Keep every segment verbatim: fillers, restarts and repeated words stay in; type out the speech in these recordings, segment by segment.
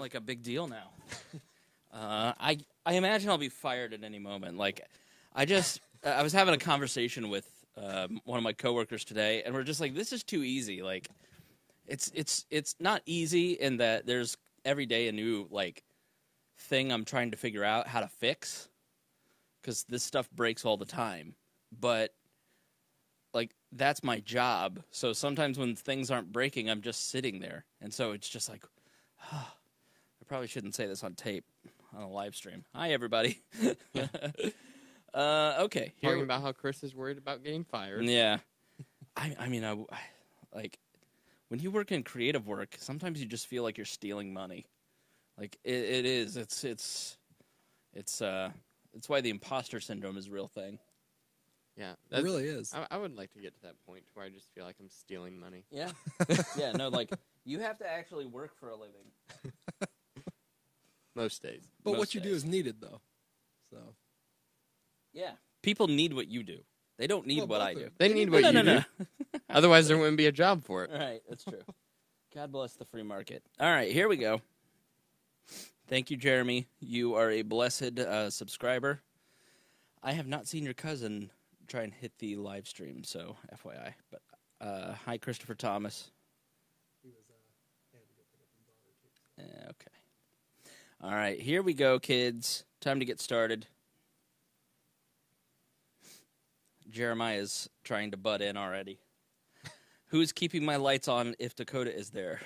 like a big deal now. uh, I I imagine I'll be fired at any moment. Like, I just I was having a conversation with uh, one of my coworkers today, and we're just like, this is too easy. Like, it's it's it's not easy in that there's every day a new like thing I'm trying to figure out how to fix, because this stuff breaks all the time. But like, that's my job. So sometimes when things aren't breaking, I'm just sitting there. And so it's just like, oh, I probably shouldn't say this on tape on a live stream. Hi, everybody. uh, okay. Here Talking we... about how Chris is worried about getting fired. Yeah. I, I mean, I, like, when you work in creative work, sometimes you just feel like you're stealing money. Like, it, it is. It's, it's, it's, uh, it's why the imposter syndrome is a real thing. Yeah, it really is. I, I would like to get to that point where I just feel like I'm stealing money. Yeah. Yeah, no, like, you have to actually work for a living. Most days. But Most what you days. do is needed, though. So. Yeah. People need what you do. They don't need well, what I do. They, they need what no, you no, no, do. No. Otherwise, there wouldn't be a job for it. All right, that's true. God bless the free market. All right, here we go. Thank you, Jeremy. You are a blessed uh, subscriber. I have not seen your cousin try and hit the live stream, so F Y I. But uh, hi, Christopher Thomas. He was, uh, he had to go pick up his daughter, too, so. uh, okay. All right, here we go, kids. Time to get started. Jeremiah's trying to butt in already. Who's keeping my lights on if Dakota is there?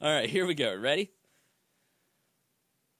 All right, here we go. Ready?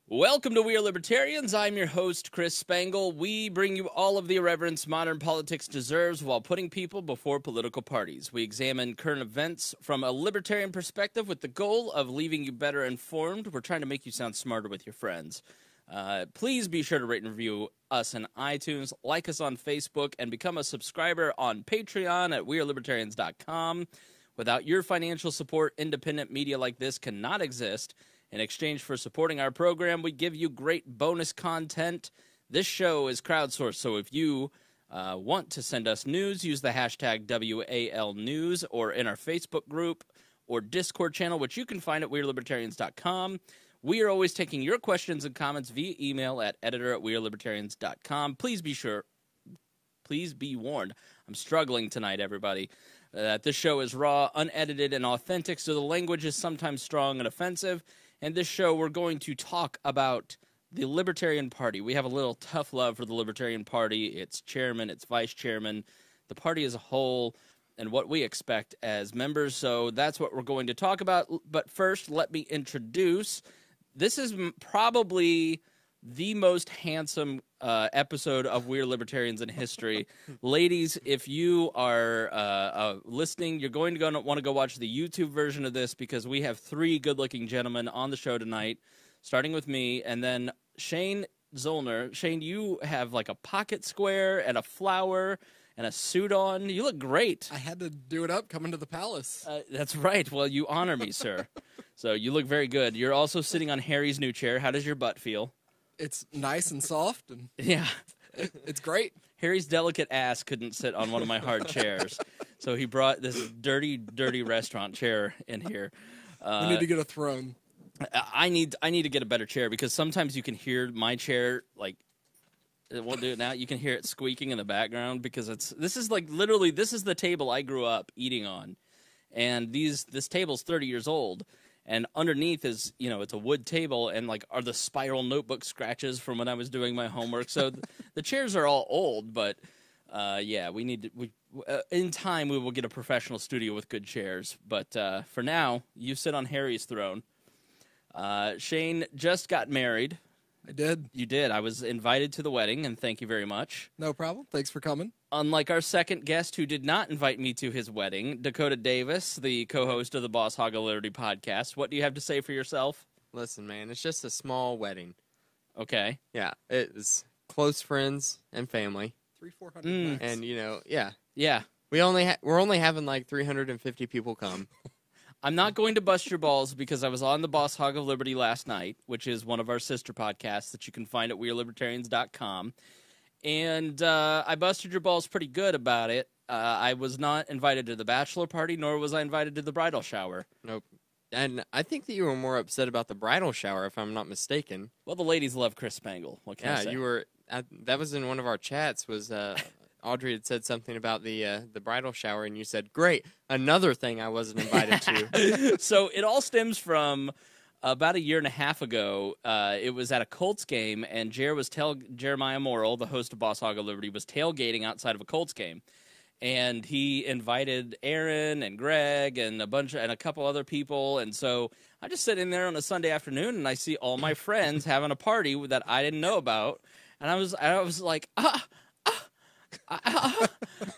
Welcome to We Are Libertarians. I'm your host, Chris Spangle. We bring you all of the irreverence modern politics deserves while putting people before political parties. We examine current events from a libertarian perspective with the goal of leaving you better informed. We're trying to make you sound smarter with your friends. Uh, please be sure to rate and review us on iTunes, like us on Facebook, and become a subscriber on Patreon at we are libertarians dot com. Without your financial support, independent media like this cannot exist. In exchange for supporting our program, we give you great bonus content. This show is crowdsourced, so if you uh, want to send us news, use the hashtag W A L News or in our Facebook group or Discord channel, which you can find at we are libertarians dot com. We are always taking your questions and comments via email at editor at we are libertarians dot com. Please be sure, please be warned. I'm struggling tonight, everybody. That uh, this show is raw, unedited, and authentic, so the language is sometimes strong and offensive. And this show, we're going to talk about the Libertarian Party. We have a little tough love for the Libertarian Party, its chairman, its vice chairman, the party as a whole, and what we expect as members. So that's what we're going to talk about. But first, let me introduce, this is probably the most handsome uh, episode of We're Libertarians in history. Ladies, if you are uh, uh, listening, you're going to want to go watch the YouTube version of this because we have three good-looking gentlemen on the show tonight, starting with me, and then Shane Zoellner. Shane, you have like a pocket square and a flower and a suit on. You look great. I had to do it up coming to the palace. Uh, that's right. Well, you honor me, sir. So you look very good. You're also sitting on Harry's new chair. How does your butt feel? It's nice and soft, and yeah, it's great. Harry's delicate ass couldn't sit on one of my hard chairs, so he brought this dirty, dirty restaurant chair in here. Uh, we need to get a throne. I need, I need to get a better chair because sometimes you can hear my chair like it won't do it now. You can hear it squeaking in the background because it's this is like literally this is the table I grew up eating on, and these this table's thirty years old. And underneath is, you know, it's a wood table and, like, are the spiral notebook scratches from when I was doing my homework. So th the chairs are all old, but, uh, yeah, we need to, we, uh, in time we will get a professional studio with good chairs. But uh, for now, you sit on Harry's throne. Uh, Shane just got married. I did. You did. I was invited to the wedding, and thank you very much. No problem. Thanks for coming. Unlike our second guest, who did not invite me to his wedding, Dakota Davis, the co-host of the Boss Hog of Liberty podcast, what do you have to say for yourself? Listen, man, it's just a small wedding. Okay. Yeah, it's close friends and family. Three, four hundred. Mm. And, you know, yeah. Yeah. We only ha we're only having like three hundred fifty people come. I'm not going to bust your balls because I was on the Boss Hog of Liberty last night, which is one of our sister podcasts that you can find at we are libertarians dot com. And uh, I busted your balls pretty good about it. Uh, I was not invited to the bachelor party, nor was I invited to the bridal shower. Nope. And I think that you were more upset about the bridal shower, if I'm not mistaken. Well, the ladies love Chris Spangle. What can yeah, I say? you were. I, that was in one of our chats. Was uh, Audrey had said something about the uh, the bridal shower, and you said, "Great, another thing I wasn't invited to." So it all stems from about a year and a half ago. Uh, it was at a Colts game, and Jer was tell Jeremiah Morrill, the host of Boss Hog of Liberty, was tailgating outside of a Colts game. And he invited Aaron and Greg and a bunch of, and a couple other people. And so I just sit in there on a Sunday afternoon and I see all my friends having a party that I didn't know about. And I was I was like, ah, ah, ah, ah.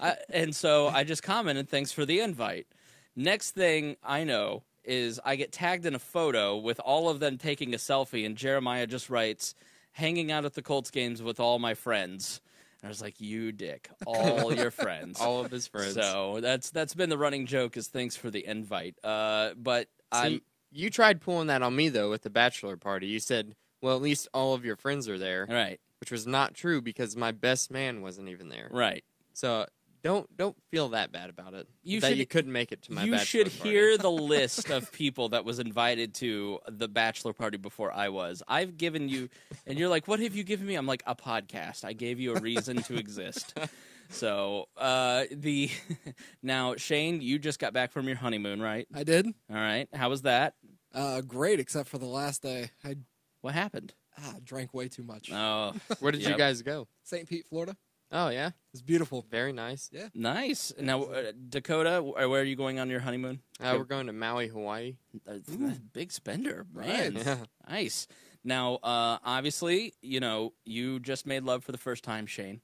I, and so I just commented, "Thanks for the invite." Next thing I know is I get tagged in a photo with all of them taking a selfie. And Jeremiah just writes, "Hanging out at the Colts games with all my friends." I was like, "You dick, all your friends." All of his friends. So that's that's been the running joke, is "Thanks for the invite." Uh, but I you tried pulling that on me, though, with the bachelor party. You said, "Well, at least all of your friends are there." Right. Which was not true, because my best man wasn't even there. Right. So don't don't feel that bad about it, you that should, you couldn't make it to my bachelor party. You should hear the list of people that was invited to the bachelor party before I was. I've given you, and you're like, "What have you given me?" I'm like, "A podcast. I gave you a reason to exist." So, uh, the now, Shane, you just got back from your honeymoon, right? I did. All right. How was that? Uh, great, except for the last day. I What happened? Ah, drank way too much. Oh. Where did yep. you guys go? Saint Pete, Florida. Oh, yeah? It's beautiful. Very nice. Yeah. Nice. Now, uh, Dakota, where are you going on your honeymoon? Uh, we're going to Maui, Hawaii. Uh, big spender. Man. Right. Yeah. Nice. Now, uh, obviously, you know, you just made love for the first time, Shane.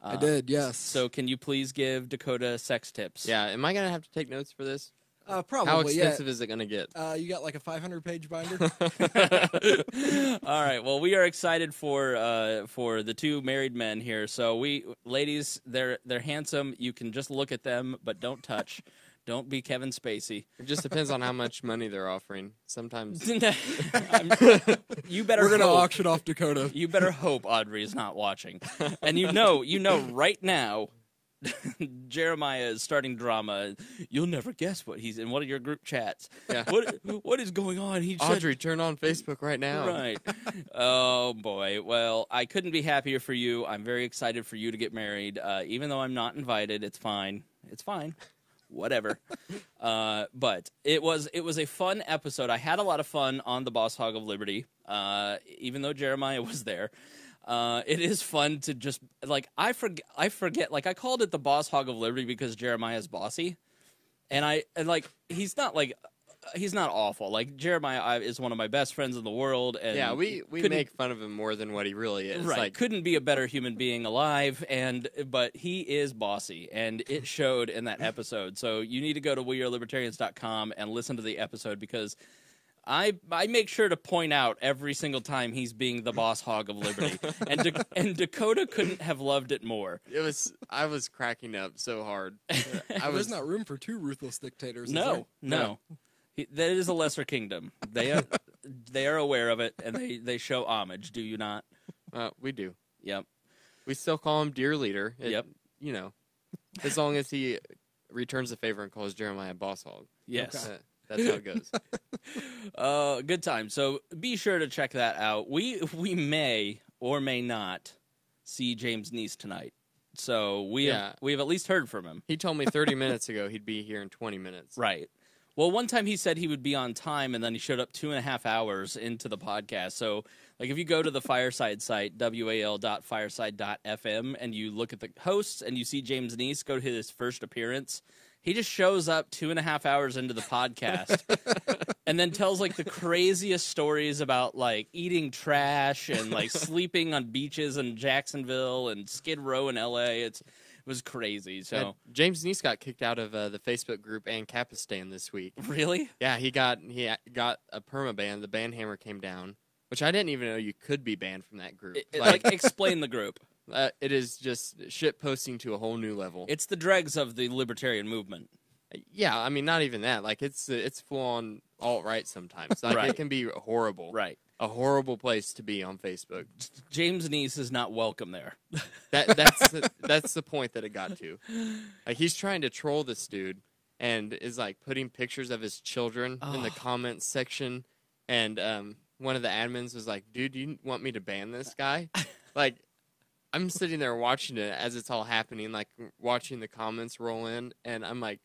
Uh, I did, yes. So can you please give Dakota sex tips? Yeah. Am I going to have to take notes for this? Uh, probably. How expensive yeah. is it going to get? Uh, you got like a five hundred page binder. All right. Well, we are excited for uh, for the two married men here. So we, ladies, they're they're handsome. You can just look at them, but don't touch. Don't be Kevin Spacey. It just depends on how much money they're offering. Sometimes I'm, you better. We're going to auction off Dakota. You better hope Audrey is not watching. And you know, you know, right now. Jeremiah is starting drama. You'll never guess what he's in one of your group chats. Yeah. What what is going on? He Audrey, said, turn on Facebook right now. Right. Oh boy. Well, I couldn't be happier for you. I'm very excited for you to get married. Uh, even though I'm not invited, it's fine. It's fine. Whatever. uh, but it was it was a fun episode. I had a lot of fun on the Boss Hog of Liberty. Uh, even though Jeremiah was there. Uh, it is fun to just, like, I forget, I forget, like, I called it the Boss Hog of Liberty because Jeremiah's bossy, and I, and, like, he's not, like, he's not awful. Like, Jeremiah is one of my best friends in the world, and yeah, we, we make fun of him more than what he really is. Right, like, couldn't be a better human being alive, and, but he is bossy, and it showed in that episode, so you need to go to we are libertarians dot com and listen to the episode, because I I make sure to point out every single time he's being the Boss Hog of Liberty, and da and Dakota couldn't have loved it more. It was I was cracking up so hard. I was, there's not room for two ruthless dictators. No, no, no. He, that is a lesser kingdom. They are, they are aware of it, and they they show homage. Do you not? Uh, we do. Yep. We still call him Dear Leader. It, yep. You know, as long as he returns the favor and calls Jeremiah Boss Hog. Yes. Okay. Uh, That's how it goes. uh, good time. So be sure to check that out. We we may or may not see James Neese tonight. So we yeah. have, we have at least heard from him. He told me thirty minutes ago he'd be here in twenty minutes. Right. Well, one time he said he would be on time, and then he showed up two and a half hours into the podcast. So, like, if you go to the Fireside site, W A L dot fireside dot F M, and you look at the hosts and you see James Neese, go to his first appearance. He just shows up two and a half hours into the podcast and then tells, like, the craziest stories about, like, eating trash and, like, sleeping on beaches in Jacksonville and Skid Row in L A It's, it was crazy. So uh, James Neese got kicked out of uh, the Facebook group Ancapistan this week. Really? Yeah, he got he got a permaban. The ban hammer came down, which I didn't even know you could be banned from that group. It, like, like, explain the group. Uh, it is just shit posting to a whole new level. It's the dregs of the libertarian movement. Yeah, I mean, not even that. Like, it's it's full on alt right sometimes. Like, right. It can be horrible. Right, a horrible place to be on Facebook. James Neese is not welcome there. That that's the, that's the point that it got to. Like, he's trying to troll this dude. and is like putting pictures of his children oh. in the comments section. And um, one of the admins was like, dude, do you want me to ban this guy? Like, I'm sitting there watching it as it's all happening, like watching the comments roll in. And I'm like,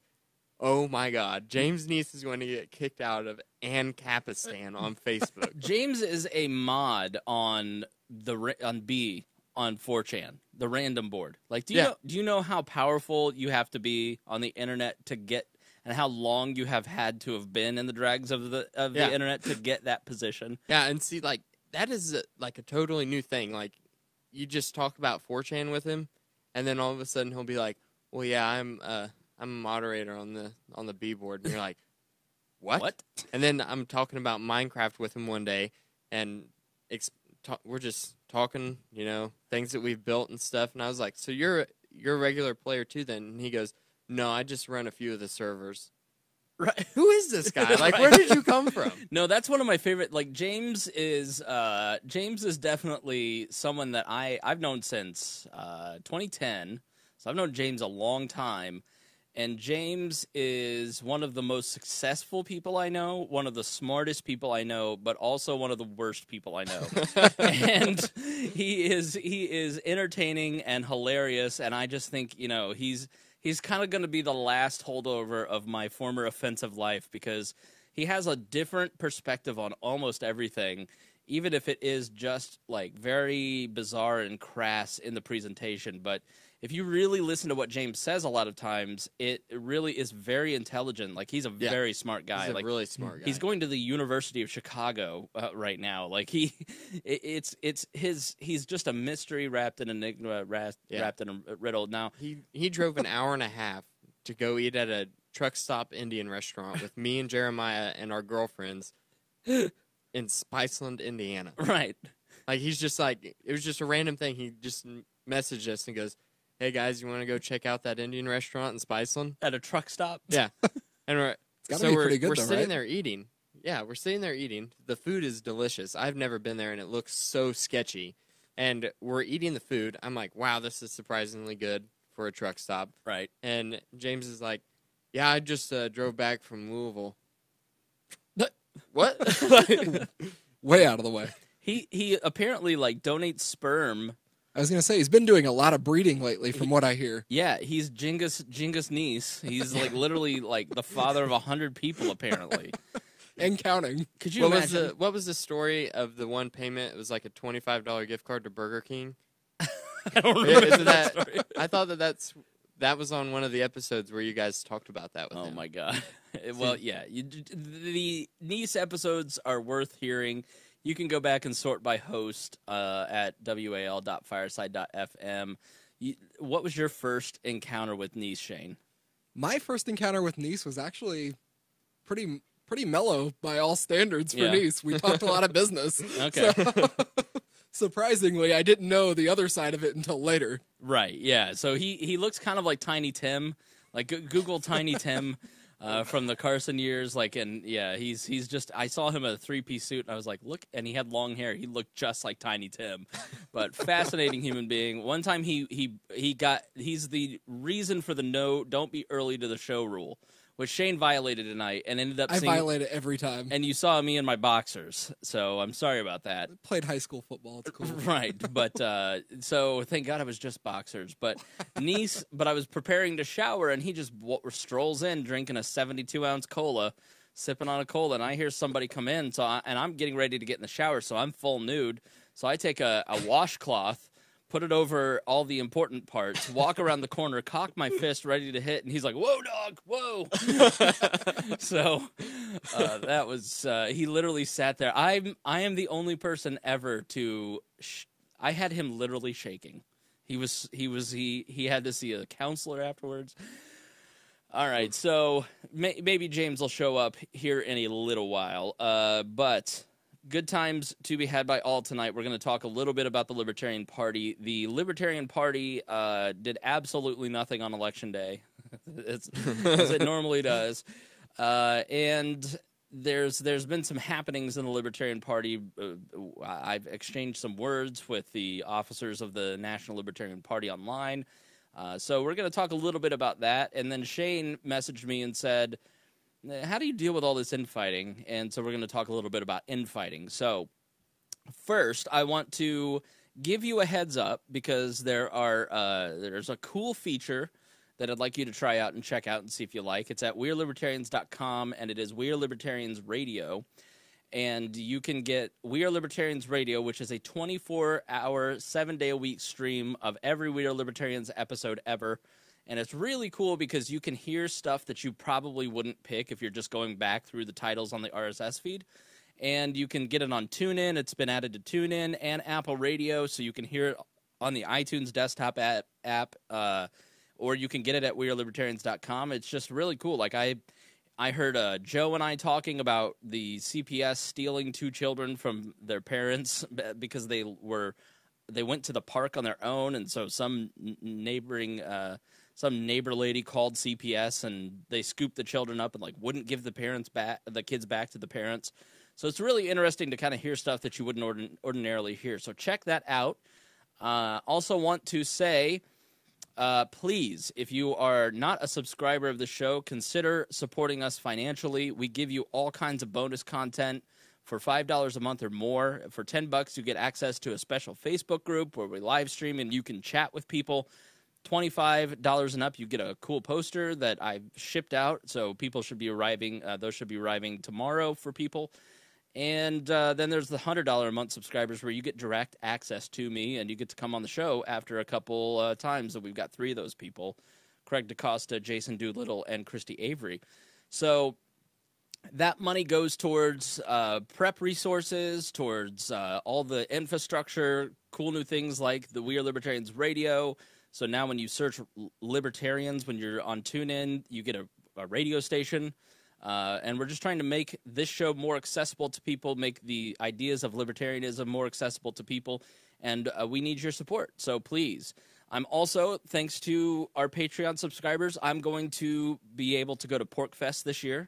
oh, my God. James Neese is going to get kicked out of Ancapistan on Facebook. James is a mod on the on B on four chan, the random board. Like, do you, yeah. know, do you know how powerful you have to be on the internet to get and how long you have had to have been in the dregs of the of yeah. the internet to get that position? Yeah, and see, like, that is, a, like, a totally new thing. Like, you just talk about four chan with him, and then all of a sudden he'll be like, well, yeah, I'm... Uh, I'm a moderator on the on the B board, and you're like, what? what? And then I'm talking about Minecraft with him one day, and exp we're just talking, you know, things that we've built and stuff. And I was like, so you're you're a regular player too, then? And he goes, no, I just run a few of the servers. Right? Who is this guy? Like, right. where did you come from? No, that's one of my favorite. Like, James is uh, James is definitely someone that I I've known since uh, twenty ten. So I've known James a long time. And James is one of the most successful people I know, one of the smartest people I know, but also one of the worst people I know. And he is he is entertaining and hilarious, and I just think, you know, he's he's kind of going to be the last holdover of my former offensive life, because he has a different perspective on almost everything, even if it is just like very bizarre and crass in the presentation. But if you really listen to what James says a lot of times, it really is very intelligent. Like, he's a yeah. very smart guy. He's a like, really smart guy. He's going to the University of Chicago uh, right now. Like, he, it, it's it's his. He's just a mystery wrapped in enigma, wrapped, yeah. wrapped in a riddle. Now he he drove an hour and a half to go eat at a truck stop Indian restaurant with me and Jeremiah and our girlfriends in Spiceland, Indiana. Right. Like, he's just like, it was just a random thing. He just messaged us and goes, hey, guys, you want to go check out that Indian restaurant in Spiceland? At a truck stop? Yeah. And we're, so we're, good, we're though, sitting right? there eating. Yeah, we're sitting there eating. The food is delicious. I've never been there, and it looks so sketchy. And we're eating the food. I'm like, wow, this is surprisingly good for a truck stop. Right. And James is like, yeah, I just uh, drove back from Louisville. What? Like, way out of the way. He, he apparently, like, donates sperm. I was going to say, he's been doing a lot of breeding lately, from he, what I hear. Yeah, he's Genghis, Genghis Neese. He's, like, literally, like, the father of a hundred people, apparently. And counting. Could you what imagine? Was the, what was the story of the one payment? It was, like, a twenty-five dollar gift card to Burger King. I don't remember Isn't that, that story. I thought that that's, that was on one of the episodes where you guys talked about that with oh, him. Oh, my God. Well, yeah. You, the Neese episodes are worth hearing. You can go back and sort by host uh, at W A L dot fireside dot F M. You, what was your first encounter with Neese, Shane? My first encounter with Neese was actually pretty pretty mellow by all standards for yeah. Neese. We talked a lot of business. Okay. So, surprisingly, I didn't know the other side of it until later. Right, yeah. So he, he looks kind of like Tiny Tim. Like, Google Tiny Tim. Uh, from the Carson years, like, and yeah, he's he's just. I saw him in a three-piece suit, and I was like, look, and he had long hair. He looked just like Tiny Tim, but fascinating human being. One time, he he he got. He's the reason for the no, don't be early to the show rule, which Shane violated tonight, and ended up. I seeing, violate it every time. And you saw me in my boxers, so I'm sorry about that. I played high school football. It's cool, right? But uh, so thank God I was just boxers. But Neese, but I was preparing to shower, and he just strolls in, drinking a seventy-two ounce cola, sipping on a cola, and I hear somebody come in. So I, and I'm getting ready to get in the shower, so I'm full nude. So I take a, a washcloth. Put it over all the important parts, walk around the corner, cock my fist, ready to hit, and he's like, whoa, dog, whoa. So uh, that was, uh, he literally sat there. I'm, I am the only person ever to, sh I had him literally shaking. He was, he was, he, he had to see a counselor afterwards. All right, so may maybe James will show up here in a little while, uh, but... Good times to be had by all tonight. We're going to talk a little bit about the Libertarian Party. The Libertarian Party uh, did absolutely nothing on Election Day, as it normally does. Uh, and there's there's been some happenings in the Libertarian Party. Uh, I've exchanged some words with the officers of the National Libertarian Party online. Uh, so we're going to talk a little bit about that. And then Shane messaged me and said, how do you deal with all this infighting? And so we're going to talk a little bit about infighting. So first, I want to give you a heads up because there are uh, there's a cool feature that I'd like you to try out and check out and see if you like. It's at we are libertarians dot com, and it is We Are Libertarians Radio. And you can get We Are Libertarians Radio, which is a twenty-four hour, seven day a week stream of every We Are Libertarians episode ever. And it's really cool because you can hear stuff that you probably wouldn't pick if you're just going back through the titles on the R S S feed. And you can get it on TuneIn. It's been added to TuneIn and Apple Radio, so you can hear it on the iTunes desktop app, app uh, or you can get it at we are libertarians dot com. It's just really cool. Like, I... I heard uh, Joe and I talking about the C P S stealing two children from their parents because they were they went to the park on their own, and so some neighboring uh, some neighbor lady called C P S and they scooped the children up and like wouldn't give the parents back the kids back to the parents. So it's really interesting to kind of hear stuff that you wouldn't ordin ordinarily hear. So check that out. Uh, also want to say, Uh, please, if you are not a subscriber of the show, consider supporting us financially. We give you all kinds of bonus content for five dollars a month or more. For ten bucks, you get access to a special Facebook group where we live stream and you can chat with people. twenty-five dollars and up, you get a cool poster that I've shipped out, so people should be arriving. Uh, those should be arriving tomorrow for people. And uh, then there's the one hundred dollar a month subscribers where you get direct access to me and you get to come on the show after a couple uh, times. And we've got three of those people, Craig DaCosta, Jason Doolittle, and Christy Avery. So that money goes towards uh, prep resources, towards uh, all the infrastructure, cool new things like the We Are Libertarians Radio. So now when you search libertarians, when you're on TuneIn, you get a, a radio station. Uh, and we're just trying to make this show more accessible to people, make the ideas of libertarianism more accessible to people, and uh, we need your support, so please. I'm also, thanks to our Patreon subscribers, I'm going to be able to go to Porkfest this year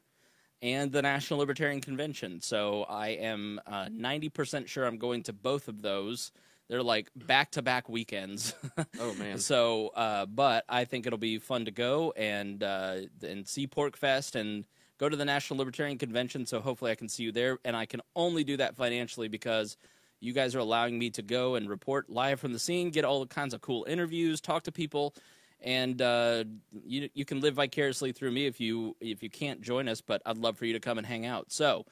and the National Libertarian Convention, so I am uh, ninety percent sure I'm going to both of those. They're like back-to-back weekends. Oh, man. So, uh, but I think it'll be fun to go and, uh, and see Porkfest and go to the National Libertarian Convention, so hopefully I can see you there. And I can only do that financially because you guys are allowing me to go and report live from the scene, get all kinds of cool interviews, talk to people, and uh, you, you can live vicariously through me if you, if you can't join us, but I'd love for you to come and hang out. So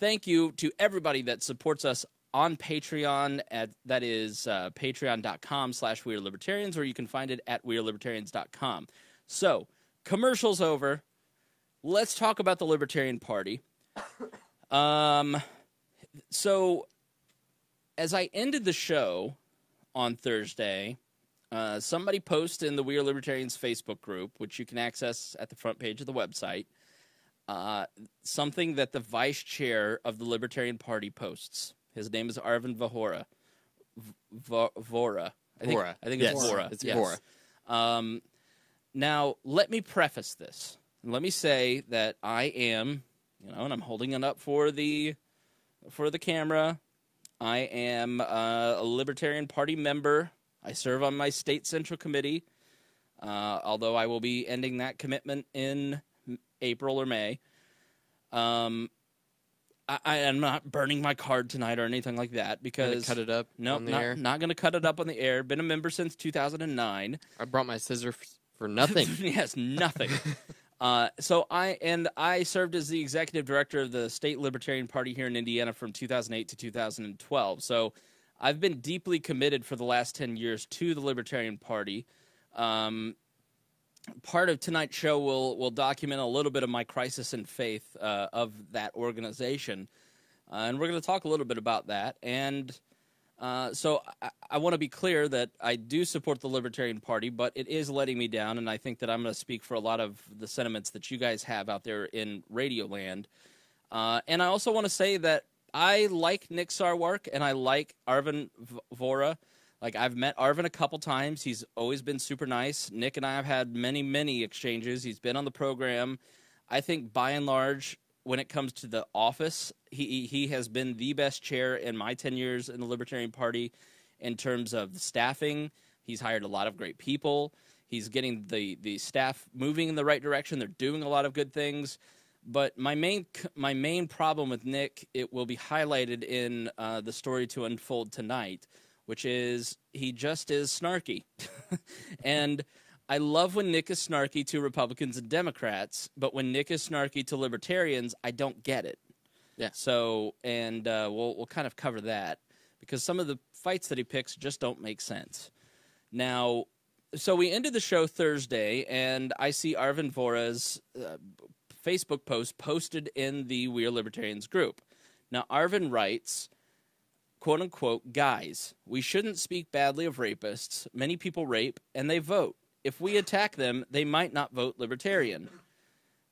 thank you to everybody that supports us on Patreon. At, that is uh, patreon dot com slash we are libertarians, or you can find it at we are libertarians dot com. So commercials over. Let's talk about the Libertarian Party. Um, so, as I ended the show on Thursday, uh, somebody posted in the We Are Libertarians Facebook group, which you can access at the front page of the website, uh, something that the vice chair of the Libertarian Party posts. His name is Arvin Vohra. Vohra. I think, I think yes. it's Vohra. It's yes. Vohra. Um, now, let me preface this. Let me say that I am, you know, and I'm holding it up for the, for the camera. I am uh, a Libertarian Party member. I serve on my state central committee, uh, although I will be ending that commitment in April or May. Um, I, I am not burning my card tonight or anything like that because cut it up. No, nope, not, not going to cut it up on the air. Been a member since two thousand nine. I brought my scissors for nothing. Yes, nothing. Uh, so I and I served as the executive director of the state Libertarian Party here in Indiana from two thousand eight to two thousand twelve. So I've been deeply committed for the last ten years to the Libertarian Party. Um, part of tonight's show will will document a little bit of my crisis in faith uh, of that organization, uh, and we're going to talk a little bit about that. And uh, so I, I want to be clear that I do support the Libertarian Party, but it is letting me down, and I think that I'm going to speak for a lot of the sentiments that you guys have out there in radio land. Uh, and I also want to say that I like Nick Sarwark, and I like Arvin Vohra. Like, I've met Arvin a couple times. He's always been super nice. Nick and I have had many, many exchanges. He's been on the program. I think, by and large, when it comes to the office, he he has been the best chair in my ten years in the Libertarian Party in terms of the staffing. He's hired a lot of great people. He's getting the, the staff moving in the right direction. They're doing a lot of good things. But my main my main problem with Nick, it will be highlighted in uh, the story to unfold tonight, which is he just is snarky. And I love when Nick is snarky to Republicans and Democrats, but when Nick is snarky to libertarians, I don't get it. Yeah. So, and uh, we'll we'll kind of cover that, because some of the fights that he picks just don't make sense. Now, so we ended the show Thursday, and I see Arvin Vohra's uh, Facebook post posted in the We Are Libertarians group. Now, Arvin writes, quote unquote, guys, we shouldn't speak badly of rapists. Many people rape, and they vote. If we attack them, they might not vote libertarian.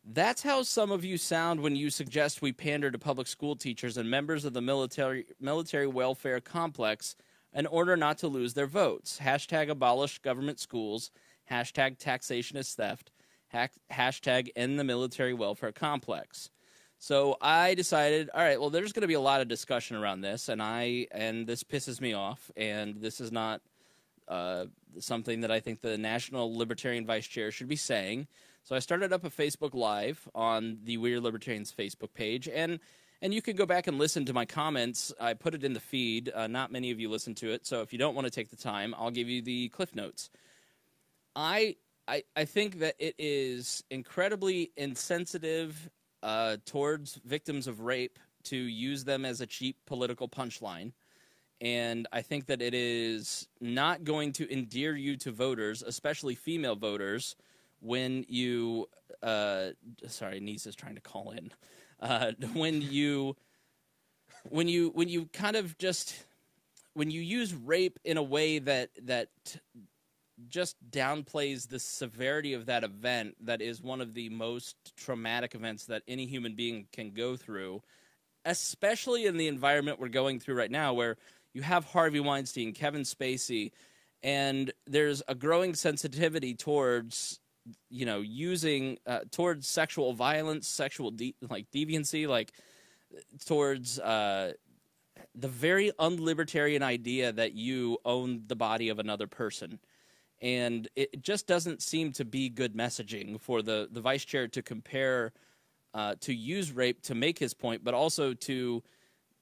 That's how some of you sound when you suggest we pander to public school teachers and members of the military military welfare complex in order not to lose their votes. Hashtag abolish government schools. Hashtag taxation is theft. Hashtag end the military welfare complex. So I decided, all right, well, there's going to be a lot of discussion around this, and I and this pisses me off, and this is not uh, something that I think the National Libertarian Vice Chair should be saying. So I started up a Facebook Live on the We Are Libertarians Facebook page, and and you can go back and listen to my comments. I put it in the feed. Uh, not many of you listen to it, so if you don't want to take the time, I'll give you the Cliff Notes. I I, I think that it is incredibly insensitive uh, towards victims of rape to use them as a cheap political punchline, and I think that it is not going to endear you to voters, especially female voters, when you, uh, sorry, Neese is trying to call in, uh, when you, when you, when you kind of just, when you use rape in a way that, that just downplays the severity of that event, that is one of the most traumatic events that any human being can go through, especially in the environment we're going through right now, where you have Harvey Weinstein, Kevin Spacey, and there's a growing sensitivity towards, you know, using uh, towards sexual violence, sexual de like deviancy, like towards uh, the very unlibertarian idea that you own the body of another person. And it just doesn't seem to be good messaging for the, the vice chair to compare, uh, to use rape to make his point, but also to,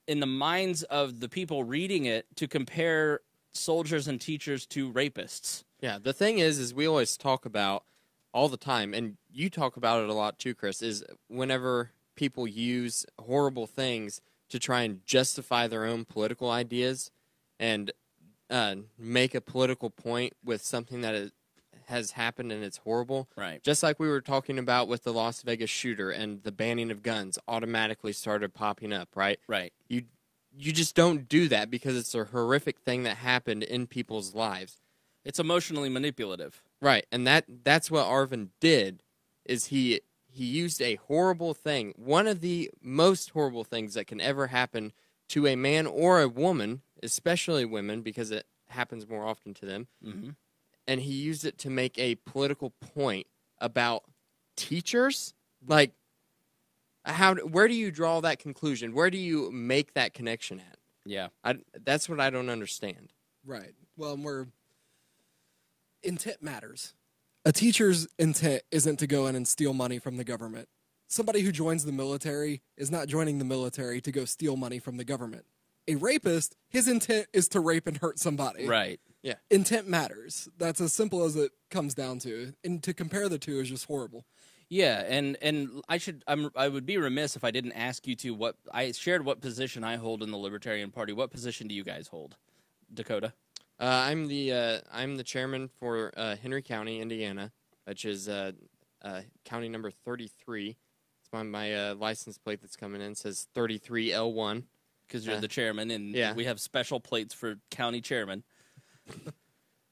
in the minds of the people reading it, to compare soldiers and teachers to rapists. Yeah, the thing is, is we always talk about all the time, and you talk about it a lot too, Chris, is whenever people use horrible things to try and justify their own political ideas and uh, make a political point with something that is, has happened and it's horrible. Right. Just like we were talking about with the Las Vegas shooter and the banning of guns automatically started popping up, right? Right. You, you just don't do that because it's a horrific thing that happened in people's lives. It's emotionally manipulative. Right, and that that's what Arvin did, is he he used a horrible thing, one of the most horrible things that can ever happen to a man or a woman, especially women, because it happens more often to them, mm-hmm. and he used it to make a political point about teachers? Like, how? Where do you draw that conclusion? Where do you make that connection at? Yeah. I, that's what I don't understand. Right, well, we're... Intent matters. A teacher's intent isn't to go in and steal money from the government. Somebody who joins the military is not joining the military to go steal money from the government. A rapist, his intent is to rape and hurt somebody. Right. Yeah. Intent matters. That's as simple as it comes down to. And to compare the two is just horrible. Yeah, and and I should I'm I would be remiss if I didn't ask you to what I shared what position I hold in the Libertarian Party. What position do you guys hold, Dakota? Uh, I'm the uh, I'm the chairman for uh, Henry County, Indiana, which is uh, uh, county number thirty-three. It's my my uh, license plate that's coming in. It says thirty-three L one because you're uh, the chairman, and yeah. we have special plates for county chairman.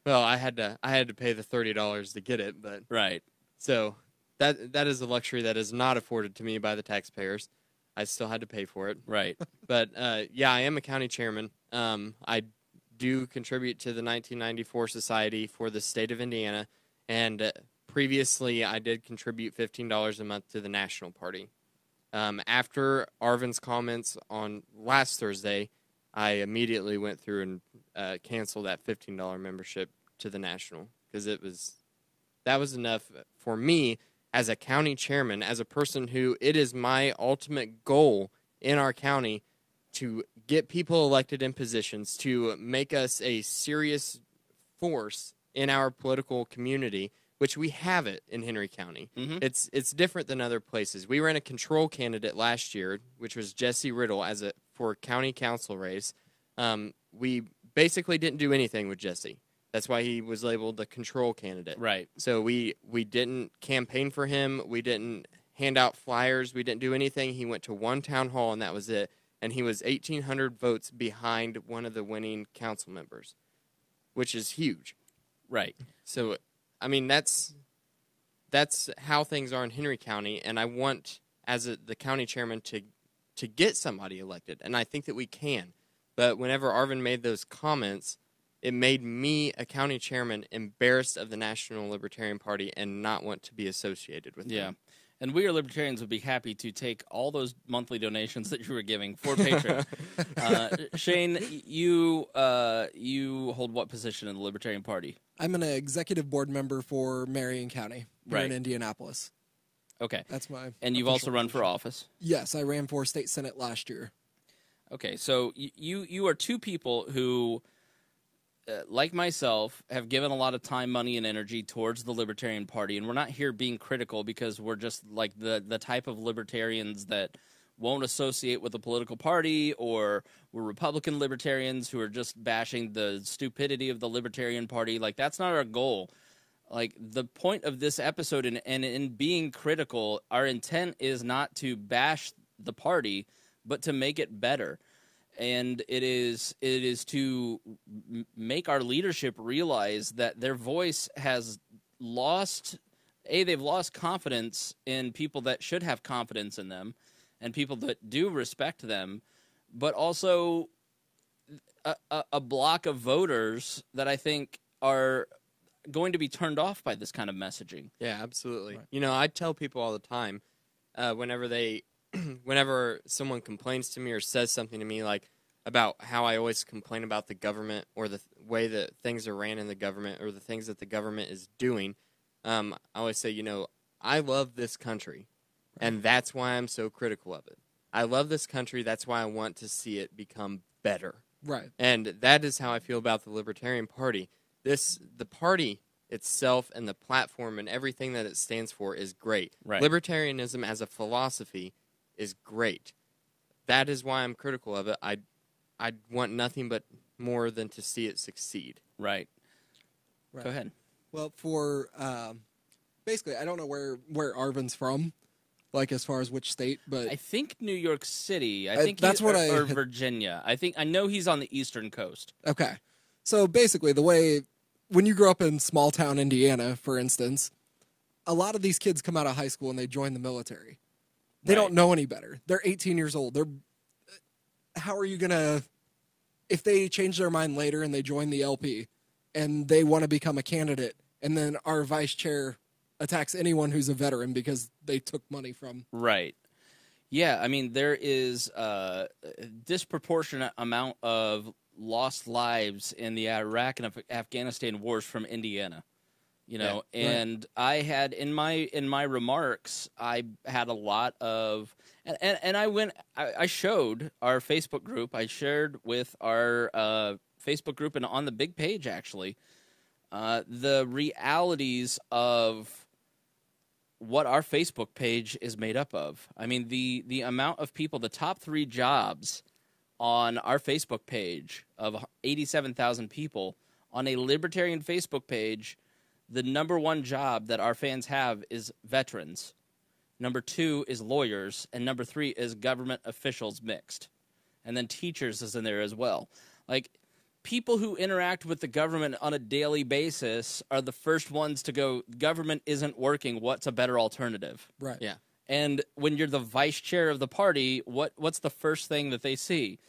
Well, I had to I had to pay the thirty dollars to get it, but right. So that that is a luxury that is not afforded to me by the taxpayers. I still had to pay for it. Right. But uh, yeah, I am a county chairman. Um, I. do contribute to the nineteen ninety-four Society for the state of Indiana, and uh, previously I did contribute fifteen dollars a month to the National Party. Um, after Arvin's comments on last Thursday, I immediately went through and uh, canceled that fifteen dollar membership to the National because it was that was enough for me as a county chairman, as a person who it is my ultimate goal in our county to get people elected in positions, to make us a serious force in our political community, which we have it in Henry County. Mm-hmm. It's it's different than other places. We ran a control candidate last year, which was Jesse Riddle, as a for county council race. Um, we basically didn't do anything with Jesse. That's why he was labeled the control candidate. Right. So we, we didn't campaign for him. We didn't hand out flyers. We didn't do anything. He went to one town hall, and that was it. And he was eighteen hundred votes behind one of the winning council members, which is huge. Right. So, I mean, that's that's how things are in Henry County, and I want, as a, the county chairman, to to get somebody elected, and I think that we can. But whenever Arvin made those comments, it made me, a county chairman, embarrassed of the National Libertarian Party and not want to be associated with yeah. them. And We Are Libertarians would be happy to take all those monthly donations that you were giving for Patreon. uh, Shane, you uh, you hold what position in the Libertarian Party? I'm an executive board member for Marion County right. in Indianapolis. Okay. That's my. And you've also run for office? Yes, I ran for state senate last year. Okay, so you, you are two people who, uh, like myself, have given a lot of time, money, and energy towards the Libertarian Party, and we're not here being critical because we're just like the, the type of libertarians that won't associate with a political party, or we're Republican libertarians who are just bashing the stupidity of the Libertarian Party. Like, that's not our goal. Like, the point of this episode, and, and in being critical, our intent is not to bash the party, but to make it better. And it is it is to make our leadership realize that their voice has lost, A, they've lost confidence in people that should have confidence in them and people that do respect them, but also a, a, a block of voters that I think are going to be turned off by this kind of messaging. Yeah, absolutely. Right. You know, I tell people all the time, uh, whenever they... whenever someone complains to me or says something to me, like about how I always complain about the government or the th way that things are ran in the government or the things that the government is doing, um, I always say, you know, I love this country, right. and that's why I'm so critical of it. I love this country. That's why I want to see it become better. Right. And that is how I feel about the Libertarian Party. This, the party itself and the platform and everything that it stands for is great. Right. Libertarianism as a philosophy is great. That is why I'm critical of it. I I want nothing but more than to see it succeed. Right. Right. Go ahead. Well, for um, basically, I don't know where, where Arvin's from, like as far as which state, but... I think New York City. I, I think that's he, what or, I, or Virginia. I think I know he's on the eastern coast. Okay. So basically, the way... When you grow up in small-town Indiana, for instance, a lot of these kids come out of high school and they join the military. They right. don't know any better. They're eighteen years old. They're how are you going to if they change their mind later and they join the L P and they want to become a candidate, and then our vice chair attacks anyone who's a veteran because they took money from right. Yeah, I mean, there is a disproportionate amount of lost lives in the Iraq and Afghanistan wars from Indiana. You know, yeah, and right. I had in my in my remarks, I had a lot of, and and, and I went, I, I showed our Facebook group, I shared with our uh, Facebook group and on the big page actually, uh, the realities of what our Facebook page is made up of. I mean, the the amount of people, the top three jobs on our Facebook page of eighty-seven thousand people on a libertarian Facebook page. The number one job that our fans have is veterans. Number two is lawyers. And number three is government officials mixed. And then teachers is in there as well. Like, people who interact with the government on a daily basis are the first ones to go, government isn't working, what's a better alternative? Right. Yeah. And when you're the vice chair of the party, what, what's the first thing that they see?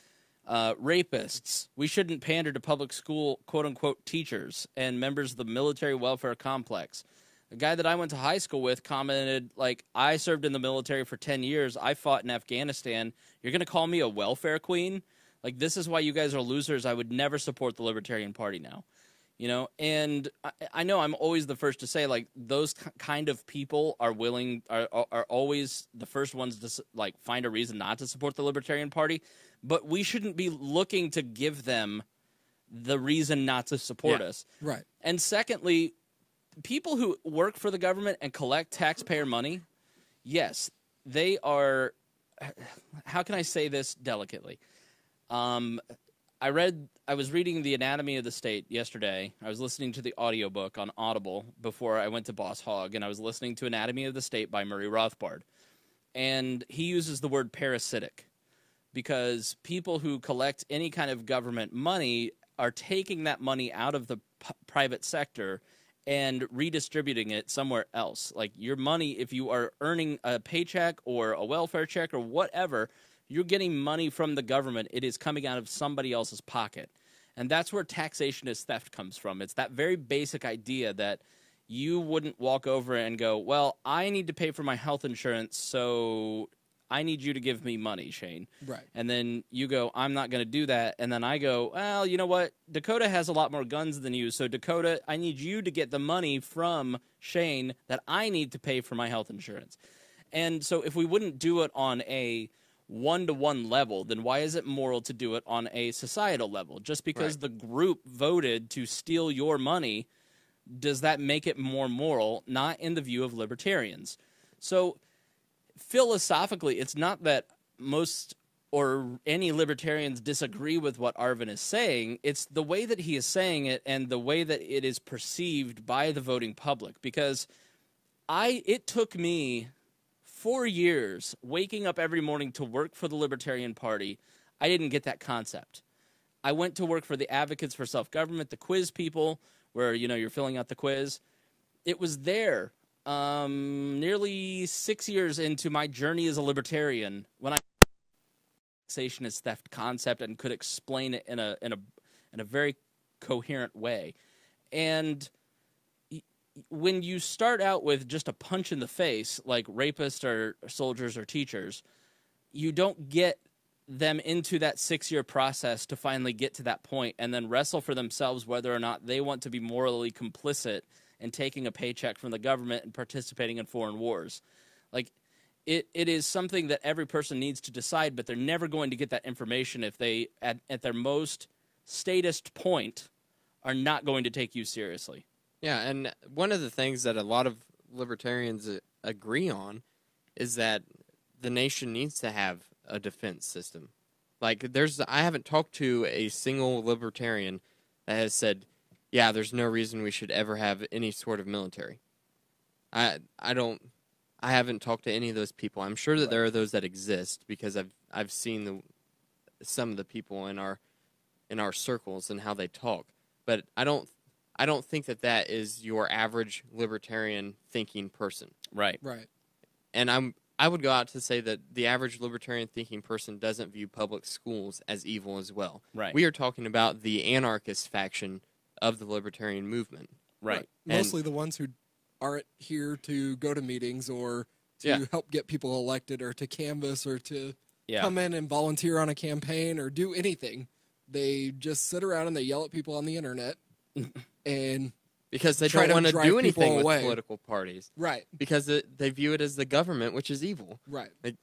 Uh, rapists. We shouldn't pander to public school, quote-unquote, teachers and members of the military welfare complex. A guy that I went to high school with commented, like, I served in the military for ten years. I fought in Afghanistan. You're going to call me a welfare queen? Like, this is why you guys are losers. I would never support the Libertarian Party now. You know, and I, I know I'm always the first to say, like, those kind of people are willing are, – are, are always the first ones to, like, find a reason not to support the Libertarian Party. But we shouldn't be looking to give them the reason not to support yeah, us. Right. And secondly, people who work for the government and collect taxpayer money, yes, they are – how can I say this delicately? Um I read I was reading The Anatomy of the State yesterday. I was listening to the audiobook on Audible before I went to Boss Hog, and I was listening to Anatomy of the State by Murray Rothbard. And he uses the word parasitic because people who collect any kind of government money are taking that money out of the p- private sector and redistributing it somewhere else. Like your money, if you are earning a paycheck or a welfare check or whatever, you're getting money from the government. It is coming out of somebody else's pocket. And that's where taxation is theft comes from. It's that very basic idea that you wouldn't walk over and go, well, I need to pay for my health insurance, so I need you to give me money, Shane. Right. And then you go, I'm not going to do that. And then I go, well, you know what? Dakota has a lot more guns than you, so Dakota, I need you to get the money from Shane that I need to pay for my health insurance. And so if we wouldn't do it on a one-to-one level, then why is it moral to do it on a societal level? Just because right. the group voted to steal your money, does that make it more moral? Not in the view of libertarians. So philosophically, it's not that most or any libertarians disagree with what Arvin is saying. It's the way that he is saying it and the way that it is perceived by the voting public. Because I, it took me... Four years waking up every morning to work for the Libertarian Party, I didn't get that concept. I went to work for the Advocates for Self-Government, the quiz people, where, you know, you're filling out the quiz. It was there um, nearly six years into my journey as a libertarian when I taxation is theft concept and could explain it in a in a in a very coherent way. And when you start out with just a punch in the face, like rapists or soldiers or teachers, you don't get them into that six-year process to finally get to that point and then wrestle for themselves whether or not they want to be morally complicit in taking a paycheck from the government and participating in foreign wars. Like, it, it is something that every person needs to decide, but they're never going to get that information if they, at, at their most statist point, are not going to take you seriously. Yeah, and one of the things that a lot of libertarians agree on is that the nation needs to have a defense system. Like, there's, I haven't talked to a single libertarian that has said, yeah, there's no reason we should ever have any sort of military. I I don't, I haven't talked to any of those people. I'm sure that there are those that exist because I've I've seen the some of the people in our in our circles and how they talk, but I don't. I don't think that that is your average libertarian thinking person. Right. Right. And I'm I would go out to say that the average libertarian thinking person doesn't view public schools as evil as well. Right. We are talking about the anarchist faction of the libertarian movement. Right. right. Mostly and, the ones who aren't here to go to meetings or to yeah. help get people elected or to canvass or to yeah. come in and volunteer on a campaign or do anything. They just sit around and they yell at people on the internet. And because they don't want to do anything with political parties. Right. Because it, they view it as the government, which is evil. Right. They,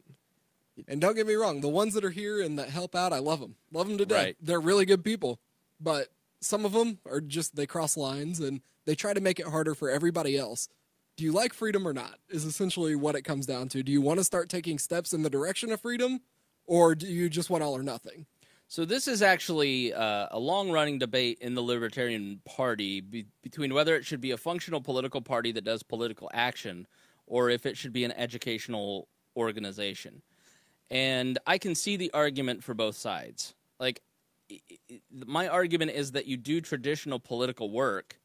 and don't get me wrong, the ones that are here and that help out, I love them. Love them to death. Right. They're really good people. But some of them are just, they cross lines and they try to make it harder for everybody else. Do you like freedom or not is essentially what it comes down to. Do you want to start taking steps in the direction of freedom or do you just want all or nothing? So this is actually uh, a long-running debate in the Libertarian Party be between whether it should be a functional political party that does political action or if it should be an educational organization. And I can see the argument for both sides. Like, my argument is that you do traditional political work,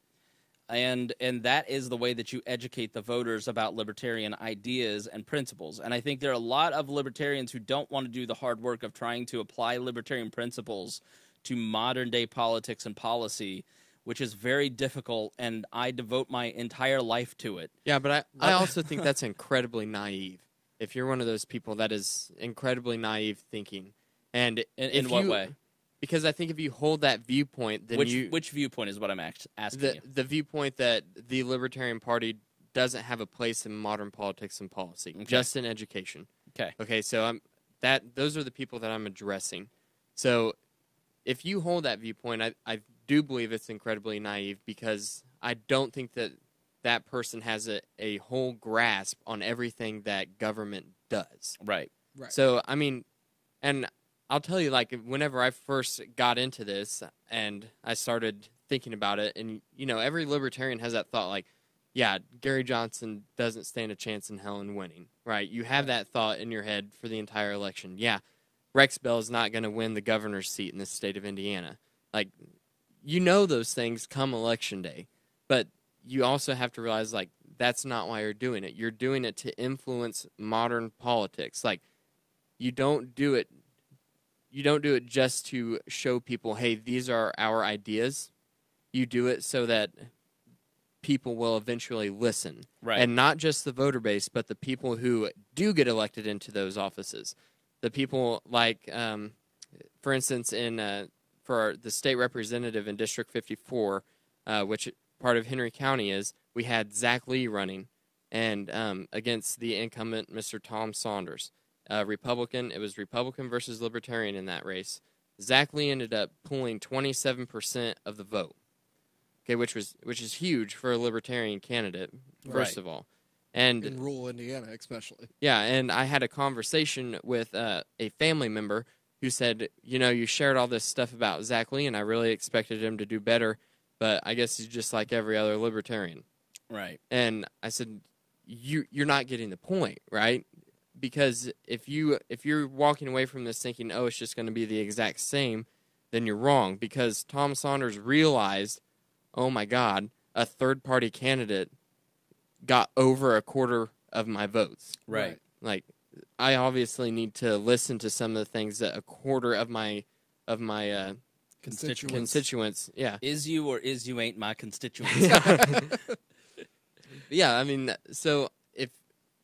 and and that is the way that you educate the voters about libertarian ideas and principles. And I think there are a lot of libertarians who don't want to do the hard work of trying to apply libertarian principles to modern-day politics and policy, which is very difficult, and I devote my entire life to it. Yeah, but I, I also think that's incredibly naive. If you're one of those people, that is incredibly naive thinking. And in, in what you, way? Because I think if you hold that viewpoint, then which, you... Which viewpoint is what I'm asking the, you? The viewpoint that the Libertarian Party doesn't have a place in modern politics and policy, okay. just in education. Okay. Okay, so I'm, that those are the people that I'm addressing. So if you hold that viewpoint, I, I do believe it's incredibly naive because I don't think that that person has a, a whole grasp on everything that government does. Right. Right. So, I mean, and... I'll tell you, like, whenever I first got into this and I started thinking about it, and, you know, every libertarian has that thought, like, yeah, Gary Johnson doesn't stand a chance in hell in winning, right? You have that thought in your head for the entire election. Yeah, Rex Bell is not going to win the governor's seat in the state of Indiana. Like, you know those things come election day, but you also have to realize, like, that's not why you're doing it. You're doing it to influence modern politics. Like, you don't do it... You don't do it just to show people, hey, these are our ideas. You do it so that people will eventually listen. Right. And not just the voter base, but the people who do get elected into those offices. The people like, um, for instance, in uh, for our, the state representative in District fifty-four, uh, which part of Henry County is, we had Zach Lee running and um, against the incumbent Mister Tom Saunders. Uh, Republican. It was Republican versus Libertarian in that race. Zach Lee ended up pulling twenty-seven percent of the vote, okay, which was which is huge for a Libertarian candidate, first right. of all. And in rural Indiana, especially. Yeah, and I had a conversation with uh, a family member who said, you know, you shared all this stuff about Zach Lee, and I really expected him to do better, but I guess he's just like every other Libertarian. Right. And I said, you you're not getting the point, right? Because if, you, if you're walking away from this thinking, oh, it's just going to be the exact same, then you're wrong. Because Tom Saunders realized, oh, my God, a third-party candidate got over a quarter of my votes. Right. Like, I obviously need to listen to some of the things that a quarter of my of my uh, constituents. constituents. Yeah. Is you or is you ain't my constituents. yeah. yeah, I mean, so...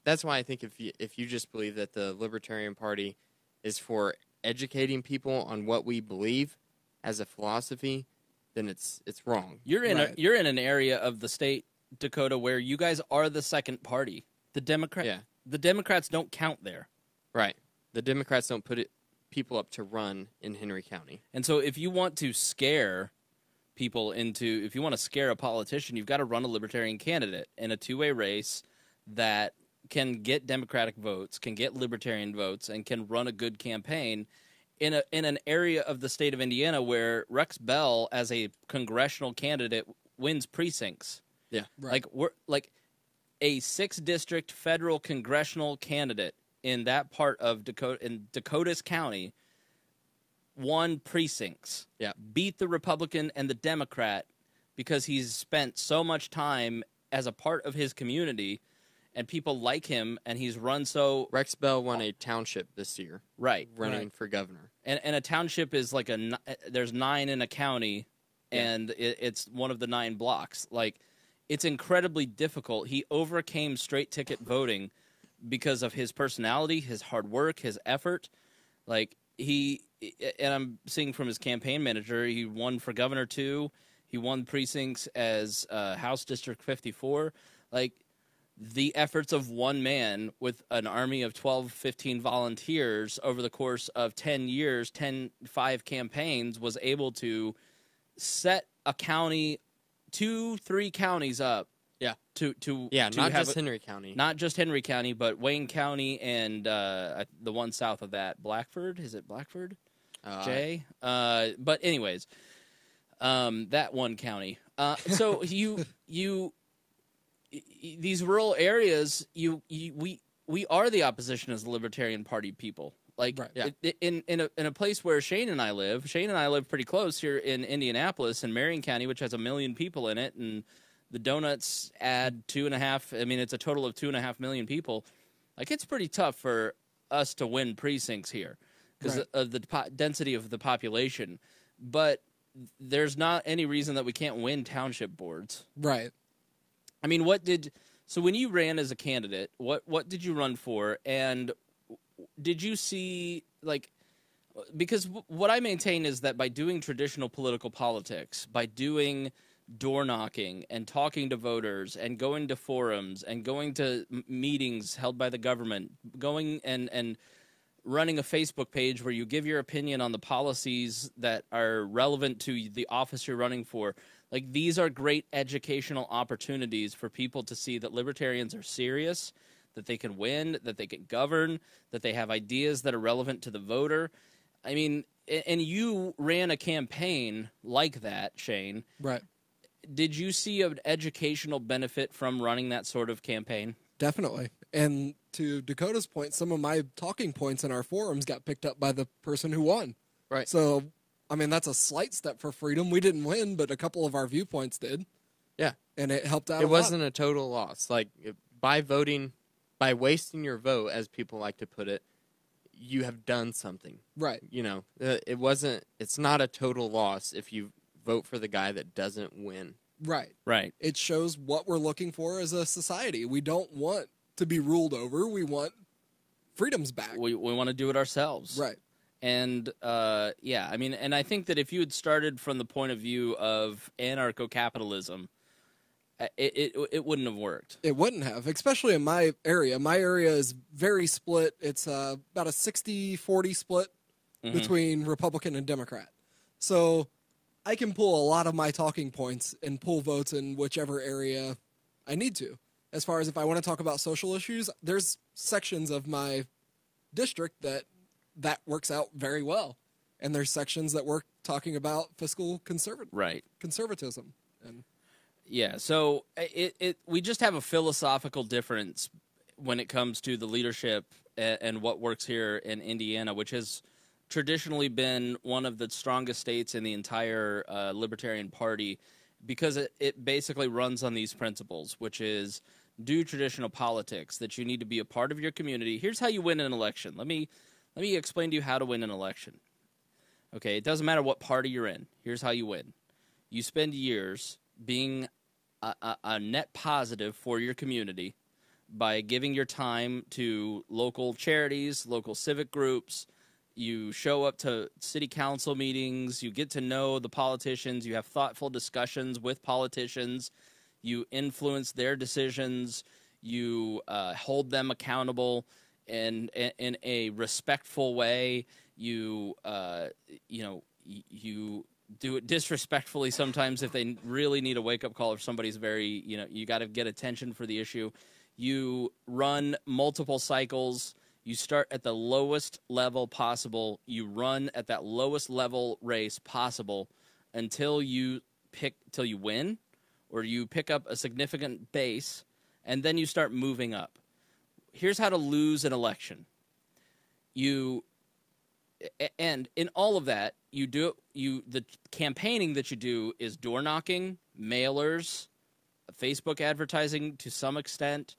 That's why I think if you, if you just believe that the Libertarian Party is for educating people on what we believe as a philosophy, then it's it's wrong. You're in right. a, you're in an area of the state, Dakota, where you guys are the second party. The Democrat, yeah. the Democrats don't count there. Right. The Democrats don't put it, people up to run in Henry County. And so if you want to scare people into, if you want to scare a politician, you've got to run a Libertarian candidate in a two-way race that can get Democratic votes, can get Libertarian votes, and can run a good campaign in a in an area of the state of Indiana where Rex Bell, as a congressional candidate, wins precincts. Yeah, right. Like we're like a six-district federal congressional candidate in that part of Dakota in Dakota's county won precincts. Yeah, beat the Republican and the Democrat because he's spent so much time as a part of his community. And people like him, and he's run so... Rex Bell won a township this year. Right. Running right. for governor. And and a township is like a... There's nine in a county, yeah. and it, it's one of the nine blocks. Like, it's incredibly difficult. He overcame straight-ticket voting because of his personality, his hard work, his effort. Like, he... And I'm seeing from his campaign manager, he won for governor, too. He won precincts as uh, House District fifty-four. Like... The efforts of one man with an army of twelve, fifteen volunteers over the course of ten years, ten, five campaigns, was able to set a county, two, three counties up. Yeah. To, to, yeah, to not have just a, Henry County. Not just Henry County, but Wayne County and uh, the one south of that, Blackford. Is it Blackford? Uh, Jay? Uh, but anyways, um, that one county. Uh, so you you... These rural areas, you, you we we are the opposition as the Libertarian Party people. Like right. yeah. it, in in a in a place where Shane and I live, Shane and I live pretty close here in Indianapolis in Marion County, which has a million people in it, and the donuts add two and a half. I mean, it's a total of two and a half million people. Like it's pretty tough for us to win precincts here because right. of the po density of the population. But there's not any reason that we can't win township boards. Right. I mean, what did so when you ran as a candidate? What what did you run for? And did you see like because w what I maintain is that by doing traditional political politics, by doing door knocking and talking to voters and going to forums and going to m meetings held by the government, going and, and running a Facebook page where you give your opinion on the policies that are relevant to the office you're running for, like, these are great educational opportunities for people to see that libertarians are serious, that they can win, that they can govern, that they have ideas that are relevant to the voter. I mean, and you ran a campaign like that, Shane. Right. Did you see an educational benefit from running that sort of campaign? Definitely. And to Dakota's point, some of my talking points in our forums got picked up by the person who won. Right. So, I mean, that's a slight step for freedom. We didn't win, but a couple of our viewpoints did. Yeah. And it helped out a lot. It wasn't a total loss. Like, by voting, by wasting your vote, as people like to put it, you have done something. Right. You know, it wasn't, it's not a total loss if you vote for the guy that doesn't win. Right. Right. It shows what we're looking for as a society. We don't want to be ruled over. We want freedoms back. We, we want to do it ourselves. Right. And, uh, yeah, I mean, and I think that if you had started from the point of view of anarcho-capitalism, it, it, it wouldn't have worked. It wouldn't have, especially in my area. My area is very split. It's uh, about a sixty forty split mm-hmm. between Republican and Democrat. So I can pull a lot of my talking points and pull votes in whichever area I need to. As far as if I want to talk about social issues, there's sections of my district that that works out very well. And there's sections that work talking about fiscal conservatism. Right. Conservatism. And yeah. So it, it, we just have a philosophical difference when it comes to the leadership and, and what works here in Indiana, which has traditionally been one of the strongest states in the entire uh, Libertarian Party, because it, it basically runs on these principles, which is do traditional politics, that you need to be a part of your community. Here's how you win an election. Let me let me explain to you how to win an election. Okay, it doesn't matter what party you're in. Here's how you win. You spend years being a, a, a net positive for your community by giving your time to local charities, local civic groups. You show up to city council meetings. You get to know the politicians. You have thoughtful discussions with politicians. You influence their decisions. You uh, hold them accountable in, in, in a respectful way. You, uh, you know, you do it disrespectfully sometimes if they really need a wake-up call, if somebody's very, you know, you got to get attention for the issue. You run multiple cycles. You start at the lowest level possible. You run at that lowest level race possible until you pick, till you win, or you pick up a significant base, and then you start moving up. Here's how to lose an election. You, and in all of that, you do you the campaigning that you do is door knocking, mailers, Facebook advertising to some extent,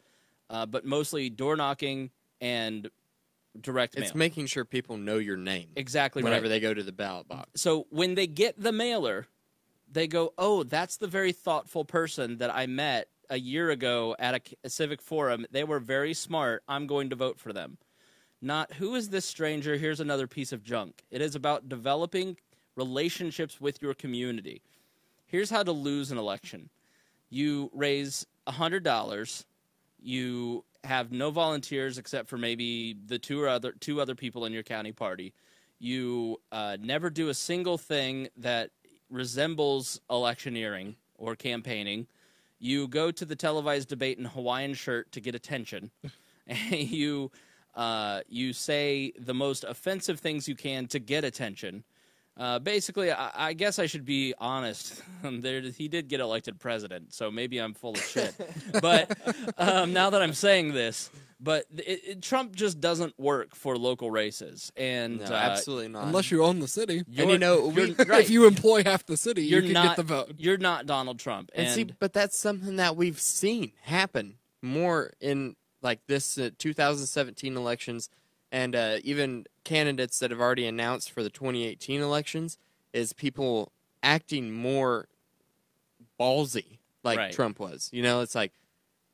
uh, but mostly door knocking and direct mail. It's making sure people know your name. Exactly right. Whenever they go to the ballot box. So when they get the mailer, they go, oh, that's the very thoughtful person that I met a year ago at a, a civic forum. They were very smart. I'm going to vote for them. Not, who is this stranger? Here's another piece of junk. It is about developing relationships with your community. Here's how to lose an election. You raise one hundred dollars. You have no volunteers except for maybe the two or other two other people in your county party. You uh, never do a single thing that resembles electioneering or campaigning. You go to the televised debate in a Hawaiian shirt to get attention. And you uh, you say the most offensive things you can to get attention. Uh, basically, I, I guess I should be honest. Um, there, he did get elected president, so maybe I'm full of shit. But um, now that I'm saying this, but it, it, Trump just doesn't work for local races, and no, uh, absolutely not. Unless you own the city, and, you know, we, right. if you employ half the city, you're you can not, get the vote. You're not Donald Trump, and, and see, but that's something that we've seen happen more in like this uh, two thousand seventeen elections. And uh, even candidates that have already announced for the twenty eighteen elections, is people acting more ballsy like right. Trump was. You know, it's like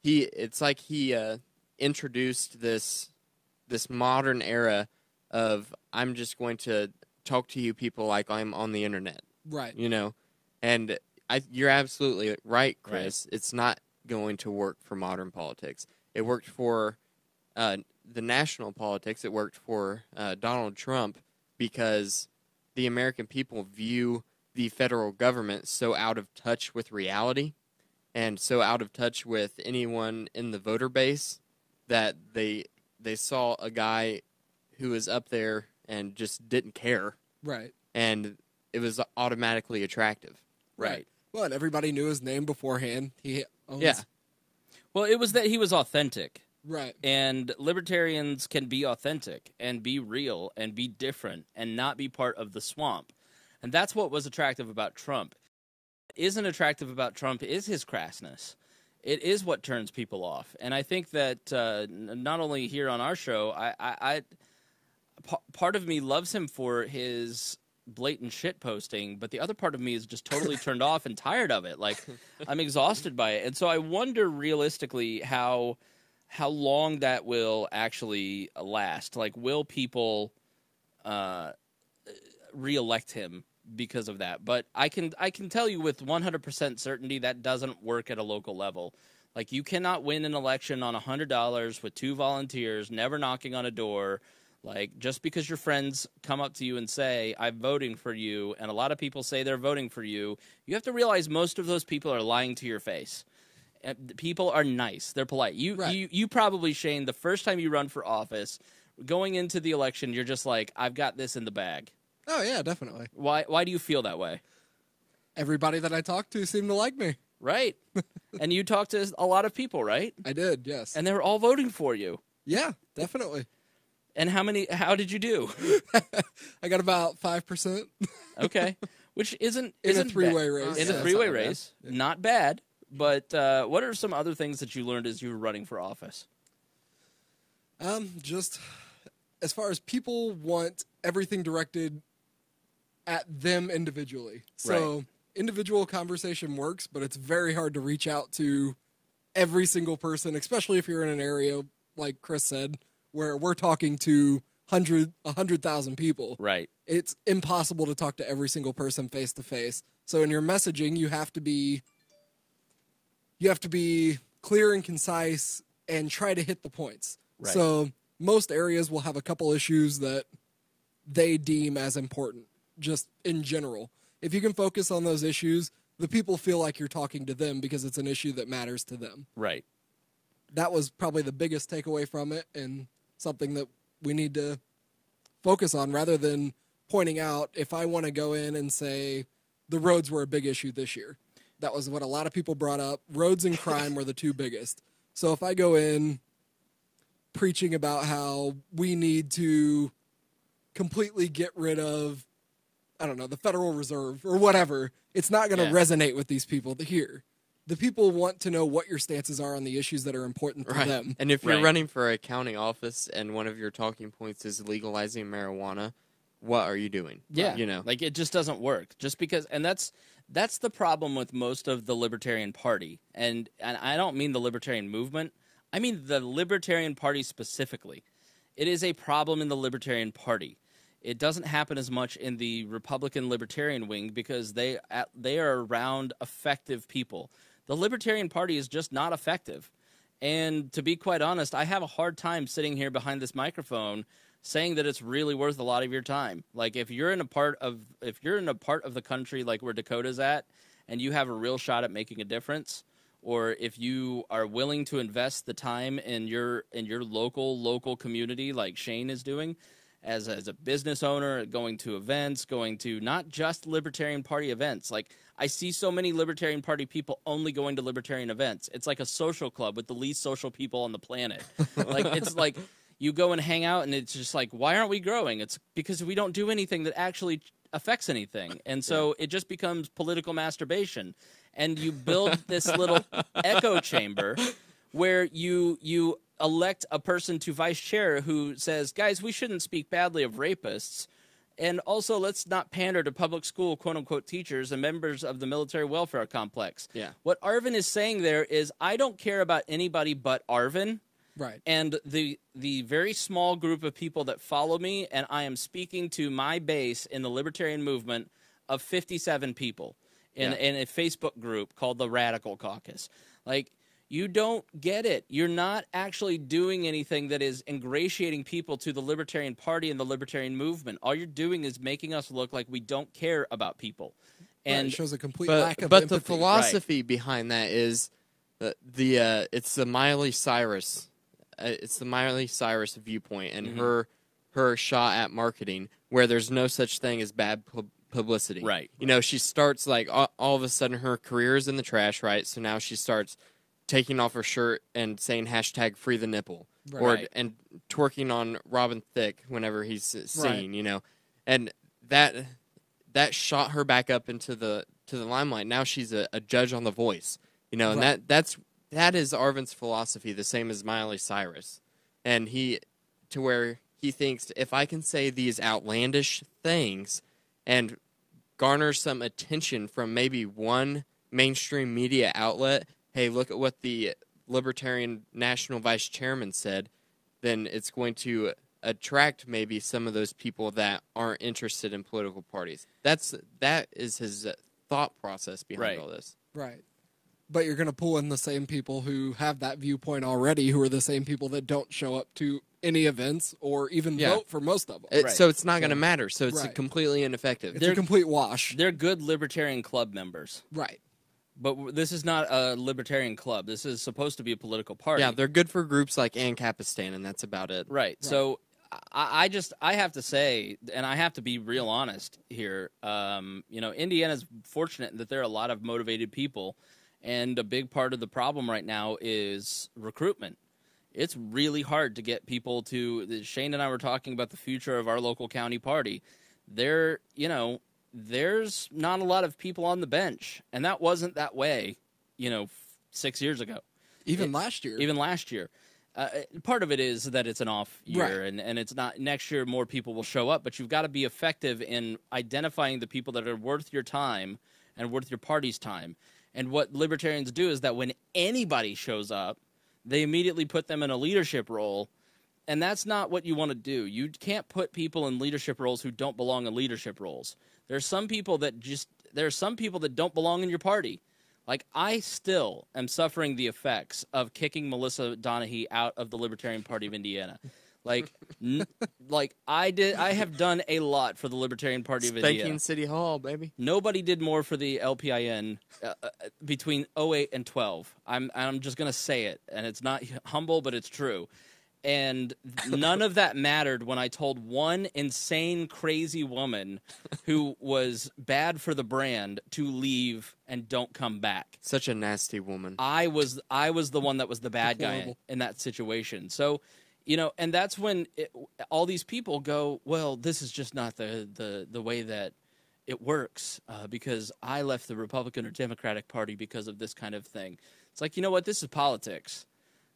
he it's like he uh, introduced this this modern era of I'm just going to talk to you people like I'm on the internet. Right. You know, and I, you're absolutely right, Chris. Right. It's not going to work for modern politics. It worked for uh, the national politics. It worked for uh, Donald Trump because the American people view the federal government so out of touch with reality and so out of touch with anyone in the voter base that they they saw a guy who was up there and just didn't care. Right. And it was automatically attractive. Right. Right. Well, and everybody knew his name beforehand. He owns... Yeah. Well, it was that he was authentic. Right. And libertarians can be authentic and be real and be different and not be part of the swamp. And that's what was attractive about Trump. Isn't attractive about Trump is his crassness. It is what turns people off. And I think that uh, not only here on our show, I, I, I, part of me loves him for his blatant shit posting, but the other part of me is just totally turned off and tired of it. Like, I'm exhausted by it. And so I wonder realistically how how long that will actually last. Like, will people uh, reelect him because of that? But I can I can tell you with one hundred percent certainty that doesn't work at a local level. Like, you cannot win an election on one hundred dollars with two volunteers, never knocking on a door. Like, just because your friends come up to you and say, I'm voting for you, and a lot of people say they're voting for you, you have to realize most of those people are lying to your face. And people are nice. They're polite. You, right. you, you probably, Shane, the first time you run for office, going into the election, you're just like, I've got this in the bag. Oh, yeah, definitely. Why, why do you feel that way? Everybody that I talked to seemed to like me. Right. And you talked to a lot of people, right? I did, yes. And they were all voting for you. Yeah, definitely. And how many? How did you do? I got about five percent. Okay, which isn't in isn't a three-way race. In yeah, a three-way race, bad. Yeah. Not bad. But uh, what are some other things that you learned as you were running for office? Um, just as far as people want everything directed at them individually. So right. Individual conversation works, but it's very hard to reach out to every single person, especially if you're in an area like Chris said, where we're talking to hundred, a hundred thousand people. Right. It's impossible to talk to every single person face to face. So in your messaging, you have to be, you have to be clear and concise and try to hit the points. Right. So most areas will have a couple issues that they deem as important just in general. If you can focus on those issues, the people feel like you're talking to them because it's an issue that matters to them. Right. That was probably the biggest takeaway from it. And something that we need to focus on rather than pointing out if I want to go in and say the roads were a big issue this year. That was what a lot of people brought up. Roads and crime were the two biggest. So if I go in preaching about how we need to completely get rid of, I don't know, the Federal Reserve or whatever, it's not going to yeah. resonate with these people here. The people want to know what your stances are on the issues that are important to right. them. And if you're right. running for a county office and one of your talking points is legalizing marijuana, what are you doing? Yeah. You know, like it just doesn't work just because. And that's that's the problem with most of the Libertarian Party. And, and I don't mean the Libertarian movement. I mean the Libertarian Party specifically. It is a problem in the Libertarian Party. It doesn't happen as much in the Republican Libertarian wing because they they are around effective people. The Libertarian Party is just not effective. And to be quite honest, I have a hard time sitting here behind this microphone saying that it's really worth a lot of your time. Like if you're in a part of if you're in a part of the country like where Dakota's at and you have a real shot at making a difference, or if you are willing to invest the time in your in your local local community like Shane is doing as a, as a business owner, going to events, going to not just Libertarian Party events. Like I see so many Libertarian Party people only going to Libertarian events. It's like a social club with the least social people on the planet. Like it's like you go and hang out and it's just like, why aren't we growing? It's because we don't do anything that actually affects anything. And so yeah. it just becomes political masturbation. And you build this little echo chamber where you you elect a person to vice chair who says, guys, we shouldn't speak badly of rapists. And also, let's not pander to public school, quote-unquote, teachers and members of the military welfare complex. Yeah. What Arvin is saying there is, I don't care about anybody but Arvin, Right. And the the very small group of people that follow me, and I am speaking to my base in the libertarian movement of fifty-seven people in, yeah. in a Facebook group called the Radical Caucus. Like, you don't get it. You're not actually doing anything that is ingratiating people to the Libertarian Party and the libertarian movement. All you're doing is making us look like we don't care about people. And right, it shows a complete but, lack of But empathy. The philosophy right. behind that is the, the uh, it's the Miley Cyrus uh, it's the Miley Cyrus viewpoint and mm-hmm. her her shot at marketing, where there's no such thing as bad pub publicity. Right. You right. know, she starts like all, all of a sudden her career is in the trash, right? So now she starts taking off her shirt and saying hashtag free the nipple, right. or and twerking on Robin Thicke whenever he's seen, right. you know, and that that shot her back up into the to the limelight. Now she's a, a judge on The Voice, you know, and right. that that's that is Arvin's philosophy, the same as Miley Cyrus, and he to where he thinks if I can say these outlandish things and garner some attention from maybe one mainstream media outlet. Hey, look at what the Libertarian National Vice Chairman said, then it's going to attract maybe some of those people that aren't interested in political parties. That's that is his thought process behind right. all this. Right. But you're going to pull in the same people who have that viewpoint already, who are the same people that don't show up to any events or even yeah. vote for most of them. It, right. So it's not so, going to matter. So it's right. completely ineffective. It's they're, a complete wash. They're good Libertarian Club members. Right. But this is not a libertarian club. This is supposed to be a political party. Yeah, they're good for groups like Ancapistan, and that's about it. Right. right. So I, I just I have to say, and I have to be real honest here, um, you know, Indiana's fortunate that there are a lot of motivated people, and a big part of the problem right now is recruitment. It's really hard to get people to – Shane and I were talking about the future of our local county party. They're, you know – there's not a lot of people on the bench, and that wasn't that way, you know, six years ago. Even it, last year. Even last year. Uh, part of it is that it's an off year, right. and, and it's not – next year more people will show up, but you've got to be effective in identifying the people that are worth your time and worth your party's time. And what libertarians do is that when anybody shows up, they immediately put them in a leadership role. And that's not what you want to do. You can't put people in leadership roles who don't belong in leadership roles. There's some people that just there are some people that don't belong in your party. Like, I still am suffering the effects of kicking Melissa Donahue out of the Libertarian Party of Indiana. Like, n like I did I have done a lot for the Libertarian Party of Indiana. Spanking City Hall, baby. Nobody did more for the L P I N uh, uh, between oh eight and twelve. I'm I'm just going to say it, and it's not humble, but it's true. And none of that mattered when I told one insane, crazy woman who was bad for the brand to leave and don't come back. Such a nasty woman. I was I was the one that was the bad guy in that situation. So, you know, and that's when it, all these people go, well, this is just not the, the, the way that it works uh, because I left the Republican or Democratic Party because of this kind of thing. It's like, you know what? This is politics.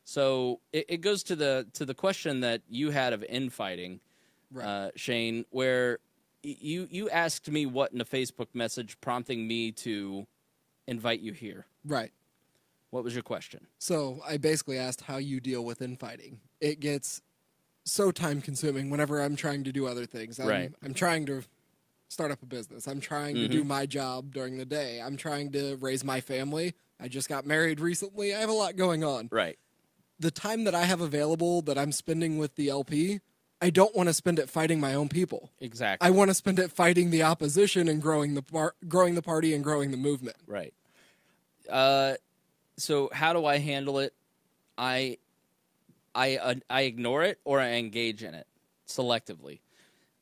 So it, it goes to the to the question that you had of infighting, right. uh, Shane, where you you asked me what in a Facebook message prompting me to invite you here. Right. What was your question? So I basically asked how you deal with infighting. It gets so time consuming whenever I'm trying to do other things. I'm, right. I'm trying to start up a business. I'm trying mm-hmm. to do my job during the day. I'm trying to raise my family. I just got married recently. I have a lot going on. Right. The time that I have available that I'm spending with the L P, I don't want to spend it fighting my own people. Exactly. I want to spend it fighting the opposition and growing the par growing the party and growing the movement. Right. Uh, so how do I handle it? I, I, uh, I ignore it or I engage in it selectively.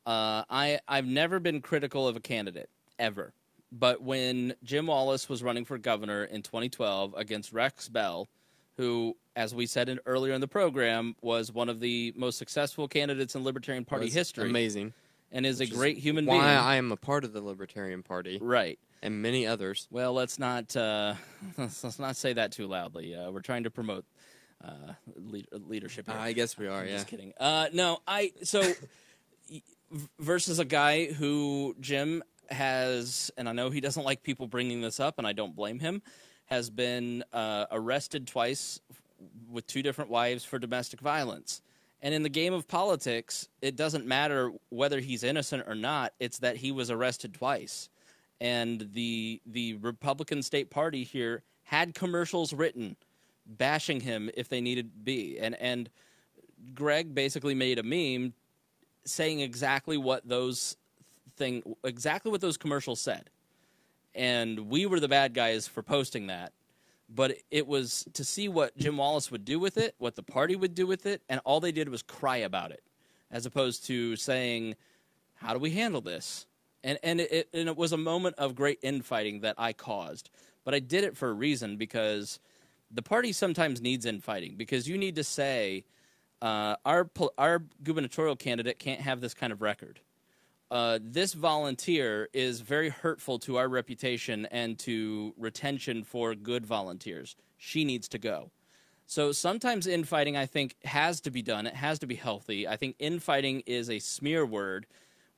Uh, I I've never been critical of a candidate ever, but when Jim Wallace was running for governor in twenty twelve against Rex Bell, who, as we said in, earlier in the program, was one of the most successful candidates in Libertarian Party was history. Amazing. And is Which a great is human why being. Why I am a part of the Libertarian Party. Right. And many others. Well, let's not, uh, let's, let's not say that too loudly. Uh, we're trying to promote uh, le leadership here. Uh, I guess we are, I'm yeah. just kidding. Uh, no, I, so, versus a guy who Jim has, and I know he doesn't like people bringing this up, and I don't blame him, has been uh, arrested twice with two different wives for domestic violence. And in the game of politics, it doesn't matter whether he's innocent or not. It's that he was arrested twice. And the the Republican state party here had commercials written bashing him if they needed to be. And, and Greg basically made a meme saying exactly what those thing exactly what those commercials said. And we were the bad guys for posting that. But it was to see what Jim Wallace would do with it, what the party would do with it, and all they did was cry about it, as opposed to saying, how do we handle this? And, and, it, and it was a moment of great infighting that I caused. But I did it for a reason, because the party sometimes needs infighting, because you need to say, uh, our, our gubernatorial candidate can't have this kind of record. Uh, this volunteer is very hurtful to our reputation and to retention for good volunteers. She needs to go. So sometimes infighting, I think, has to be done. It has to be healthy. I think infighting is a smear word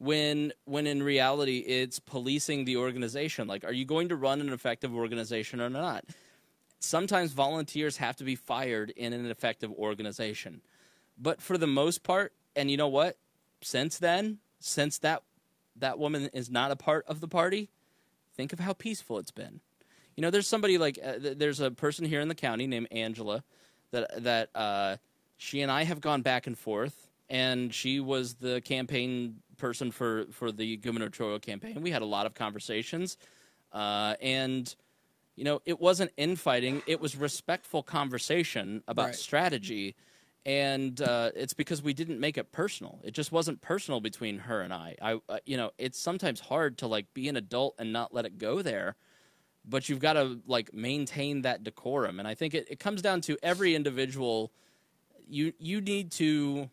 when, when in reality it's policing the organization. Like, are you going to run an effective organization or not? Sometimes volunteers have to be fired in an effective organization. But for the most part, and you know what? Since then... Since that that woman is not a part of the party, think of how peaceful it's been. You know, there's somebody like uh, th there's a person here in the county named Angela that that uh, she and I have gone back and forth, and she was the campaign person for for the gubernatorial campaign. We had a lot of conversations, uh, and you know, it wasn't infighting; it was respectful conversation about right. strategy. And uh, it's because we didn't make it personal. It just wasn't personal between her and I. I, uh, you know, it's sometimes hard to like be an adult and not let it go there, but you've got to like maintain that decorum. And I think it, it comes down to every individual. You you need to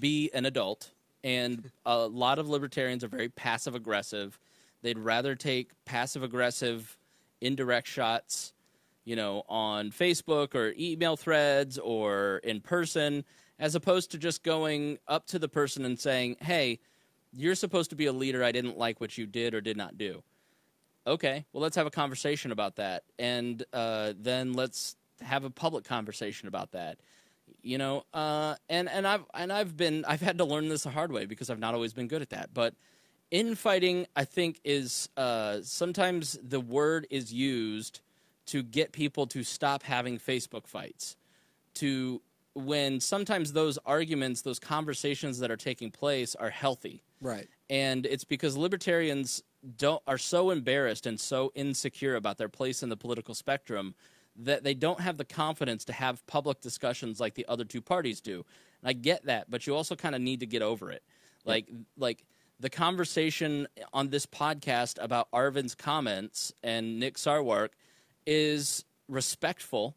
be an adult, and a lot of libertarians are very passive aggressive. They'd rather take passive aggressive, indirect shots, you know, on Facebook or email threads or in person, as opposed to just going up to the person and saying, hey, you're supposed to be a leader. I didn't like what you did or did not do. Okay, well, let's have a conversation about that. And uh, then let's have a public conversation about that. You know, uh, and, and, I've, and I've been, I've had to learn this the hard way because I've not always been good at that. But infighting, I think, is uh, sometimes the word is used to get people to stop having Facebook fights, to when sometimes those arguments, those conversations that are taking place are healthy. Right. And it's because libertarians don't are so embarrassed and so insecure about their place in the political spectrum that they don't have the confidence to have public discussions like the other two parties do. And I get that, but you also kind of need to get over it. Like, yeah. like the conversation on this podcast about Arvin's comments and Nick Sarwark is respectful,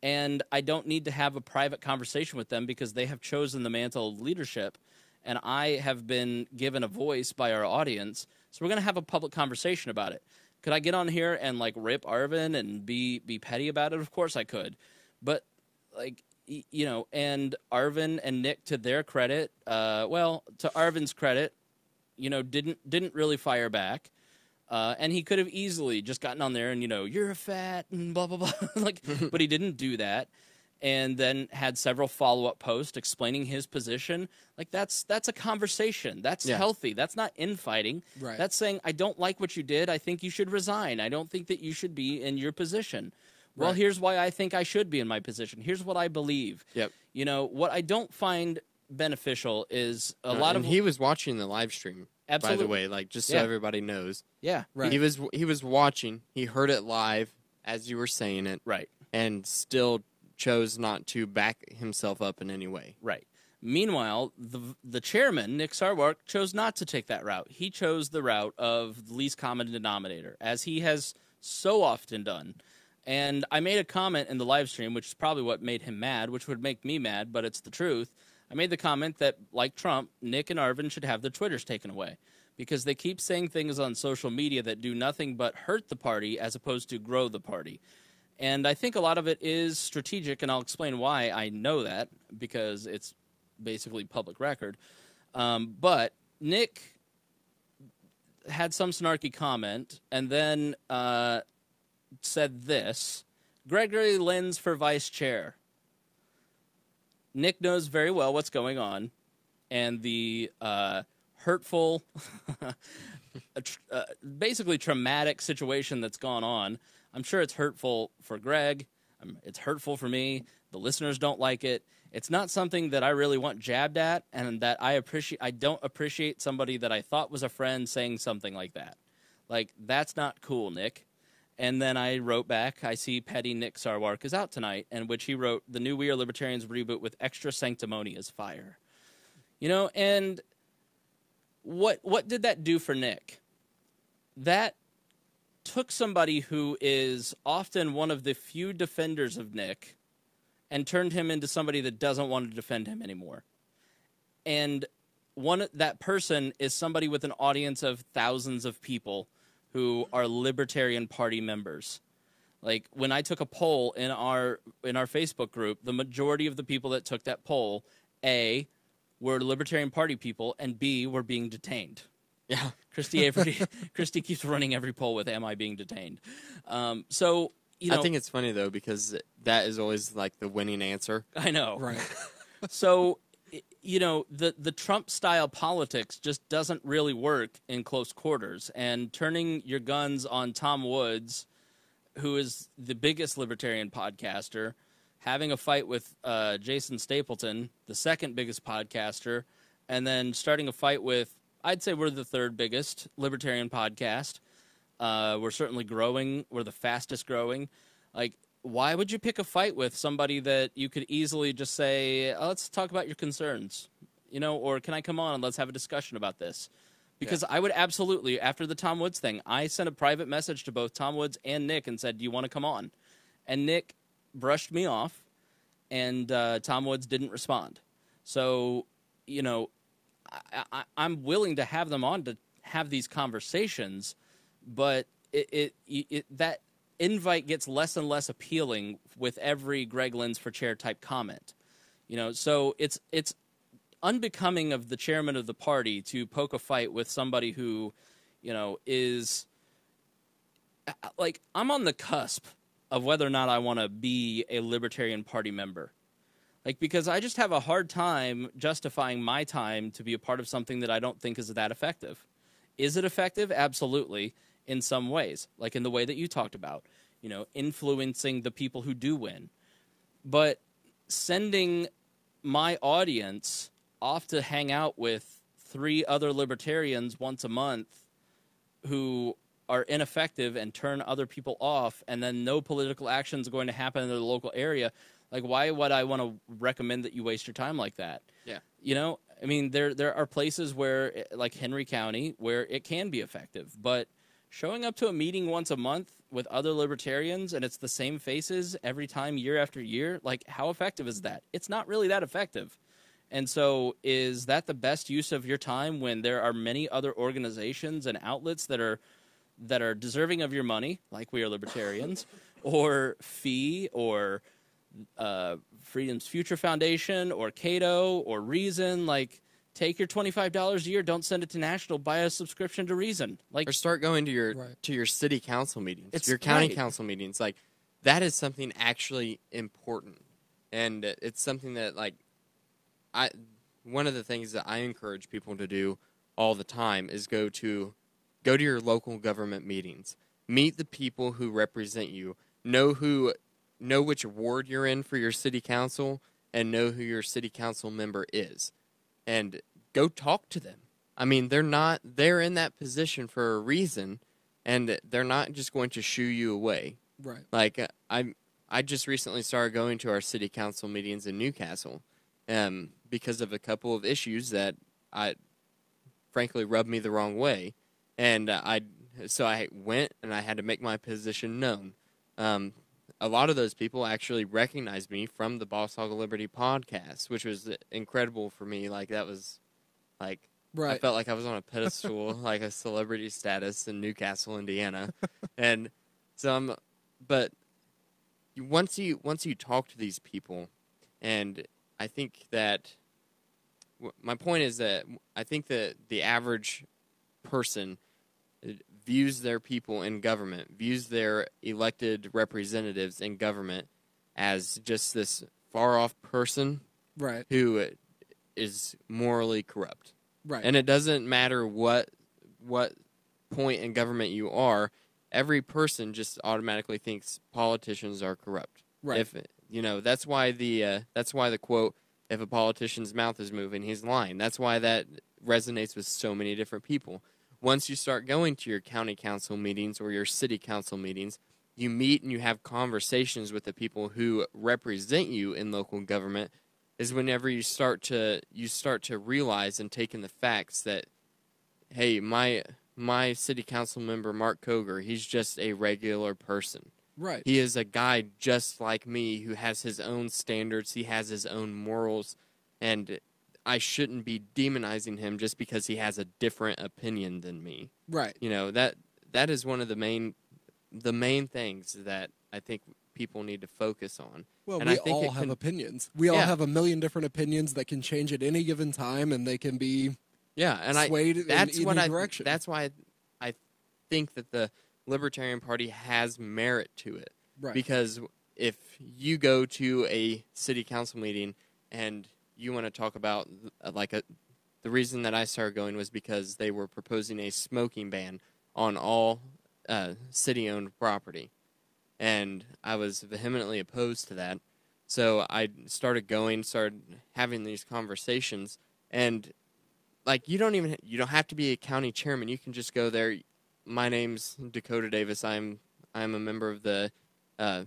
and I don't need to have a private conversation with them because they have chosen the mantle of leadership, and I have been given a voice by our audience. So we're going to have a public conversation about it. Could I get on here and like rip Arvin and be be petty about it? Of course I could, but like you know, and Arvin and Nick, to their credit, uh, well, to Arvin's credit, you know, didn't didn't really fire back. Uh, and he could have easily just gotten on there and, you know, you're a fat and blah, blah, blah. like, but he didn't do that. And then had several follow-up posts explaining his position. Like, that's that's a conversation. That's yeah. healthy. That's not infighting. Right. That's saying, I don't like what you did. I think you should resign. I don't think that you should be in your position. Well, right. here's why I think I should be in my position. Here's what I believe. Yep. You know, what I don't find beneficial is a uh, lot of... He was watching the live stream. Absolutely. By the way, like just so yeah. everybody knows, yeah, right. He was he was watching. He heard it live as you were saying it, right, and still chose not to back himself up in any way, right. Meanwhile, the the chairman Nick Sarwark chose not to take that route. He chose the route of the least common denominator, as he has so often done. And I made a comment in the live stream, which is probably what made him mad, which would make me mad, but it's the truth. I made the comment that, like Trump, Nick and Arvin should have their Twitters taken away because they keep saying things on social media that do nothing but hurt the party as opposed to grow the party. And I think a lot of it is strategic, and I'll explain why I know that because it's basically public record. Um, but Nick had some snarky comment and then uh, said this, Gregory Lenz for vice chair. Nick knows very well what's going on, and the uh, hurtful, uh, basically traumatic situation that's gone on. I'm sure it's hurtful for Greg. Um, it's hurtful for me. The listeners don't like it. It's not something that I really want jabbed at, and that I appreciate. I don't appreciate somebody that I thought was a friend saying something like that. Like, that's not cool, Nick. And then I wrote back, I see Petty Nick Sarwark is out tonight, in which he wrote, the new We Are Libertarians reboot with extra sanctimonious fire. You know, and what what did that do for Nick? That took somebody who is often one of the few defenders of Nick and turned him into somebody that doesn't want to defend him anymore. And one that person is somebody with an audience of thousands of people who are Libertarian Party members. Like, when I took a poll in our in our Facebook group, the majority of the people that took that poll, A, were Libertarian Party people, and B, were being detained. Yeah. Christy Avery, Christy keeps running every poll with, am I being detained? Um, so, you know. I think it's funny, though, because that is always, like, the winning answer. I know. Right. So, you know, the, the Trump-style politics just doesn't really work in close quarters. And turning your guns on Tom Woods, who is the biggest libertarian podcaster, having a fight with uh, Jason Stapleton, the second biggest podcaster, and then starting a fight with, I'd say we're the third biggest libertarian podcast. Uh, we're certainly growing. We're the fastest growing. Like, why would you pick a fight with somebody that you could easily just say, oh, let's talk about your concerns, you know, or can I come on and let's have a discussion about this? Because yeah. I would absolutely, after the Tom Woods thing, I sent a private message to both Tom Woods and Nick and said, do you want to come on? And Nick brushed me off, and uh, Tom Woods didn't respond. So, you know, I, I, I'm willing to have them on to have these conversations, but it, it, it, it that – invite gets less and less appealing with every Greg Lenz for chair type comment, you know. So it's it's unbecoming of the chairman of the party to poke a fight with somebody who, you know, is like, I'm on the cusp of whether or not I want to be a Libertarian Party member, like, because I just have a hard time justifying my time to be a part of something that I don't think is that effective. Is it effective? Absolutely. In some ways, like in the way that you talked about, you know, influencing the people who do win. But sending my audience off to hang out with three other libertarians once a month who are ineffective and turn other people off, and then no political action is going to happen in their local area, like, why would I want to recommend that you waste your time like that? Yeah. You know, I mean, there, there are places where, like Henry County, where it can be effective, but showing up to a meeting once a month with other libertarians and it's the same faces every time, year after year, like, how effective is that? It's not really that effective. And so is that the best use of your time when there are many other organizations and outlets that are that are deserving of your money, like We Are Libertarians, or F E E, or uh, Freedom's Future Foundation, or Cato, or Reason? Like, take your twenty-five dollars a year, don't send it to National, buy a subscription to Reason. Like, or start going to your right. to your city council meetings, it's your county right. council meetings. Like, that is something actually important. And it's something that, like, I one of the things that I encourage people to do all the time is go to go to your local government meetings. Meet the people who represent you. Know who know which ward you're in for your city council, and know who your city council member is. And go talk to them. I mean, they're not, they're in that position for a reason, and they're not just going to shoo you away. Right. Like, uh, I I just recently started going to our city council meetings in Newcastle um, because of a couple of issues that I, frankly, rubbed me the wrong way. And uh, I, so I went and I had to make my position known. Um, A lot of those people actually recognized me from the Boss Hog of Liberty podcast, which was incredible for me. Like, that was, like, right. I felt like I was on a pedestal, like a celebrity status in Newcastle, Indiana. And so I'm, but once you, once you talk to these people, and I think that, my point is that I think that the average person views their people in government, views their elected representatives in government as just this far-off person, right, who is morally corrupt. Right. And it doesn't matter what what point in government you are, every person just automatically thinks politicians are corrupt. Right. If you know, that's why the uh, that's why the quote, if a politician's mouth is moving, he's lying. That's why that resonates with so many different people. Once you start going to your county council meetings or your city council meetings, you meet and you have conversations with the people who represent you in local government, is whenever you start to you start to realize and take in the facts that, hey, my my city council member Mark Koger, he's just a regular person. Right. He is a guy just like me who has his own standards, he has his own morals, and I shouldn't be demonizing him just because he has a different opinion than me. Right. You know, that that is one of the main the main things that I think people need to focus on. Well, and we I think all can, have opinions. We yeah. all have a million different opinions that can change at any given time, and they can be yeah, and swayed I, that's in what any I, direction. That's why I, I think that the Libertarian Party has merit to it. Right. Because if you go to a city council meeting and you want to talk about, like, a, the reason that I started going was because they were proposing a smoking ban on all uh, city-owned property. And I was vehemently opposed to that. So I started going, started having these conversations. And, like, you don't even, you don't have to be a county chairman. You can just go there. My name's Dakota Davis. I'm, I'm a member of the uh,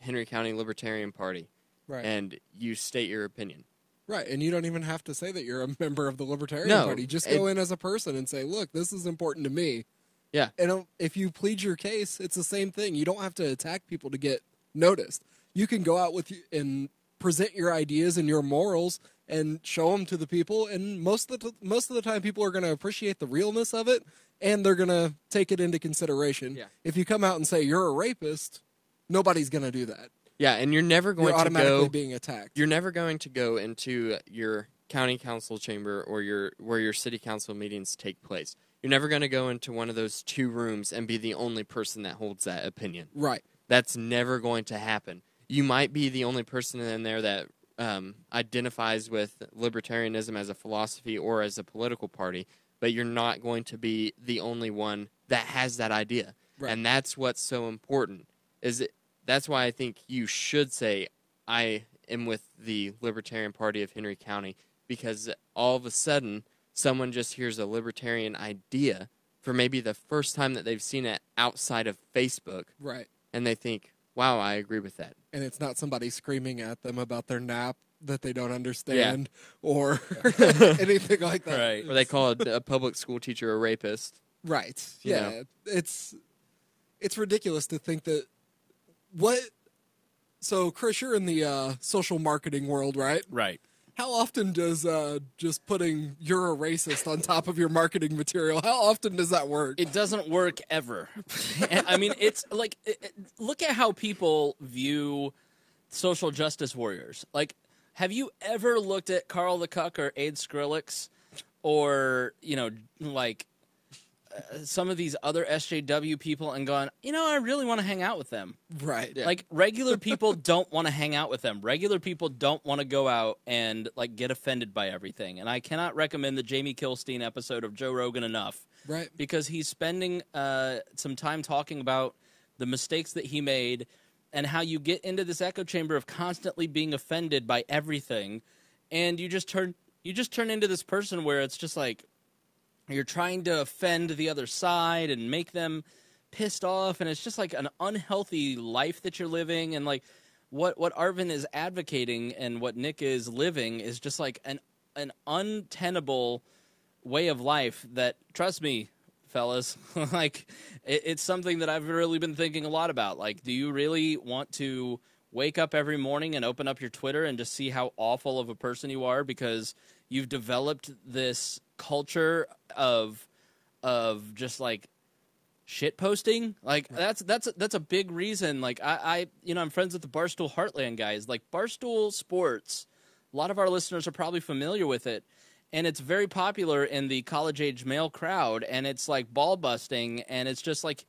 Henry County Libertarian Party. Right. And you state your opinion. Right, and you don't even have to say that you're a member of the Libertarian no, Party. Just go it, in as a person and say, look, this is important to me. Yeah. And if you plead your case, it's the same thing. You don't have to attack people to get noticed. You can go out with and present your ideas and your morals and show them to the people. And most of the, most of the time, people are going to appreciate the realness of it, and they're going to take it into consideration. Yeah. If you come out and say you're a rapist, nobody's going to do that. Yeah, and you're never going you're automatically to go, being attacked. You're never going to go into your county council chamber or your where your city council meetings take place. You're never going to go into one of those two rooms and be the only person that holds that opinion. Right. That's never going to happen. You might be the only person in there that um, identifies with libertarianism as a philosophy or as a political party, but you're not going to be the only one that has that idea. Right. And that's what's so important. Is it? That's why I think you should say, I am with the Libertarian Party of Henry County, because all of a sudden, someone just hears a libertarian idea for maybe the first time that they've seen it outside of Facebook. Right. And they think, wow, I agree with that. And it's not somebody screaming at them about their nap that they don't understand yeah. or anything like that. Right. Or they call a, a public school teacher a rapist. Right. You yeah. know. It's, it's ridiculous to think that. What, so Chris, you're in the uh, social marketing world, right? Right. How often does uh, just putting "you're a racist" on top of your marketing material, how often does that work? It doesn't work ever. I mean, it's like, it, it, look at how people view social justice warriors. Like, have you ever looked at Carl the Cuck or Abe Skrillex or, you know, like some of these other S J W people and gone, you know, I really want to hang out with them. Right. Yeah. Like, regular people don't want to hang out with them. Regular people don't want to go out and, like, get offended by everything. And I cannot recommend the Jamie Kilstein episode of Joe Rogan enough. Right. Because he's spending uh, some time talking about the mistakes that he made and how you get into this echo chamber of constantly being offended by everything. And you just turn, you just turn into this person where it's just like, you're trying to offend the other side and make them pissed off, and it's just like an unhealthy life that you're living. And like what what Arvin is advocating and what Nick is living is just like an an untenable way of life that, trust me, fellas, like it, it's something that I've really been thinking a lot about. Like, do you really want to wake up every morning and open up your Twitter and just see how awful of a person you are because you've developed this culture of of just like shit posting? Like, right. that's that's that's a big reason. Like, I, I you know, I'm friends with the Barstool Heartland guys. Like, Barstool Sports, a lot of our listeners are probably familiar with it, and it's very popular in the college-age male crowd, and it's like ball-busting, and it's just like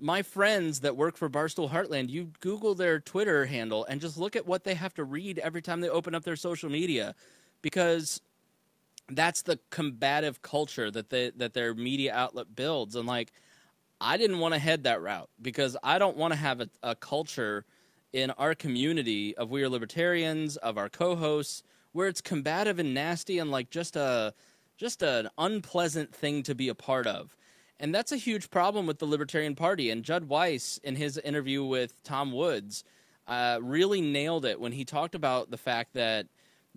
my friends that work for Barstool Heartland, you Google their Twitter handle and just look at what they have to read every time they open up their social media, because that's the combative culture that they, that their media outlet builds. And like, I didn't want to head that route because I don't want to have a, a culture in our community of We Are Libertarians, of our co-hosts, where it's combative and nasty and like just a just an unpleasant thing to be a part of. And that's a huge problem with the Libertarian Party. And Judd Weiss, in his interview with Tom Woods, uh, really nailed it when he talked about the fact that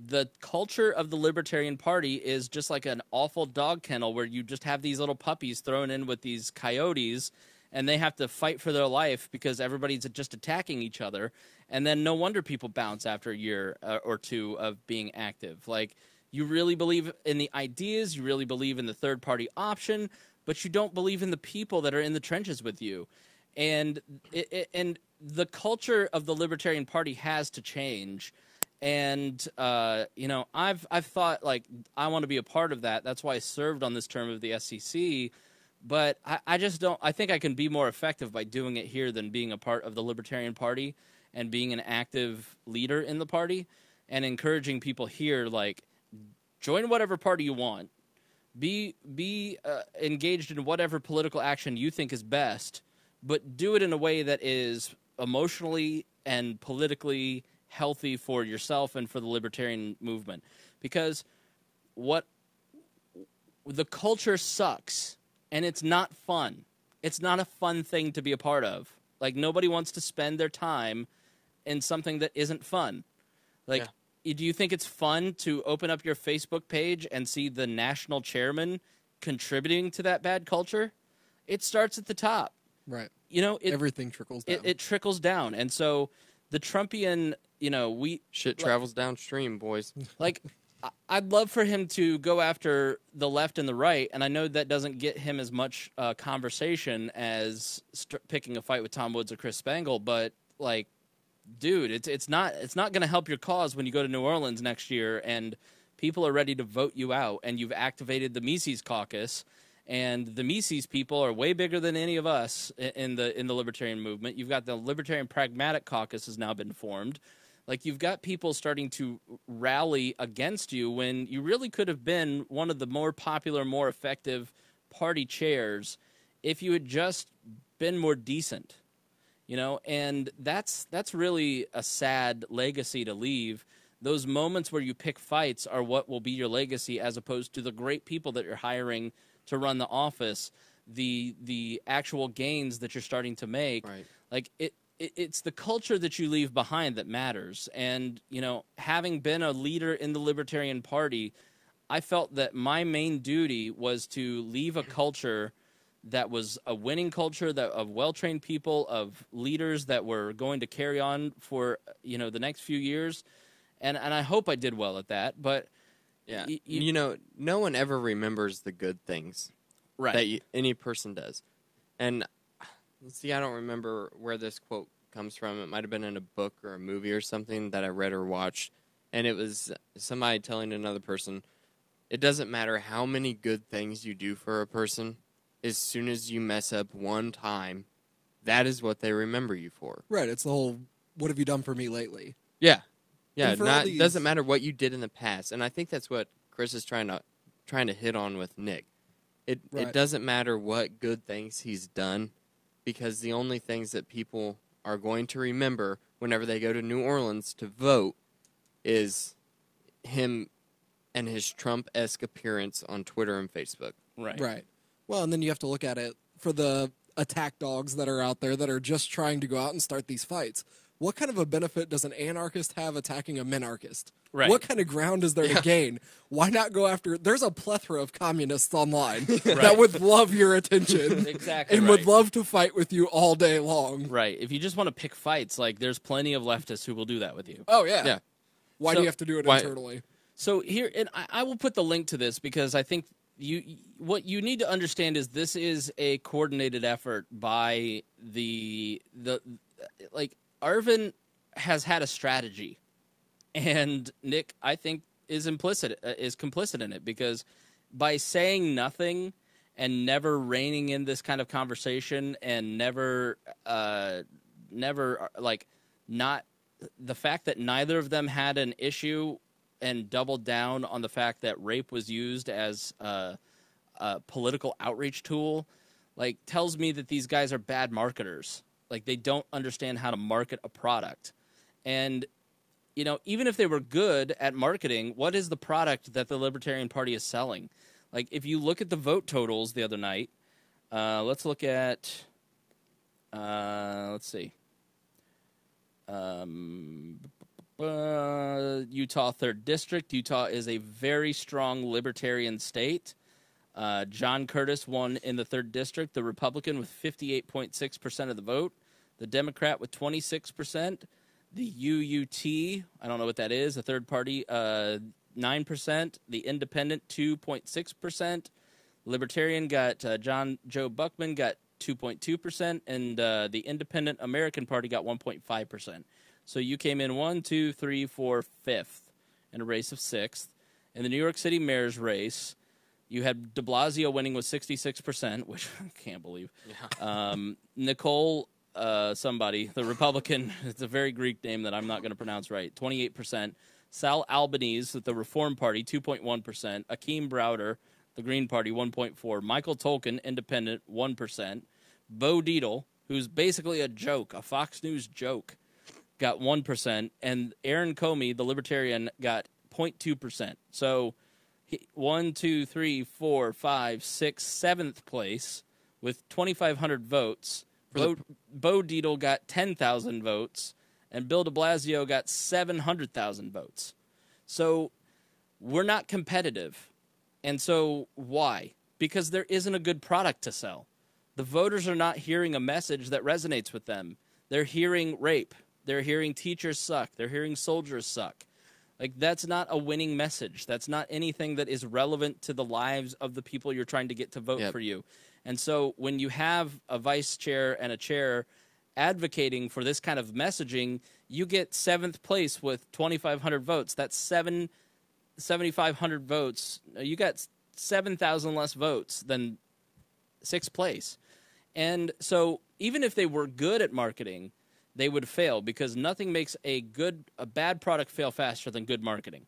the culture of the Libertarian Party is just like an awful dog kennel where you just have these little puppies thrown in with these coyotes, and they have to fight for their life because everybody's just attacking each other. And then no wonder people bounce after a year or two of being active. Like, you really believe in the ideas, you really believe in the third-party option, but you don't believe in the people that are in the trenches with you. And it, it, and the culture of the Libertarian Party has to change. And, uh, you know, I've, I've thought, like, I want to be a part of that. That's why I served on this term of the S E C. But I, I just don't – I think I can be more effective by doing it here than being a part of the Libertarian Party and being an active leader in the party and encouraging people here, like, join whatever party you want. Be be uh, engaged in whatever political action you think is best, but do it in a way that is emotionally and politically healthy for yourself and for the libertarian movement. Because what the culture sucks, and it's not fun. It's not a fun thing to be a part of. Like, nobody wants to spend their time in something that isn't fun. Like. Yeah. Do you think it's fun to open up your Facebook page and see the national chairman contributing to that bad culture? It starts at the top. Right. You know, it, everything trickles down. It, it trickles down. And so the Trumpian, you know, we... Shit travels like, downstream, boys. Like, I'd love for him to go after the left and the right, and I know that doesn't get him as much uh, conversation as st- picking a fight with Tom Woods or Chris Spangle, but, like, dude, it's it's not it's not going to help your cause when you go to New Orleans next year and people are ready to vote you out and you've activated the Mises caucus, and the Mises people are way bigger than any of us in the in the libertarian movement. You've got the Libertarian Pragmatic Caucus has now been formed. Like, you've got people starting to rally against you when you really could have been one of the more popular, more effective party chairs if you had just been more decent. You know, and that's that's really a sad legacy to leave. Those moments where you pick fights are what will be your legacy, as opposed to the great people that you're hiring to run the office, the the actual gains that you're starting to make. Right. Like, it, it it's the culture that you leave behind that matters. And, you know, having been a leader in the Libertarian Party, I felt that my main duty was to leave a culture that was a winning culture, that of well-trained people, of leaders that were going to carry on for, you know, the next few years. And and I hope I did well at that, but yeah, y- you, you know, no one ever remembers the good things, right, that you, any person does. And see, I don't remember where this quote comes from. It might have been in a book or a movie or something that I read or watched, and it was somebody telling another person, it doesn't matter how many good things you do for a person, as soon as you mess up one time, that is what they remember you for. Right. It's the whole, what have you done for me lately? Yeah. Yeah. Not, these... It doesn't matter what you did in the past. And I think that's what Chris is trying to trying to hit on with Nick. It right. It doesn't matter what good things he's done, because the only things that people are going to remember whenever they go to New Orleans to vote is him and his Trump-esque appearance on Twitter and Facebook. Right. Right. Well, and then you have to look at it for the attack dogs that are out there that are just trying to go out and start these fights. What kind of a benefit does an anarchist have attacking a minarchist? Right. What kind of ground is there yeah. to gain? Why not go after... There's a plethora of communists online right. that would love your attention exactly, and right. would love to fight with you all day long. Right. If you just want to pick fights, like, there's plenty of leftists who will do that with you. Oh, yeah. yeah. Why so, do you have to do it why, internally? So here... And I, I will put the link to this because I think... You, what you need to understand is this is a coordinated effort by the the like Arvin has had a strategy, and Nick, I think is implicit, uh, is complicit in it, because by saying nothing and never reining in this kind of conversation and never, uh, never like not the fact that neither of them had an issue and doubled down on the fact that rape was used as a, a political outreach tool, like, tells me that these guys are bad marketers. Like, they don't understand how to market a product. And, you know, even if they were good at marketing, what is the product that the Libertarian Party is selling? Like, if you look at the vote totals the other night, uh, let's look at, uh, let's see, um, uh, Utah third District. Utah is a very strong Libertarian state. Uh, John Curtis won in the third District, the Republican with fifty-eight point six percent of the vote, the Democrat with twenty-six percent, the U U T, I don't know what that is, a third party, uh, nine percent, the Independent two point six percent, Libertarian got uh, John Joe Buckman got two point two percent, and uh, the Independent American Party got one point five percent. So you came in one, two, three, four, fifth in a race of sixth. In the New York City mayor's race, you had de Blasio winning with sixty-six percent, which I can't believe. Yeah. Um, Nicole uh, somebody, the Republican, it's a very Greek name that I'm not going to pronounce right, twenty-eight percent. Sal Albanese with the Reform Party, two point one percent. Akeem Browder, the Green Party, one point four percent. Michael Tolkien, Independent, one percent. Bo Deedle, who's basically a joke, a Fox News joke, got one percent. And Aaron Comey, the Libertarian, got zero point two percent. So he, one, two, three, four, five, six, seventh place with twenty-five hundred votes. Bo, the... Bo Deedle got ten thousand votes. And Bill de Blasio got seven hundred thousand votes. So we're not competitive. And so why? Because there isn't a good product to sell. The voters are not hearing a message that resonates with them. They're hearing rape. They're hearing teachers suck. They're hearing soldiers suck. Like, that's not a winning message. That's not anything that is relevant to the lives of the people you're trying to get to vote yep. for you. And so when you have a vice chair and a chair advocating for this kind of messaging, you get seventh place with twenty-five hundred votes. That's seven, seventy-five hundred votes. You got seven thousand less votes than sixth place. And so even if they were good at marketing, they would fail, because nothing makes a good, a bad product fail faster than good marketing.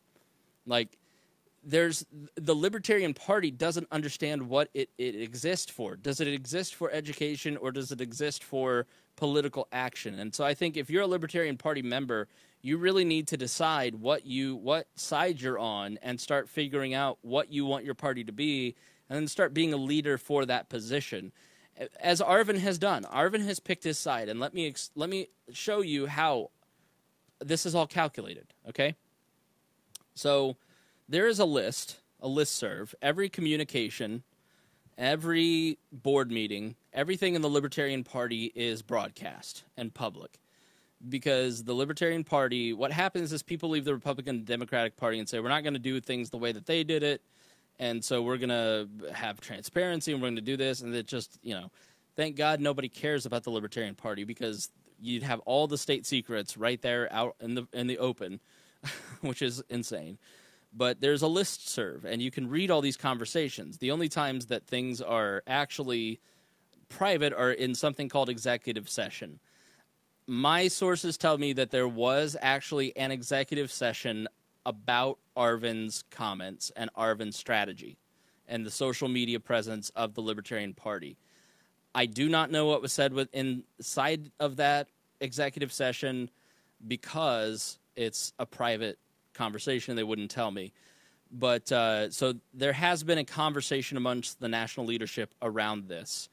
Like, there's the Libertarian Party doesn't understand what it, it exists for. Does it exist for education, or does it exist for political action? And so I think if you're a Libertarian Party member, you really need to decide what you what side you're on and start figuring out what you want your party to be, and then start being a leader for that position, as Arvin has done. Arvin has picked his side, and let me ex let me show you how this is all calculated. Okay, so there is a list, a listserv, every communication, every board meeting, everything in the Libertarian Party is broadcast and public, because the Libertarian Party, what happens is people leave the Republican and Democratic Party and say, we're not going to do things the way that they did it, and so we're going to have transparency, and we're going to do this, and it just, you know, thank God nobody cares about the Libertarian Party, because you'd have all the state secrets right there out in the, in the open, which is insane. But there's a listserv, and you can read all these conversations. The only times that things are actually private are in something called executive session. My sources tell me that there was actually an executive session about Arvin's comments and Arvin's strategy and the social media presence of the Libertarian Party. I do not know what was said within, inside of that executive session, because it's a private conversation. They wouldn't tell me. But uh, so there has been a conversation amongst the national leadership around this.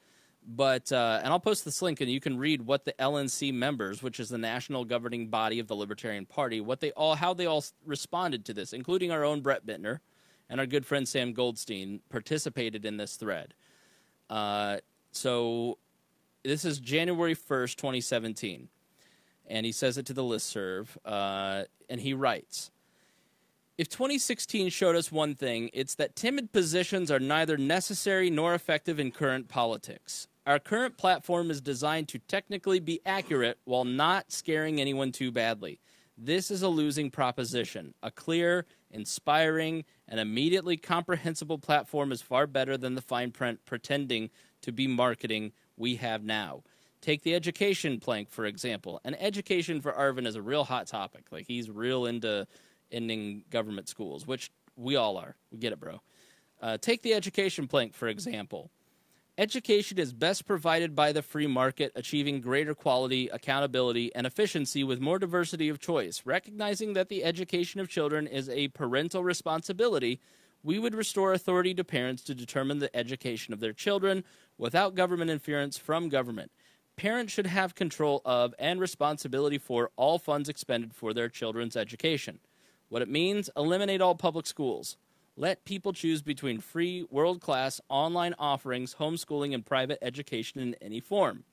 But uh, and I'll post this link, and you can read what the L N C members, which is the national governing body of the Libertarian Party, what they all, how they all responded to this, including our own Brett Bittner and our good friend Sam Goldstein participated in this thread. Uh, so this is January first, twenty seventeen, and he says it to the listserv, uh, and he writes, if twenty sixteen showed us one thing, it's that timid positions are neither necessary nor effective in current politics. Our current platform is designed to technically be accurate while not scaring anyone too badly. This is a losing proposition. A clear, inspiring, and immediately comprehensible platform is far better than the fine print pretending to be marketing we have now. Take the education plank, for example. And education for Arvin is a real hot topic. Like, he's real into ending government schools, which we all are. We get it, bro. Uh, take the education plank, for example. Education is best provided by the free market, achieving greater quality, accountability, and efficiency with more diversity of choice. Recognizing that the education of children is a parental responsibility, we would restore authority to parents to determine the education of their children without government interference from government. Parents should have control of and responsibility for all funds expended for their children's education. What it means, eliminate all public schools. Let people choose between free, world-class, online offerings, homeschooling, and private education in any form.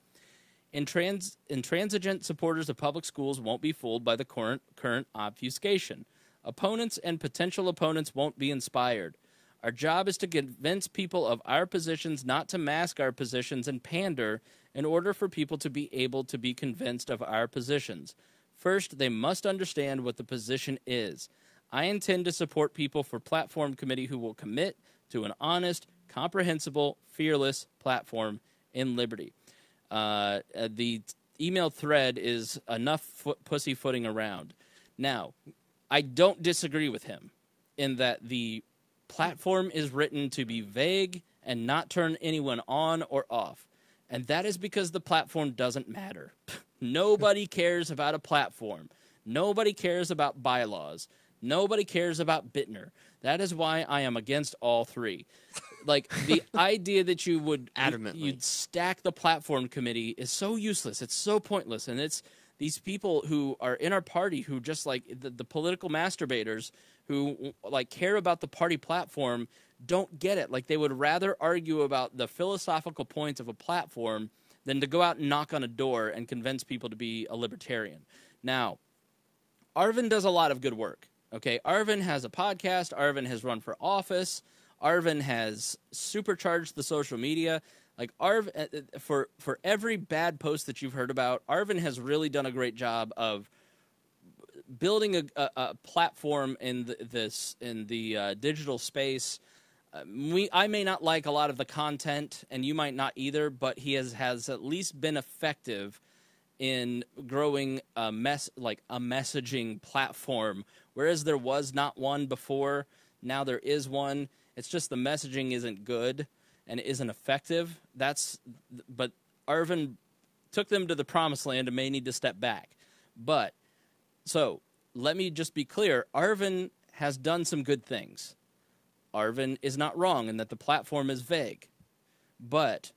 Intrans intransigent supporters of public schools won't be fooled by the current, current obfuscation. Opponents and potential opponents won't be inspired. Our job is to convince people of our positions, not to mask our positions and pander, in order for people to be able to be convinced of our positions. First, they must understand what the position is. I intend to support people for platform committee who will commit to an honest, comprehensible, fearless platform in liberty. Uh, the email thread is enough foot pussyfooting around. Now, I don't disagree with him in that the platform is written to be vague and not turn anyone on or off. And that is because the platform doesn't matter. Nobody cares about a platform. Nobody cares about bylaws. Nobody cares about Bittner. That is why I am against all three. Like, the idea that you would adamantly you'd stack the platform committee is so useless. It's so pointless. And it's these people who are in our party who just, like, the, the political masturbators who, like, care about the party platform don't get it. Like, they would rather argue about the philosophical points of a platform than to go out and knock on a door and convince people to be a libertarian. Now, Arvin does a lot of good work. Okay, Arvin has a podcast. Arvin has run for office. Arvin has supercharged the social media. Like, Arvin, for, for every bad post that you've heard about, Arvin has really done a great job of building a, a, a platform in the, this in the uh, digital space. Uh, we, I may not like a lot of the content, and you might not either, but he has, has at least been effective in growing a mess like a messaging platform, whereas there was not one before. Now there is one. It's just the messaging isn't good and it isn't effective. That's but Arvin took them to the promised land and may need to step back. But so let me just be clear: Arvin has done some good things. Arvin is not wrong in that the platform is vague, but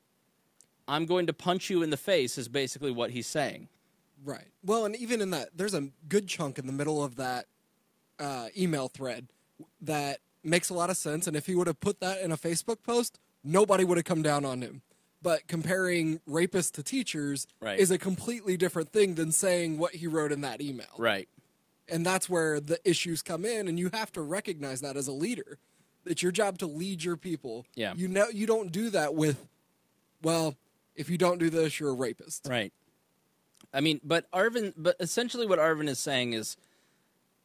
I'm going to punch you in the face is basically what he's saying. Right. Well, and even in that, there's a good chunk in the middle of that uh, email thread that makes a lot of sense. And if he would have put that in a Facebook post, nobody would have come down on him. But comparing rapists to teachers right. is a completely different thing than saying what he wrote in that email. Right. And that's where the issues come in. And you have to recognize that as a leader. It's your job to lead your people. Yeah. You know, you don't do that with, well, if you don't do this, you're a rapist. Right. I mean, but Arvin, but essentially what Arvin is saying is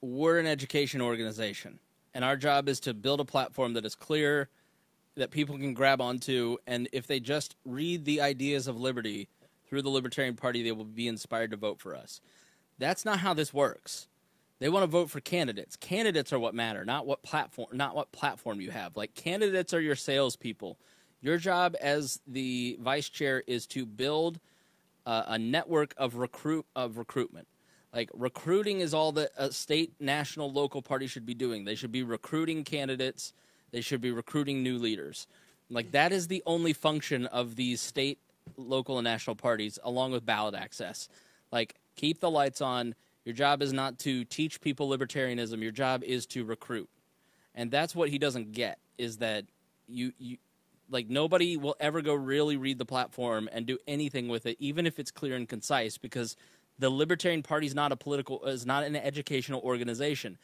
we're an education organization, and our job is to build a platform that is clear, that people can grab onto, and if they just read the ideas of liberty through the Libertarian Party, they will be inspired to vote for us. That's not how this works. They want to vote for candidates. Candidates are what matter, not what platform, not what platform you have. Like, candidates are your salespeople. Your job as the vice chair is to build uh, a network of recruit of recruitment. Like, recruiting is all that a state, national, local party should be doing. They should be recruiting candidates. They should be recruiting new leaders. Like, that is the only function of these state, local, and national parties, along with ballot access. Like, keep the lights on. Your job is not to teach people libertarianism. Your job is to recruit. And that's what he doesn't get, is that you you – like, nobody will ever go really read the platform and do anything with it, even if it's clear and concise, because the Libertarian Party is not a political, is not an educational organization.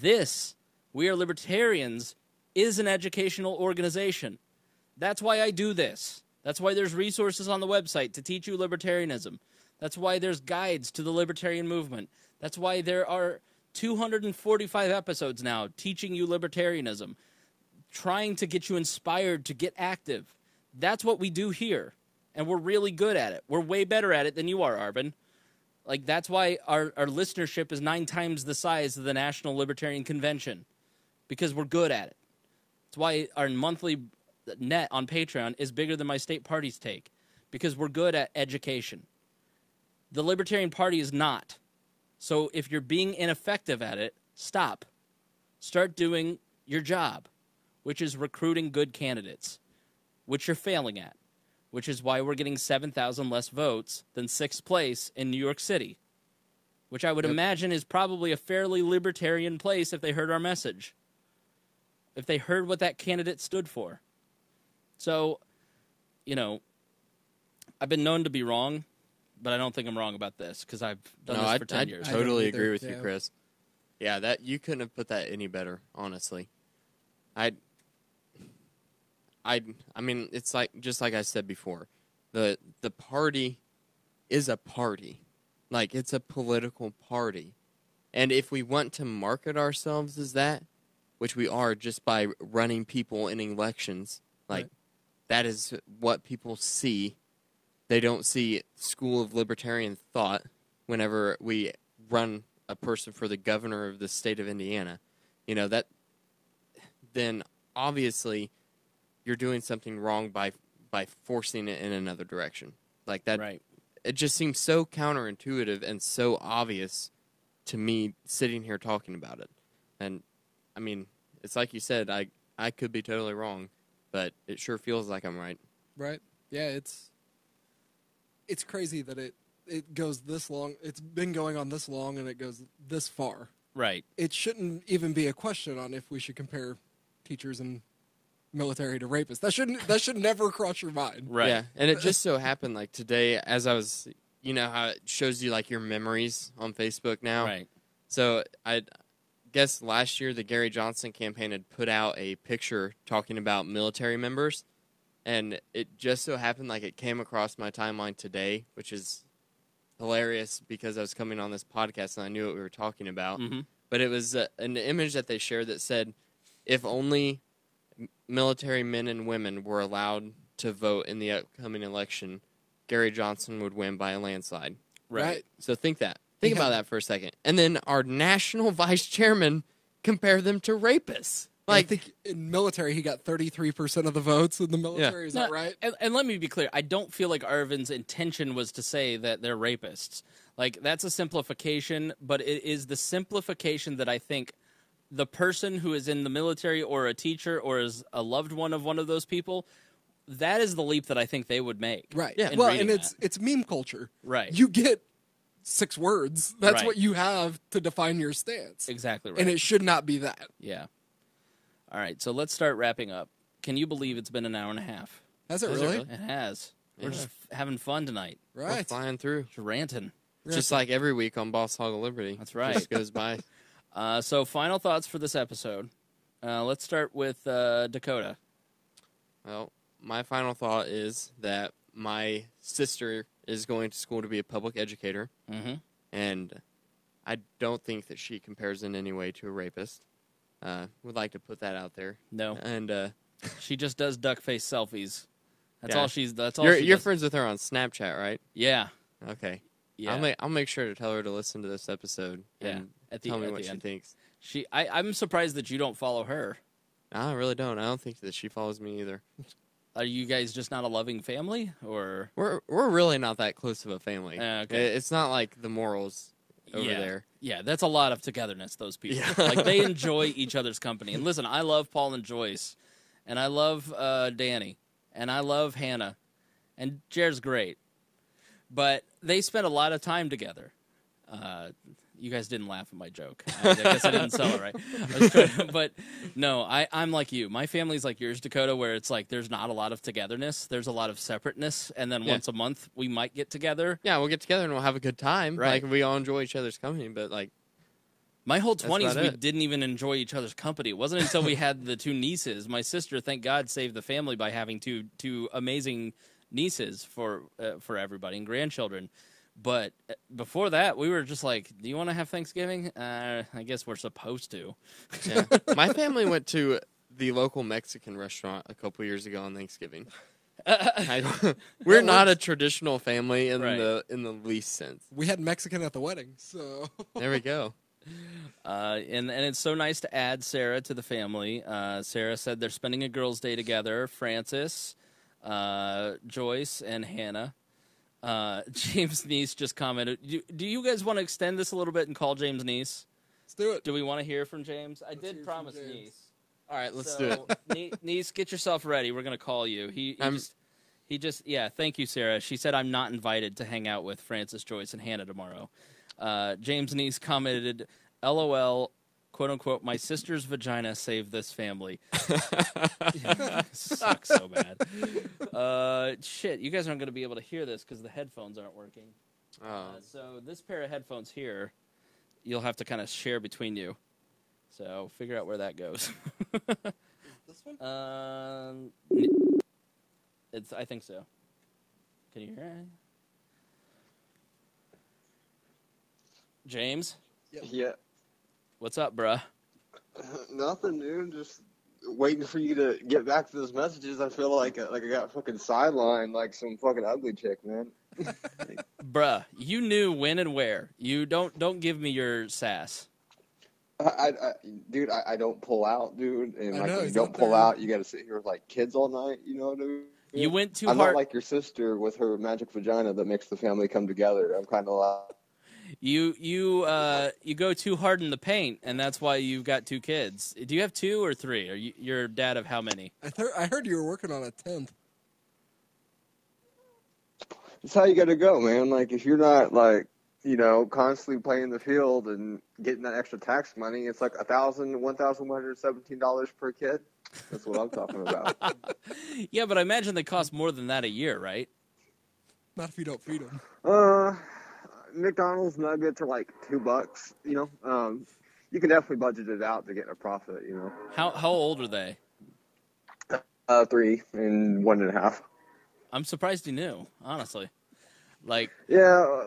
This, We Are Libertarians, is an educational organization. That's why I do this. That's why there's resources on the website to teach you libertarianism. That's why there's guides to the libertarian movement. That's why there are two hundred forty-five episodes now teaching you libertarianism, trying to get you inspired to get active. That's what we do here, and we're really good at it. We're way better at it than you are, Arvin. Like, that's why our, our listenership is nine times the size of the National Libertarian Convention, because we're good at it. That's why our monthly net on Patreon is bigger than my state party's take, because we're good at education. The Libertarian Party is not. So if you're being ineffective at it, stop. Start doing your job, which is recruiting good candidates, which you're failing at, which is why we're getting seven thousand less votes than sixth place in New York City, which I would yep. imagine is probably a fairly libertarian place if they heard our message, if they heard what that candidate stood for. So, you know, I've been known to be wrong, but I don't think I'm wrong about this because I've done no, this for I, ten I years. I totally agree with yeah. you, Chris. Yeah, that you couldn't have put that any better, honestly. I... I I mean, it's like just like I said before, the the party is a party. Like, it's a political party. And if we want to market ourselves as that, which we are just by running people in elections, like, right. that is what people see. They don't see school of libertarian thought whenever we run a person for the governor of the state of Indiana. You know, that then obviously you're doing something wrong by by forcing it in another direction. Like that, right. it just seems so counterintuitive and so obvious to me sitting here talking about it. And, I mean, it's like you said, I, I could be totally wrong, but it sure feels like I'm right. Right. Yeah, it's it's crazy that it, it goes this long. It's been going on this long, and it goes this far. Right. It shouldn't even be a question on if we should compare teachers and military to rapists. That shouldn't that should never cross your mind. Right. Yeah. And it just so happened, like, today, as I was, you know how it shows you, like, your memories on Facebook now? Right. So I guess last year the Gary Johnson campaign had put out a picture talking about military members, and it just so happened, like, it came across my timeline today, which is hilarious because I was coming on this podcast and I knew what we were talking about. Mm-hmm. But it was uh, an image that they shared that said, if only military men and women were allowed to vote in the upcoming election, Gary Johnson would win by a landslide. Right. right. So think that. Think yeah. about that for a second. And then our national vice chairman compared them to rapists. Like, I think in military, he got thirty-three percent of the votes in the military. Yeah. Is that now, right? And, and let me be clear. I don't feel like Arvin's intention was to say that they're rapists. Like, that's a simplification, but it is the simplification that I think the person who is in the military or a teacher or is a loved one of one of those people, that is the leap that I think they would make. Right. Yeah. Well, and it's that. it's meme culture. Right. You get six words. That's right. what you have to define your stance. Exactly right. And it should not be that. Yeah. All right. So let's start wrapping up. Can you believe it's been an hour and a half? Has it, has really? it really? It has. Yeah. We're just having fun tonight. Right. We're flying through. Just ranting. ranting. Just like every week on Boss Hog of Liberty. That's right. It just goes by. Uh, so, final thoughts for this episode. Uh, let's start with uh, Dakota. Well, my final thought is that my sister is going to school to be a public educator, mm-hmm. and I don't think that she compares in any way to a rapist. Uh, would like to put that out there. No, and uh, she just does duck face selfies. That's yeah. all she's. That's all. You're, she you're does. friends with her on Snapchat, right? Yeah. Okay. Yeah. I'll make, I'll make sure to tell her to listen to this episode. Yeah. And At the, Tell me at what the she end. thinks. She, I, I'm surprised that you don't follow her. I really don't. I don't think that she follows me either. Are you guys just not a loving family, or we're we're really not that close of a family? Uh, okay, it's not like the Morrills over yeah. there. Yeah, that's a lot of togetherness. Those people, yeah. like they enjoy each other's company. And listen, I love Paul and Joyce, and I love uh, Danny, and I love Hannah, and Jared's great, but they spend a lot of time together. Uh, You guys didn't laugh at my joke. I, I guess I didn't sell it right. I was trying to, but no, I, I'm like you. My family's like yours, Dakota, where it's like there's not a lot of togetherness. There's a lot of separateness. And then yeah. once a month, we might get together. Yeah, we'll get together and we'll have a good time. Right. Like, we all enjoy each other's company, but like... My whole twenties, we it. didn't even enjoy each other's company. It wasn't until we had the two nieces. My sister, thank God, saved the family by having two, two amazing nieces for uh, for everybody and grandchildren. But before that, we were just like, do you want to have Thanksgiving? Uh, I guess we're supposed to. Yeah. My family went to the local Mexican restaurant a couple years ago on Thanksgiving. Uh, I, we're not a traditional family in right. the in the least sense. We had Mexican at the wedding, so there we go. Uh, and and it's so nice to add Sarah to the family. Uh, Sarah said they're spending a girls' day together. Francis, uh, Joyce, and Hannah. Uh, James Neese just commented. Do, do you guys want to extend this a little bit and call James Neese? Let's do it. Do we want to hear from James? I let's did promise Neese. All right, let's so, do it. Neese, get yourself ready. We're going to call you. He, he, just, he just, yeah, thank you, Sarah. She said I'm not invited to hang out with Francis, Joyce, and Hannah tomorrow. Uh, James Neese commented, L O L, quote-unquote, my sister's vagina saved this family. Yeah, sucks so bad. Uh, shit, you guys aren't going to be able to hear this because the headphones aren't working. Oh. Uh, so this pair of headphones here, you'll have to kind of share between you. So figure out where that goes. This one? Um, it's. I think so. Can you hear it? James? Yep. Yeah. What's up, bruh? Uh, nothing, dude. Just waiting for you to get back to those messages. I feel like uh, like I got fucking sidelined like some fucking ugly chick, man. Bruh, you knew when and where. You don't don't give me your sass. I, I, dude, I, I don't pull out, dude. And like, know, you don't pull there. out, you got to sit here with like kids all night, you know, dude. You went too I'm hard. I'm not like your sister with her magic vagina that makes the family come together. I'm kind of like you, you, uh, you go too hard in the paint, and that's why you've got two kids. Do you have two or three? Are you your dad of how many? I heard, I heard you were working on a tenth. That's how you got to go, man. Like if you're not like. you know, constantly playing the field and getting that extra tax money. It's like one thousand one hundred seventeen dollars per kid. That's what I'm talking about. Yeah, but I imagine they cost more than that a year, right? Not if you don't feed them. Uh, McDonald's nuggets are like two bucks, you know. Um, you can definitely budget it out to get a profit, you know. How, how old are they? Uh, three and one and a half. I'm surprised you knew, honestly. Like yeah,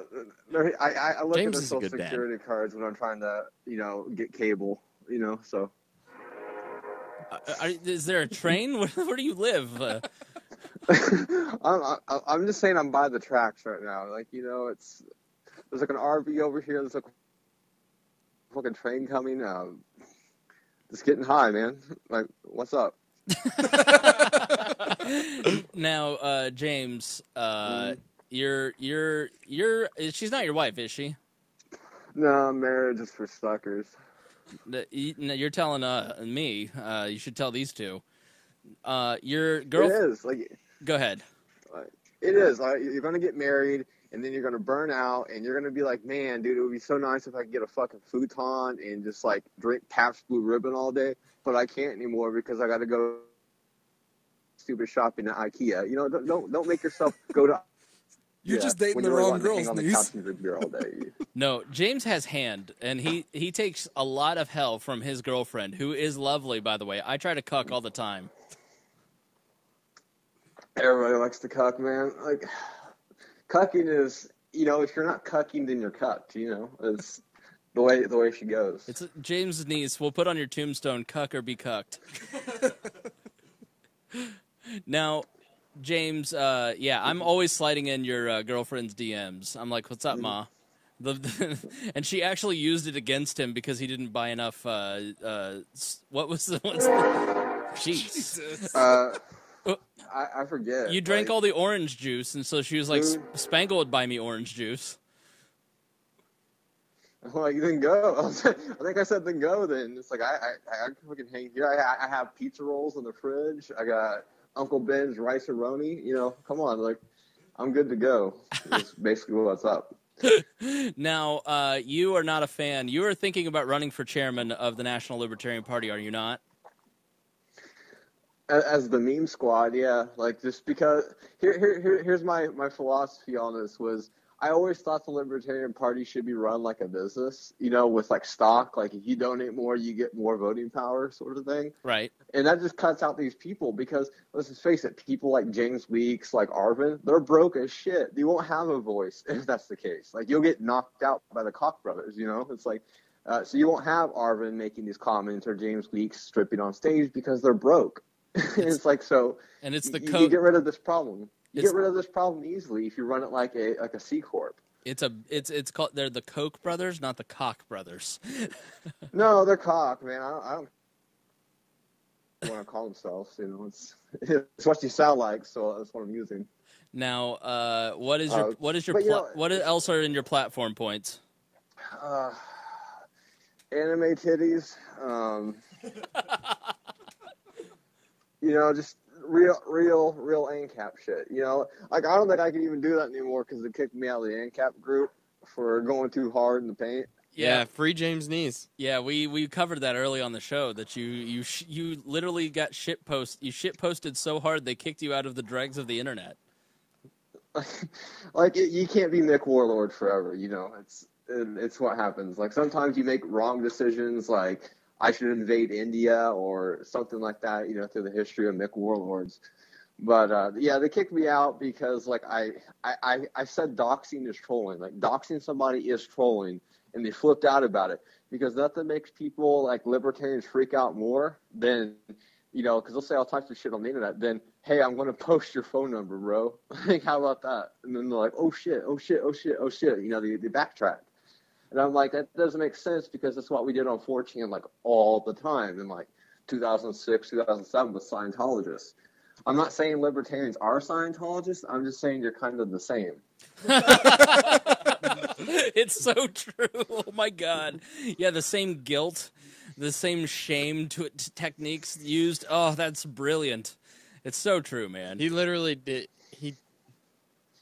I I look James at the social security dad. cards when I'm trying to you know get cable you know so. Uh, are, is there a train? where, where do you live? Uh... I'm I, I'm just saying I'm by the tracks right now. Like you know it's there's like an R V over here. There's like a fucking train coming. Um, it's getting high, man. Like what's up? Now, uh, James. Uh, mm. You're, you're, you're, she's not your wife, is she? No, marriage is for suckers. You're telling uh, me, uh, you should tell these two. Uh, your girl. It is. Like, Go ahead. It is. Like, you're going to get married, and then you're going to burn out, and you're going to be like, man, dude, it would be so nice if I could get a fucking futon and just, like, drink Pabst Blue Ribbon all day, but I can't anymore because I got to go stupid shopping at IKEA. You know, don't don't, don't make yourself go to You're yeah, just dating the wrong girls, dude. No, James has hand, and he, he takes a lot of hell from his girlfriend, who is lovely, by the way. I try to cuck all the time. Everybody likes to cuck, man. Like, cucking is, you know, if you're not cucking, then you're cucked, you know. It's the way the way she goes. It's James Neese. We'll put on your tombstone, cuck or be cucked. Now... James, uh, yeah, I'm always sliding in your uh, girlfriend's D Ms. I'm like, what's up, ma? The, the, and she actually used it against him because he didn't buy enough, uh, uh, what was the, what's the, Jesus. Uh, I, I forget. You drank like, all the orange juice, and so she was like, dude, Spangle would buy me orange juice. I'm like, then go. I, was like, I think I said then go then. It's like, I, I, I fucking hang here. I, I have pizza rolls in the fridge. I got... Uncle Ben's rice-a-roni, you know, come on, like, I'm good to go. That's basically what's up. Now, uh, you are not a fan. You are thinking about running for chairman of the National Libertarian Party, are you not? As the meme squad, yeah. Like, just because here, here, here here's my, my philosophy on this was I always thought the Libertarian Party should be run like a business, you know, with like stock. Like, if you donate more, you get more voting power, sort of thing. Right. And that just cuts out these people because let's just face it, people like James Weeks, like Arvin, they're broke as shit. They won't have a voice if that's the case. Like, you'll get knocked out by the Koch brothers. You know, it's like. Uh, so you won't have Arvin making these comments or James Weeks stripping on stage because they're broke. It's, it's like so. And it's the you, code. You get rid of this problem. You get rid of this problem easily if you run it like a like a C corp. It's a it's it's called they're the Koch brothers, not the Koch brothers. No, they're Koch, man. I don't, I don't want to call themselves. You know, it's it's what you sound like. So that's what I'm using. Now, uh, what is your uh, what is your but, you know, what else are in your platform points? Uh. Anime titties, um, you know, just real, real, real ANCAP shit. You know, like I don't think I can even do that anymore because they kicked me out of the ANCAP group for going too hard in the paint. Yeah, yeah. Free James Neese. Yeah, we we covered that early on the show that you you sh you literally got shit post you shit posted so hard they kicked you out of the dregs of the internet. Like it, you can't be Nick Warlord forever. You know, it's. It's what happens. Like sometimes you make wrong decisions, like I should invade India or something like that. You know, through the history of Mick warlords. But uh, yeah, they kicked me out because like I, I, I, I said doxing is trolling. Like doxing somebody is trolling, and they flipped out about it because nothing makes people like libertarians freak out more than you know because they'll say all types of shit on the internet. Then hey, I'm going to post your phone number, bro. Like how about that? And then they're like, oh shit, oh shit, oh shit, oh shit. You know, they they backtrack. And I'm like, that doesn't make sense because that's what we did on four chan like all the time in like two thousand six, two thousand seven with Scientologists. I'm not saying libertarians are Scientologists. I'm just saying you're kind of the same. It's so true. Oh my God. Yeah, the same guilt, the same shame to, to techniques used. Oh, that's brilliant. It's so true, man. He literally did. He.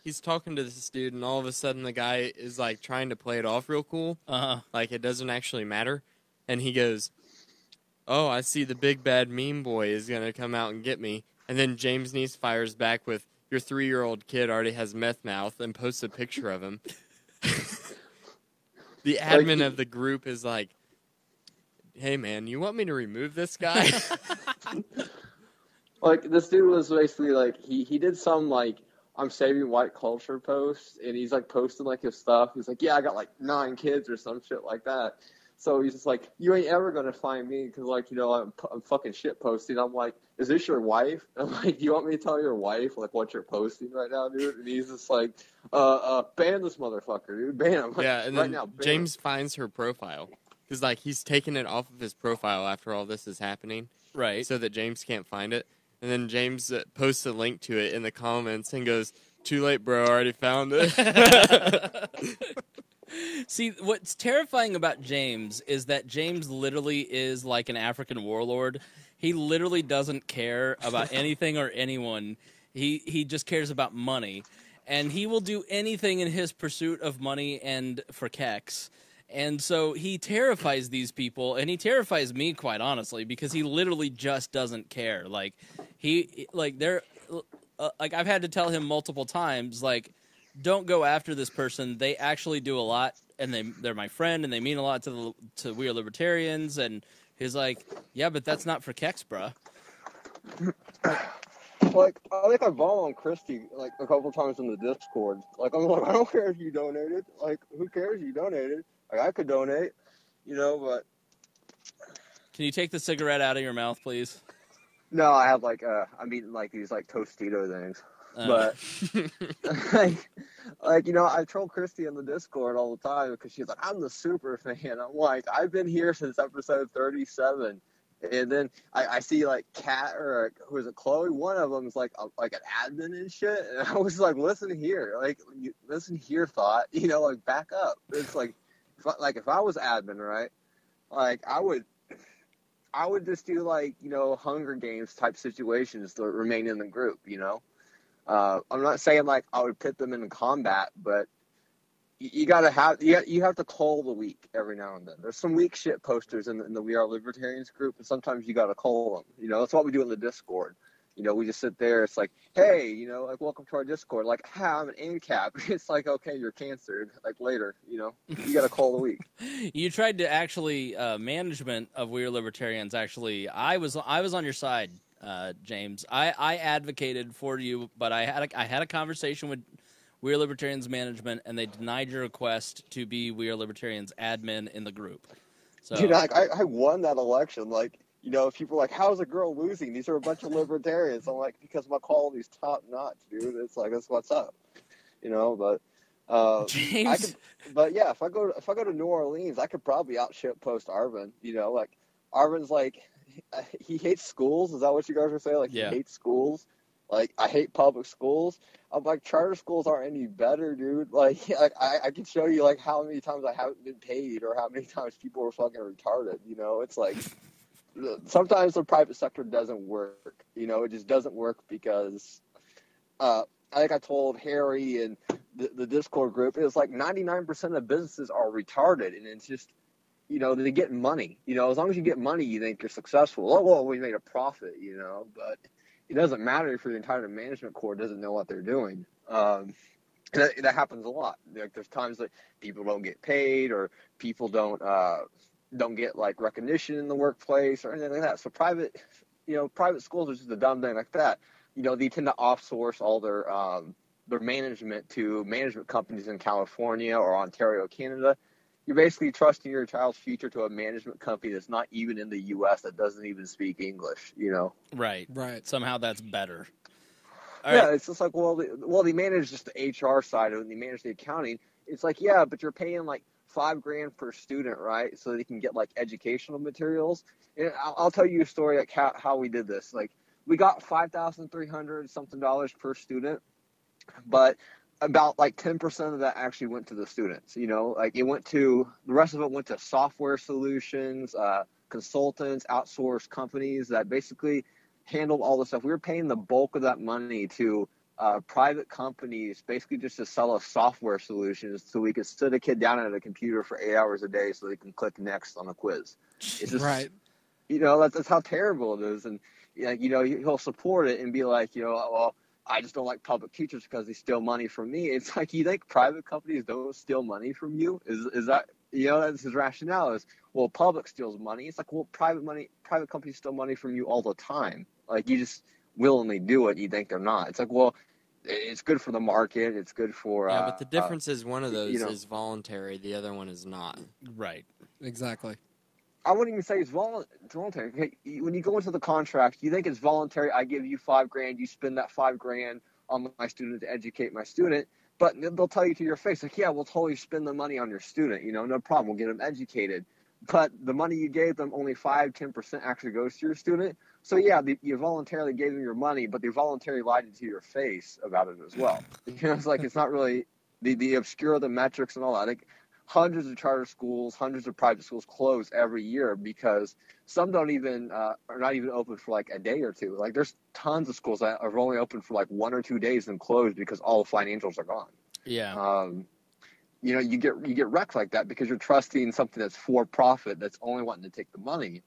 He's talking to this dude, and all of a sudden the guy is, like, trying to play it off real cool. Uh-huh. Like, it doesn't actually matter. And he goes, oh, I see the big bad meme boy is going to come out and get me. And then James Neese fires back with, your three-year-old kid already has meth mouth, and posts a picture of him. The admin of the group is like, hey, man, you want me to remove this guy? Like, this dude was basically, like, he, he did some, like, I'm saving white culture posts, and he's like posting like his stuff. He's like, yeah, I got like nine kids or some shit like that. So he's just like, you ain't ever going to find me. Cause like, you know, I'm, I'm fucking shit posting. I'm like, is this your wife? And I'm like, do you want me to tell your wife like what you're posting right now, dude? And he's just like, uh, uh, ban this motherfucker, dude. Ban him. Like, yeah. And right then now, James finds her profile. Cause like he's taking it off of his profile after all this is happening. Right. So that James can't find it. And then James posts a link to it in the comments and goes, too late, bro, I already found it. See, what's terrifying about James is that James literally is like an African warlord. He literally doesn't care about anything or anyone. He, he just cares about money. And he will do anything in his pursuit of money and for keks. And so he terrifies these people, and he terrifies me, quite honestly, because he literally just doesn't care. Like he, like they're, uh, like I've had to tell him multiple times, like, don't go after this person. They actually do a lot, and they they're my friend, and they mean a lot to the, to We Are Libertarians. And he's like, yeah, but that's not for keks, bruh. Like, I think I ball on Christy, like, a couple times in the Discord. Like, I'm like, I don't care if you donated. Like, who cares if you donated? Like, I could donate, you know, but... Can you take the cigarette out of your mouth, please? No, I have, like, uh, I'm eating, like, these, like, Tostito things. Uh. But, like, like, you know, I troll Christy in the Discord all the time because she's like, I'm the super fan. I'm like, I've been here since episode thirty-seven. And then I, I see, like, Kat or, who is it, Chloe? One of them is, like, a, like an admin and shit. And I was like, listen here. Like, listen here, thought. You know, like, back up. It's like... Like, if I was admin, right, like, I would I would just do, like, you know, Hunger Games-type situations to remain in the group, you know? Uh, I'm not saying, like, I would pit them in combat, but you gotta have you you have to call the weak every now and then. There's some weak shit posters in the, in the We Are Libertarians group, and sometimes you gotta call them. You know, that's what we do in the Discord. You know, we just sit there. It's like, hey, you know, like, welcome to our Discord. Like, ha, I'm an N C A P. It's like, okay, you're cancered. Like, later, you know, you got to call the week. You tried to actually, uh, management of We Are Libertarians, actually, I was I was on your side, uh, James. I, I advocated for you, but I had a, I had a conversation with We Are Libertarians management, and they denied your request to be We Are Libertarians admin in the group. So, dude, I, I won that election, like. You know, if people are like, how's a girl losing? These are a bunch of libertarians. I'm like, because my quality's top notch, dude. It's like, that's what's up. You know, but uh, James. I could, but yeah, if I go to, if I go to New Orleans, I could probably out shit post Arvin. You know, like Arvin's like, he hates schools. Is that what you guys were saying? Like, yeah. He hates schools. Like, I hate public schools. I'm like, charter schools aren't any better, dude. Like, like I, I can show you like how many times I haven't been paid or how many times people are fucking retarded. You know, it's like. Sometimes the private sector doesn't work, you know, it just doesn't work because, uh, I think I told Harry and the, the Discord group, it was like ninety-nine percent of businesses are retarded, and it's just, you know, they get money, you know, as long as you get money, you think you're successful. Oh, well, we made a profit, you know, but it doesn't matter if your entire management core doesn't know what they're doing. Um, and that, that happens a lot. Like, there's times that people don't get paid or people don't, uh, don't get like recognition in the workplace or anything like that. So private, you know, private schools are just a dumb thing like that. You know, they tend to outsource all their, um, their management to management companies in California or Ontario, Canada. You're basically trusting your child's future to a management company that's not even in the U S that doesn't even speak English, you know? Right. Right. Somehow that's better. All yeah. Right. It's just like, well, they, well, they manage just the H R side of it and they manage the accounting. It's like, yeah, but you're paying like, five grand per student, right? So they can get like educational materials. And I'll, I'll tell you a story like how, how we did this. Like, we got five thousand three hundred something dollars per student, but about like ten percent of that actually went to the students. You know, like it went to the rest of it went to software solutions, uh, consultants, outsourced companies that basically handled all the stuff. We were paying the bulk of that money to. Uh, private companies basically just to sell us software solutions so we could sit a kid down at a computer for eight hours a day so they can click next on a quiz. It's just, right. You know, that's, that's how terrible it is. And, you know, he'll support it and be like, you know, well, I just don't like public teachers because they steal money from me. It's like, you think private companies don't steal money from you? Is is that, you know, that's his rationale is, well, public steals money. It's like, well, private money, private companies steal money from you all the time. Like, you just willingly do it. You think they're not. It's like, well, it's good for the market. It's good for. Yeah, uh, but the difference uh, is one of those you know, is voluntary. The other one is not. Right. Exactly. I wouldn't even say it's volu- voluntary. When you go into the contract, you think it's voluntary. I give you five grand. You spend that five grand on my student to educate my student. But they'll tell you to your face, like, yeah, we'll totally spend the money on your student. You know, no problem. We'll get them educated. But the money you gave them, only five, ten percent actually goes to your student. So, yeah, they, you voluntarily gave them your money, but they voluntarily lied to your face about it as well. You know, it's like it's not really the, the obscure, the metrics and all that. Like, hundreds of charter schools, hundreds of private schools close every year because some don't even uh, are not even open for like a day or two. Like, there's tons of schools that are only open for like one or two days and closed because all the financials are gone. Yeah. Um, you know, you get you get wrecked like that because you're trusting something that's for profit that's only wanting to take the money.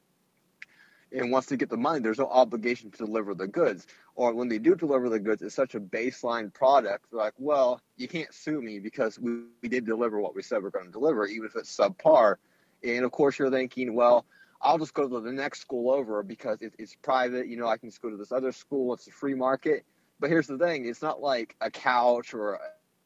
And once they get the money, there's no obligation to deliver the goods. Or when they do deliver the goods, it's such a baseline product. They're like, well, you can't sue me because we, we did deliver what we said we're going to deliver, even if it's subpar. And, of course, you're thinking, well, I'll just go to the next school over because it, it's private. You know, I can just go to this other school. It's a free market. But here's the thing. It's not like a couch or a,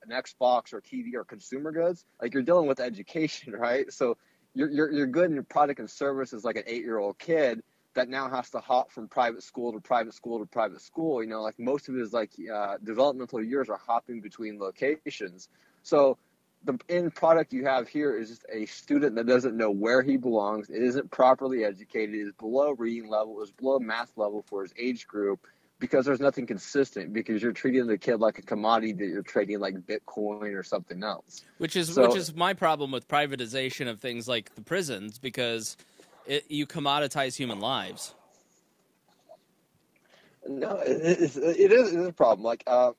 an Xbox or T V or consumer goods. Like, you're dealing with education, right? So you're, you're, you're good in your product and service is like an eight-year-old kid that now has to hop from private school to private school to private school. You know, like most of it is like uh, developmental years are hopping between locations. So the end product you have here is just a student that doesn't know where he belongs. It isn't properly educated. It is below reading level. It is below math level for his age group because there's nothing consistent because you're treating the kid like a commodity that you're trading like Bitcoin or something else. Which is so, which is my problem with privatization of things like the prisons because – It, you commoditize human lives. No, it, it, it, is, it is a problem. Like, uh,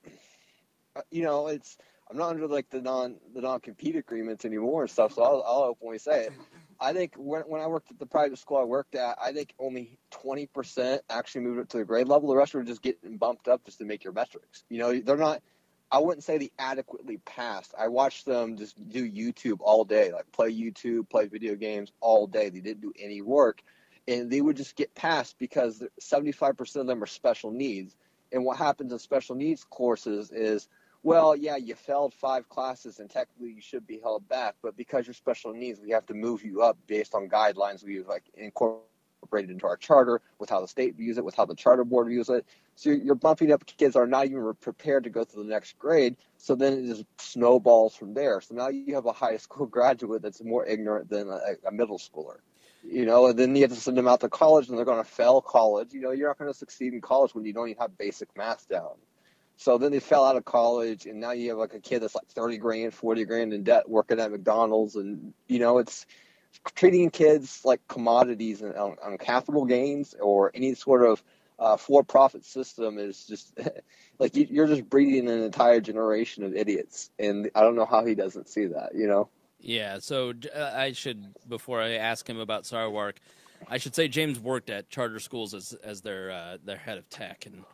you know, it's I'm not under like the non the non compete agreements anymore and stuff. So I'll, I'll openly say it. I think when when I worked at the private school I worked at, I think only twenty percent actually moved up to the grade level. The rest were just getting bumped up just to make your metrics. You know, they're not. I wouldn't say the adequately passed. I watched them just do YouTube all day, like play YouTube, play video games all day. They didn't do any work, and they would just get passed because seventy-five percent of them are special needs. And what happens in special needs courses is, well, yeah, you failed five classes, and technically you should be held back, but because you're special needs, we have to move you up based on guidelines we've like incorporated into our charter, with how the state views it, with how the charter board views it. So you're bumping up kids that are not even prepared to go through the next grade, so then it just snowballs from there. So now you have a high school graduate that's more ignorant than a, a middle schooler. You know, and then you have to send them out to college, and they're going to fail college. You know, you're not going to succeed in college when you don't even have basic math down. So then they fell out of college, and now you have, like, a kid that's, like, thirty grand, forty grand in debt working at McDonald's. And, you know, it's treating kids like commodities and, on, on capital gains or any sort of uh, for-profit system is just – like, you, you're just breeding an entire generation of idiots. And I don't know how he doesn't see that, you know? Yeah, so uh, I should, before I ask him about Sarwark, I should say James worked at charter schools as as their uh, their head of tech, and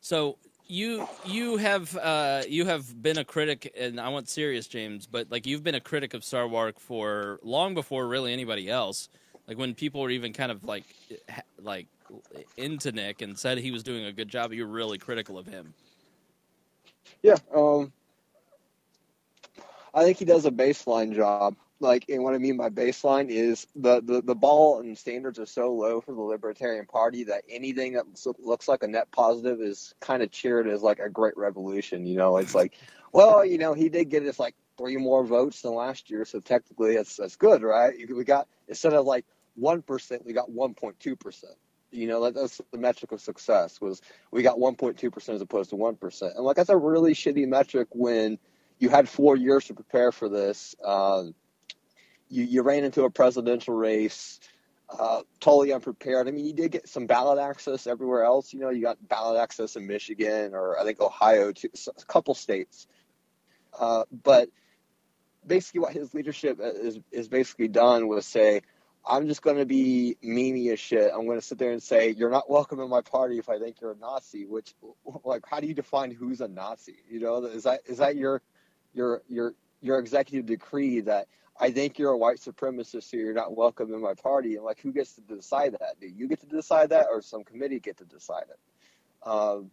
so you you have uh, you have been a critic, and I want serious James, but like you've been a critic of Sarwark for long before really anybody else, like when people were even kind of like like into Nick and said he was doing a good job, you were really critical of him. Yeah. Um... I think he does a baseline job. Like, and what I mean by baseline is the, the, the ball and standards are so low for the Libertarian Party that anything that looks like a net positive is kind of cheered as like a great revolution. You know, it's like, well, you know, he did get us like three more votes than last year, so technically that's that's good, right? We got, instead of like one percent, we got one point two percent. You know, that, that's the metric of success, was we got one point two percent as opposed to one percent, and like that's a really shitty metric when you had four years to prepare for this. Uh, you, you ran into a presidential race, uh, totally unprepared. I mean, you did get some ballot access everywhere else. You know, you got ballot access in Michigan, or I think Ohio, too, a couple states. Uh, but basically what his leadership is, is basically done was say, I'm just going to be memey as shit. I'm going to sit there and say, you're not welcome in my party if I think you're a Nazi, which, like, how do you define who's a Nazi? You know, is that is that your... your your your executive decree that I think you're a white supremacist, so you're not welcome in my party? And like, who gets to decide that? Do you get to decide that, or some committee get to decide it? Um,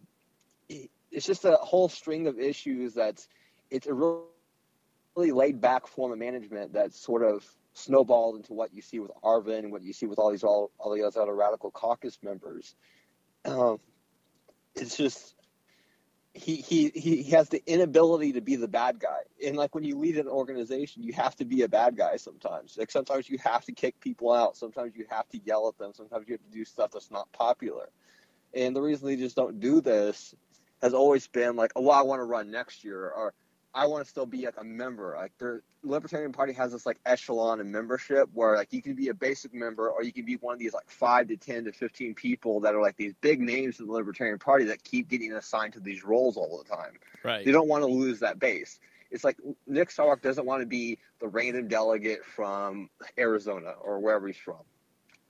it it's just a whole string of issues that's it's a really laid back form of management that's sort of snowballed into what you see with Arvin and what you see with all these all all these other Radical Caucus members. Um, it's just. He, he he has the inability to be the bad guy. And like when you lead an organization, you have to be a bad guy sometimes. Like sometimes you have to kick people out. Sometimes you have to yell at them. Sometimes you have to do stuff that's not popular. And the reason they just don't do this has always been like, oh, well, I want to run next year, or I want to still be like a member. Like the Libertarian Party has this like echelon of membership where like you can be a basic member, or you can be one of these like five to ten to fifteen people that are like these big names in the Libertarian Party that keep getting assigned to these roles all the time. Right. They don't want to lose that base. It's like Nick Sarwark doesn't want to be the random delegate from Arizona or wherever he's from.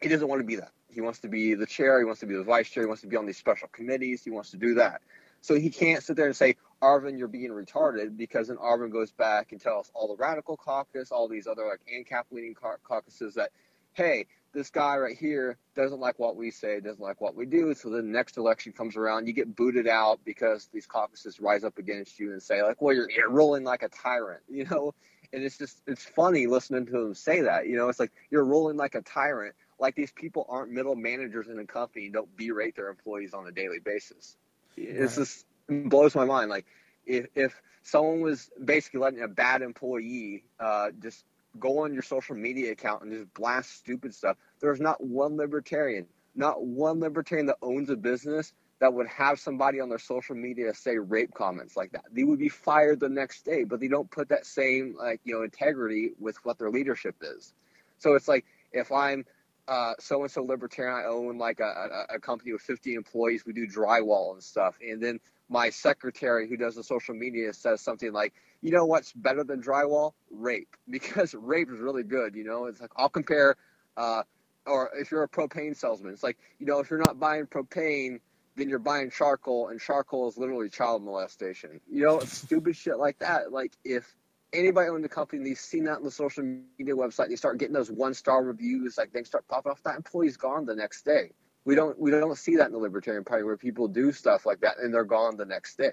He doesn't want to be that. He wants to be the chair. He wants to be the vice chair. He wants to be on these special committees. He wants to do that. So he can't sit there and say, Arvin, you're being retarded, because then Arvin goes back and tells all the Radical Caucus, all these other like ANCAP leading caucuses that, hey, this guy right here doesn't like what we say, doesn't like what we do. So then the next election comes around, you get booted out because these caucuses rise up against you and say like, well, you're, you're ruling like a tyrant, you know? And it's just, it's funny listening to them say that, you know, it's like, you're ruling like a tyrant. Like these people aren't middle managers in a company and don't berate their employees on a daily basis. It's just, it blows my mind. Like, if, if someone was basically letting a bad employee uh, just go on your social media account and just blast stupid stuff, there's not one libertarian, not one libertarian that owns a business that would have somebody on their social media say rape comments like that. They would be fired the next day, but they don't put that same, like, you know, integrity with what their leadership is. So it's like, if I'm Uh, so-and-so libertarian, I own like a, a, a company with fifty employees, we do drywall and stuff, and then my secretary who does the social media says something like, you know what's better than drywall? Rape. Because rape is really good, you know. It's like, I'll compare, uh, or if you're a propane salesman, it's like, you know, if you're not buying propane, then you're buying charcoal, and charcoal is literally child molestation. You know, stupid shit like that. Like, if anybody owned a company, they've seen that on the social media website, they start getting those one-star reviews, like, they start popping off, that employee's gone the next day. We don't we don't see that in the Libertarian Party, where people do stuff like that and they're gone the next day.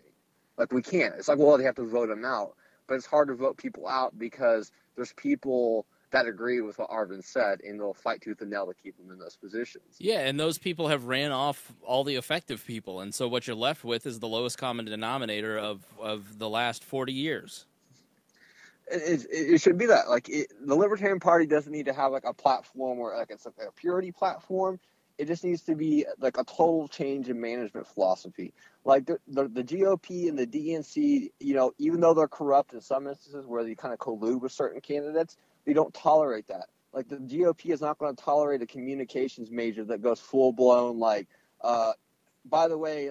Like, we can't. It's like, well, they have to vote them out. But it's hard to vote people out because there's people that agree with what Arvin said, and they'll fight tooth and nail to keep them in those positions. Yeah, and those people have ran off all the effective people. And so what you're left with is the lowest common denominator of, of the last forty years. It, it, it should be that. Like, it, the Libertarian Party doesn't need to have, like, a platform or, like, it's a, a purity platform. It just needs to be, like, a total change in management philosophy. Like, the, the, the G O P and the D N C, you know, even though they're corrupt in some instances where they kind of collude with certain candidates, they don't tolerate that. Like, the G O P is not going to tolerate a communications major that goes full-blown, like, uh, by the way,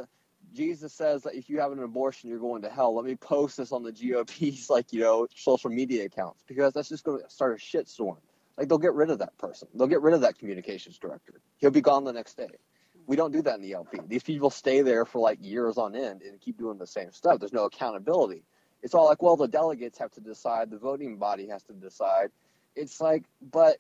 Jesus says that if you have an abortion, you're going to hell. Let me post this on the G O P's, like, you know, social media accounts, because that's just going to start a shitstorm. Like, they'll get rid of that person. They'll get rid of that communications director. He'll be gone the next day. We don't do that in the L P. These people stay there for, like, years on end and keep doing the same stuff. There's no accountability. It's all like, well, the delegates have to decide. The voting body has to decide. It's like, but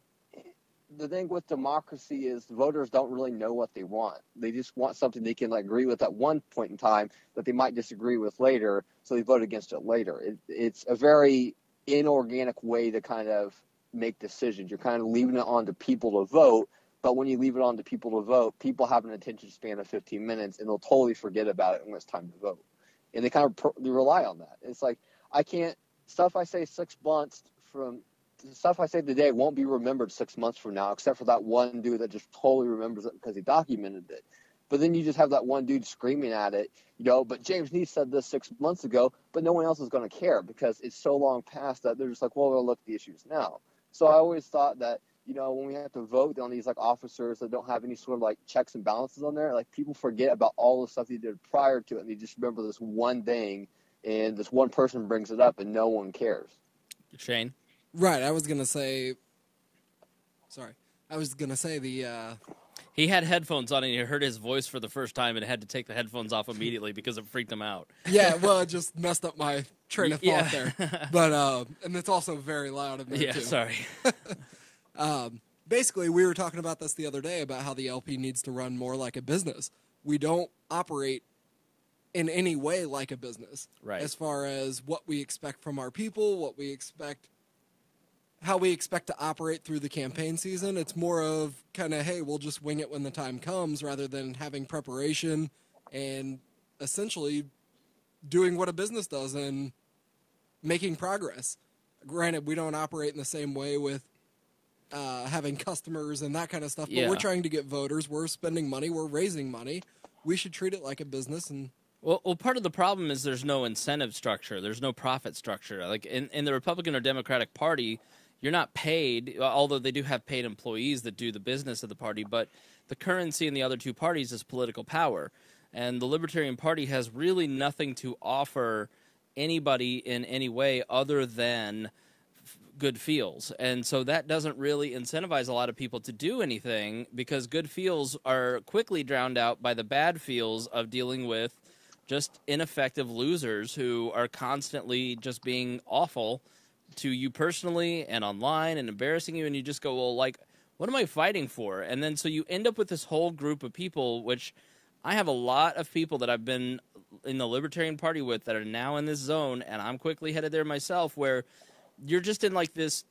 the thing with democracy is voters don't really know what they want. They just want something they can, like, agree with at one point in time that they might disagree with later, so they vote against it later. It, it's a very inorganic way to kind of make decisions. You're kind of leaving it on to people to vote, but when you leave it on to people to vote, people have an attention span of fifteen minutes, and they'll totally forget about it when it's time to vote. And they kind of per- they rely on that. It's like, I can't – stuff I say six months from – stuff I say today won't be remembered six months from now, except for that one dude that just totally remembers it because he documented it. But then you just have that one dude screaming at it, you know, but James Neese said this six months ago, but no one else is going to care because it's so long past that they're just like, well, we'll look at the issues now. So I always thought that, you know, when we have to vote on these, like, officers that don't have any sort of, like, checks and balances on there, like, people forget about all the stuff they did prior to it, and they just remember this one thing, and this one person brings it up, and no one cares. Shane? Right, I was going to say, sorry, I was going to say the... Uh... He had headphones on, and he heard his voice for the first time and had to take the headphones off immediately because it freaked him out. Yeah, well, it just messed up my train of thought yeah. there. But, uh, and it's also very loud in there, yeah, too. Yeah, sorry. um, basically, we were talking about this the other day, about how the L P needs to run more like a business. We don't operate in any way like a business. Right. As far as what we expect from our people, what we expect... how we expect to operate through the campaign season. It's more of kind of, hey, we'll just wing it when the time comes, rather than having preparation and essentially doing what a business does and making progress. Granted, we don't operate in the same way with uh, having customers and that kind of stuff, but yeah. we're trying to get voters. We're spending money. We're raising money. We should treat it like a business. And Well, well, part of the problem is there's no incentive structure. There's no profit structure. Like in, in the Republican or Democratic Party, you're not paid, although they do have paid employees that do the business of the party, but the currency in the other two parties is political power. And the Libertarian Party has really nothing to offer anybody in any way other than f- good feels. And so that doesn't really incentivize a lot of people to do anything, because good feels are quickly drowned out by the bad feels of dealing with just ineffective losers who are constantly just being awful to you personally and online and embarrassing you, and you just go, well, like, what am I fighting for? And then so you end up with this whole group of people, which I have a lot of people that I've been in the Libertarian Party with that are now in this zone, and I'm quickly headed there myself, where you're just in like this,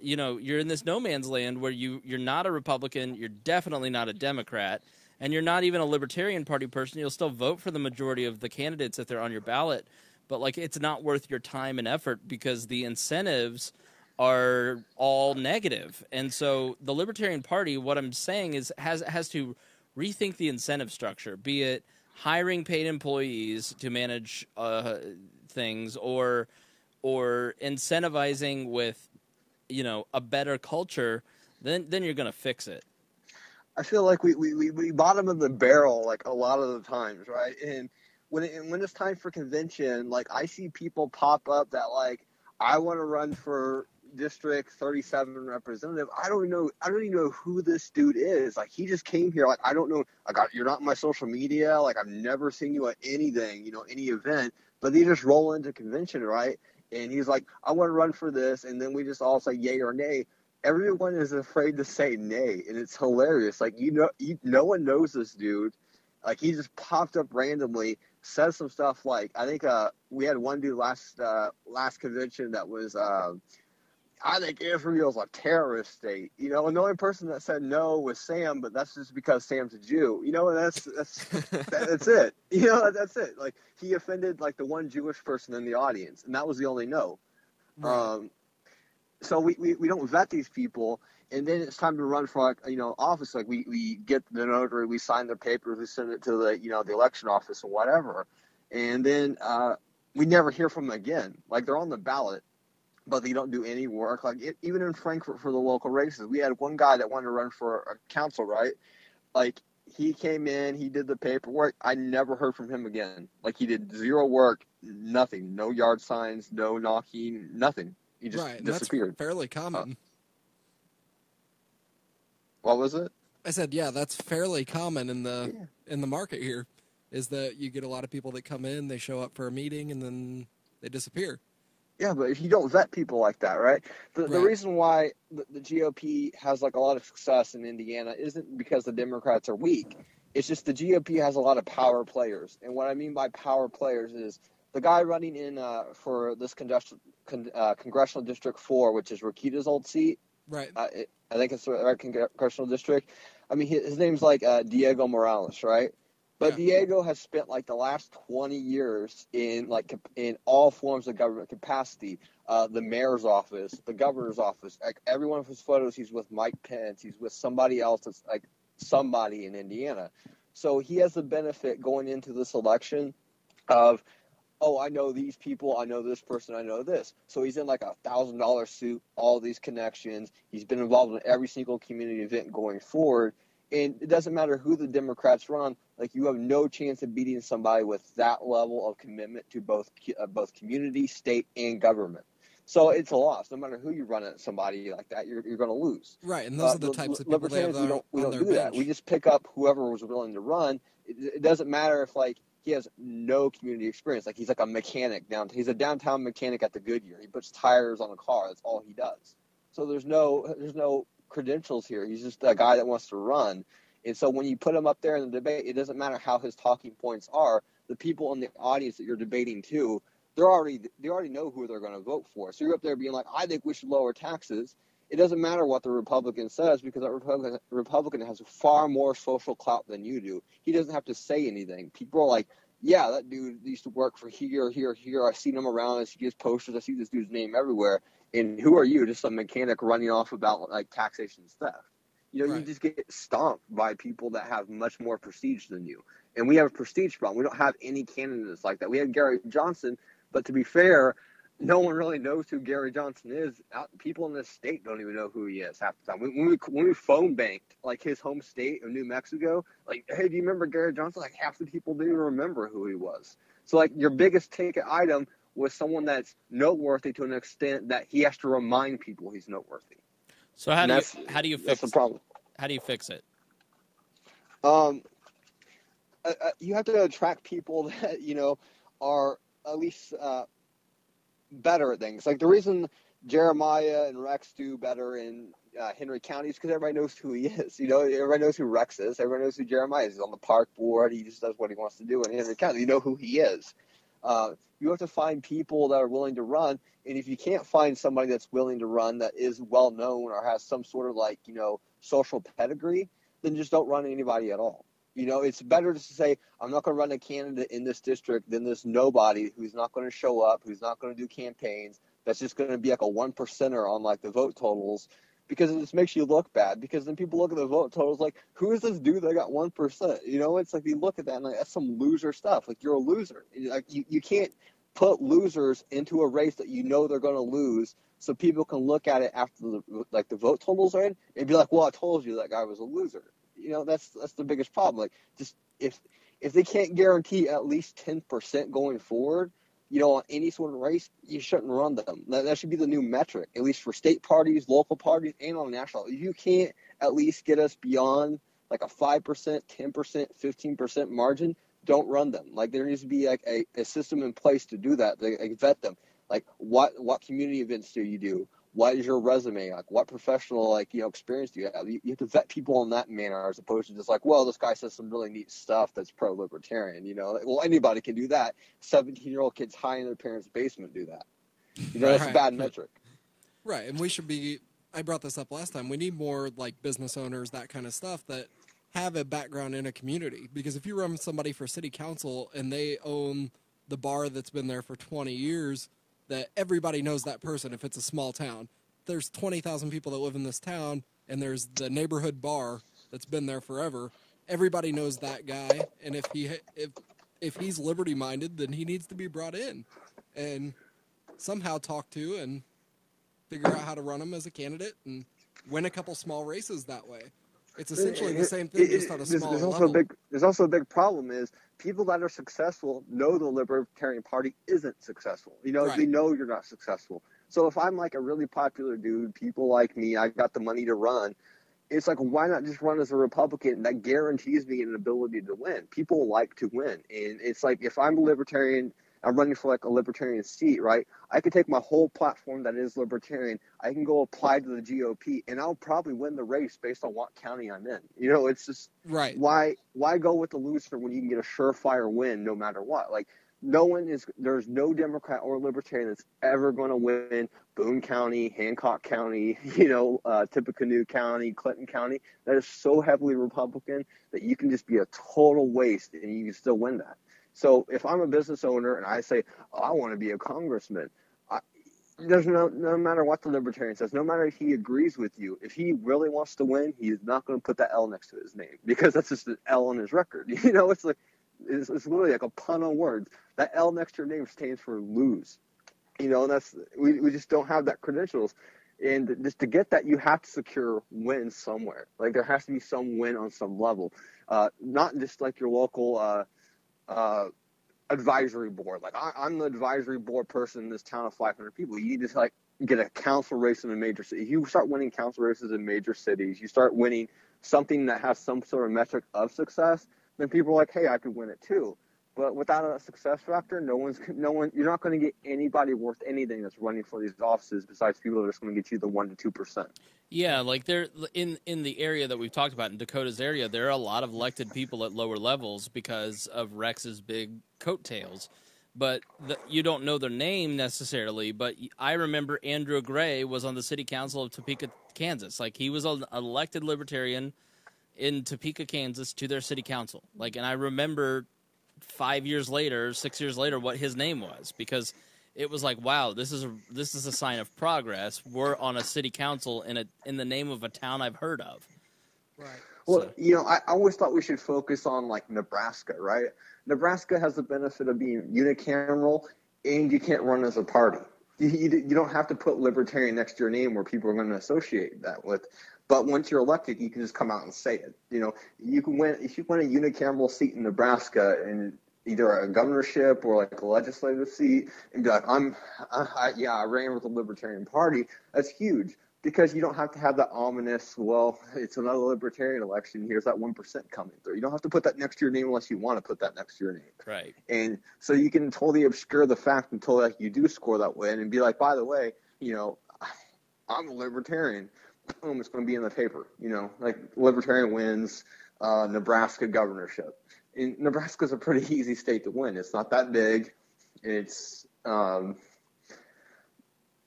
you know, you're in this no man's land where you, you're not a Republican, you're definitely not a Democrat, and you're not even a Libertarian Party person. You'll still vote for the majority of the candidates if they're on your ballot, but like it's not worth your time and effort because the incentives are all negative. And so the Libertarian Party, what I'm saying is, has has to rethink the incentive structure, be it hiring paid employees to manage uh, things, or or incentivizing with, you know, a better culture. Then then you're going to fix it. I feel like we, we, we bottom of the barrel, like, a lot of the times, right? And when it, when it's time for convention, like I see people pop up that like, I want to run for district thirty-seven representative. I don't even know. I don't even know who this dude is. Like, he just came here. Like, I don't know. I got, you're not on my social media. Like, I've never seen you at anything, you know, any event, but they just roll into convention. Right. And he's like, I want to run for this. And then we just all say yay or nay. Everyone is afraid to say nay. And it's hilarious. Like, you know, you, no one knows this dude. Like, he just popped up randomly, says some stuff. Like, I think, uh, we had one dude last, uh, last convention that was, um, uh, I think Israel's a terrorist state, you know, and the only person that said no was Sam, but that's just because Sam's a Jew, you know, and that's, that's, that, that's it, you know, that's it. Like, he offended like the one Jewish person in the audience, and that was the only no. Right. Um, so we, we, we don't vet these people, and then it's time to run for, like, you know, office. Like, we, we get the notary, we sign their papers, we send it to the, you know, the election office or whatever. And then, uh, we never hear from them again. Like, they're on the ballot, but they don't do any work. Like, it, even in Frankfurt for the local races, we had one guy that wanted to run for a council, right? Like, he came in, he did the paperwork. I never heard from him again. Like, he did zero work, nothing, no yard signs, no knocking, nothing. He just right, disappeared. That's fairly common. Uh, what was it? I said, yeah, that's fairly common in the yeah. in the market here, is that you get a lot of people that come in, they show up for a meeting, and then they disappear. Yeah, but if you don't vet people like that, right? The, right. the reason why the, the G O P has, like, a lot of success in Indiana isn't because the Democrats are weak. It's just the G O P has a lot of power players. And what I mean by power players is the guy running in uh, for this congressional, con, uh, congressional District four, which is Rakita's old seat. Right. Uh, it, I think it's the right congressional district. I mean, his, his name's, like, uh, Diego Morales, right? But yeah. Diego has spent, like, the last twenty years in, like, in all forms of government capacity, uh, the mayor's office, the governor's office. Like, every one of his photos, he's with Mike Pence. He's with somebody else that's, like, somebody in Indiana. So he has the benefit going into this election of, oh, I know these people, I know this person, I know this. So he's in, like, a one thousand dollar suit, all these connections. He's been involved in every single community event going forward. And it doesn't matter who the Democrats run. Like, you have no chance of beating somebody with that level of commitment to both uh, both community, state, and government. So it's a loss. No matter who you run at somebody like that, you're, you're going to lose. Right, and those uh, are the types of people they have on, we don't, we don't do bench. That. We just pick up whoever was willing to run. It, it doesn't matter if, like, he has no community experience. Like, he's like a mechanic. Down, he's a downtown mechanic at the Goodyear. He puts tires on a car. That's all he does. So there's no there's no – credentials here. He's just a guy that wants to run. And so when you put him up there in the debate, it doesn't matter how his talking points are. The people in the audience that you're debating to, they're already they already know who they're going to vote for. So you're up there being like, I think we should lower taxes. It doesn't matter what the Republican says, because that Republican, Republican has far more social clout than you do. He doesn't have to say anything. People are like, yeah, that dude used to work for here, here, here. I've seen him around. I see his posters. I see this dude's name everywhere. And who are you? Just a mechanic running off about, like, taxation theft. You know, right. You just get stomped by people that have much more prestige than you. And we have a prestige problem. We don't have any candidates like that. We had Gary Johnson, but to be fair, no one really knows who Gary Johnson is. People in this state don't even know who he is half the time. When we, when we phone banked, like, his home state of New Mexico, like, hey, do you remember Gary Johnson? Like, half the people didn't even remember who he was. So, like, your biggest ticket item with someone that's noteworthy to an extent that he has to remind people he's noteworthy. So how do you, how do you fix the problem? How do you fix it? Um, uh, you have to attract people that, you know, are at least uh, better at things. Like, the reason Jeremiah and Rex do better in uh, Henry County is because everybody knows who he is. You know, everybody knows who Rex is. Everybody knows who Jeremiah is. He's on the park board. He just does what he wants to do in Henry County. You know who he is. Uh, you have to find people that are willing to run, and if you can't find somebody that's willing to run that is well known or has some sort of, like, you know, social pedigree, then just don't run anybody at all. You know, it's better just to say, I'm not going to run a candidate in this district than this nobody who's not going to show up, who's not going to do campaigns, that's just going to be like a one percenter on, like, the vote totals, because it just makes you look bad. Because then people look at the vote totals like, who is this dude that got one percent? You know, it's like they look at that and like, that's some loser stuff. Like, you're a loser. Like, you, you can't put losers into a race that you know they're going to lose so people can look at it after the, like, the vote totals are in and be like, well, I told you that guy was a loser. You know, that's that's the biggest problem. Like, just if if they can't guarantee at least ten percent going forward, you know, on any sort of race, you shouldn't run them. That, that should be the new metric, at least for state parties, local parties, and on national. You can't at least get us beyond like a five percent, ten percent, fifteen percent margin. Don't run them. Like, there needs to be like a, a system in place to do that. They like, vet them. Like, what what community events do you do? What is your resume? Like, what professional, like, you know, experience do you have? You, you have to vet people in that manner, as opposed to just like, well, this guy says some really neat stuff that's pro-libertarian, you know? Like, well, anybody can do that. seventeen-year-old kids high in their parents' basement do that. You know, that's right. A bad metric. Right, and we should be – I brought this up last time. We need more, like, business owners, that kind of stuff, that have a background in a community. Because if you run somebody for city council and they own the bar that's been there for twenty years – that everybody knows that person if it's a small town. There's twenty thousand people that live in this town, and there's the neighborhood bar that's been there forever. Everybody knows that guy, and if he if if he's liberty-minded, then he needs to be brought in and somehow talked to and figure out how to run him as a candidate and win a couple small races that way. It's essentially the same thing, it, it, just on a smaller there's also level. A big, there's also a big problem is people that are successful know the Libertarian Party isn't successful. You know, right. They know you're not successful. So if I'm like a really popular dude, people like me, I got the money to run. It's like, why not just run as a Republican? That guarantees me an ability to win. People like to win. And it's like, if I'm a Libertarian, I'm running for like a Libertarian seat, right? I could take my whole platform that is Libertarian. I can go apply to the G O P, and I'll probably win the race based on what county I'm in. You know, it's just right. Why why go with the loser when you can get a surefire win no matter what? Like, no one is – there's no Democrat or Libertarian that's ever going to win Boone County, Hancock County, you know, uh, Tippecanoe County, Clinton County. That is so heavily Republican that you can just be a total waste, and you can still win that. So if I'm a business owner and I say, oh, I want to be a congressman, I, there's no, no matter what the Libertarian says, no matter if he agrees with you, if he really wants to win, he's not going to put that L next to his name, because that's just an L on his record. You know, it's like, it's, it's literally like a pun on words. That L next to your name stands for lose. You know, and that's, we, we just don't have that credentials. And just to get that, you have to secure wins somewhere. Like, there has to be some win on some level, uh, not just like your local, uh, Uh, advisory board. Like, I, I'm the advisory board person in this town of five hundred people. You need to like get a council race in a major city. You start winning council races in major cities. You start winning something that has some sort of metric of success. Then people are like, hey, I could win it too. But without a success factor, no one's no one. You're not going to get anybody worth anything that's running for these offices besides people that are just going to get you the one to two percent. Yeah, like there in in the area that we've talked about in Dakota's area, there are a lot of elected people at lower levels because of Rex's big coattails. But the, you don't know their name necessarily. But I remember Andrew Gray was on the city council of Topeka, Kansas. Like, he was an elected Libertarian in Topeka, Kansas, to their city council. Like, and I remember five years later, six years later, what his name was, because it was like, wow, this is a, this is a sign of progress. We're on a city council in a in the name of a town I've heard of. Right. Well, so. You know, I, I always thought we should focus on like Nebraska, right? Nebraska has the benefit of being unicameral, and you can't run as a party. You, you, you don't have to put Libertarian next to your name where people are going to associate that with. But once you're elected, you can just come out and say it. You know, you can win if you win a unicameral seat in Nebraska, and either a governorship or like a legislative seat, and be like, I'm, I, I, yeah, I ran with the Libertarian Party. That's huge, because you don't have to have that ominous, well, it's another Libertarian election. Here's that one percent coming through. You don't have to put that next to your name unless you want to put that next to your name. Right. And so you can totally obscure the fact until like you do score that win, and be like, by the way, you know, I'm a Libertarian. Boom, it's going to be in the paper, you know, like Libertarian wins uh, Nebraska governorship. And Nebraska's a pretty easy state to win. It's not that big. It's um,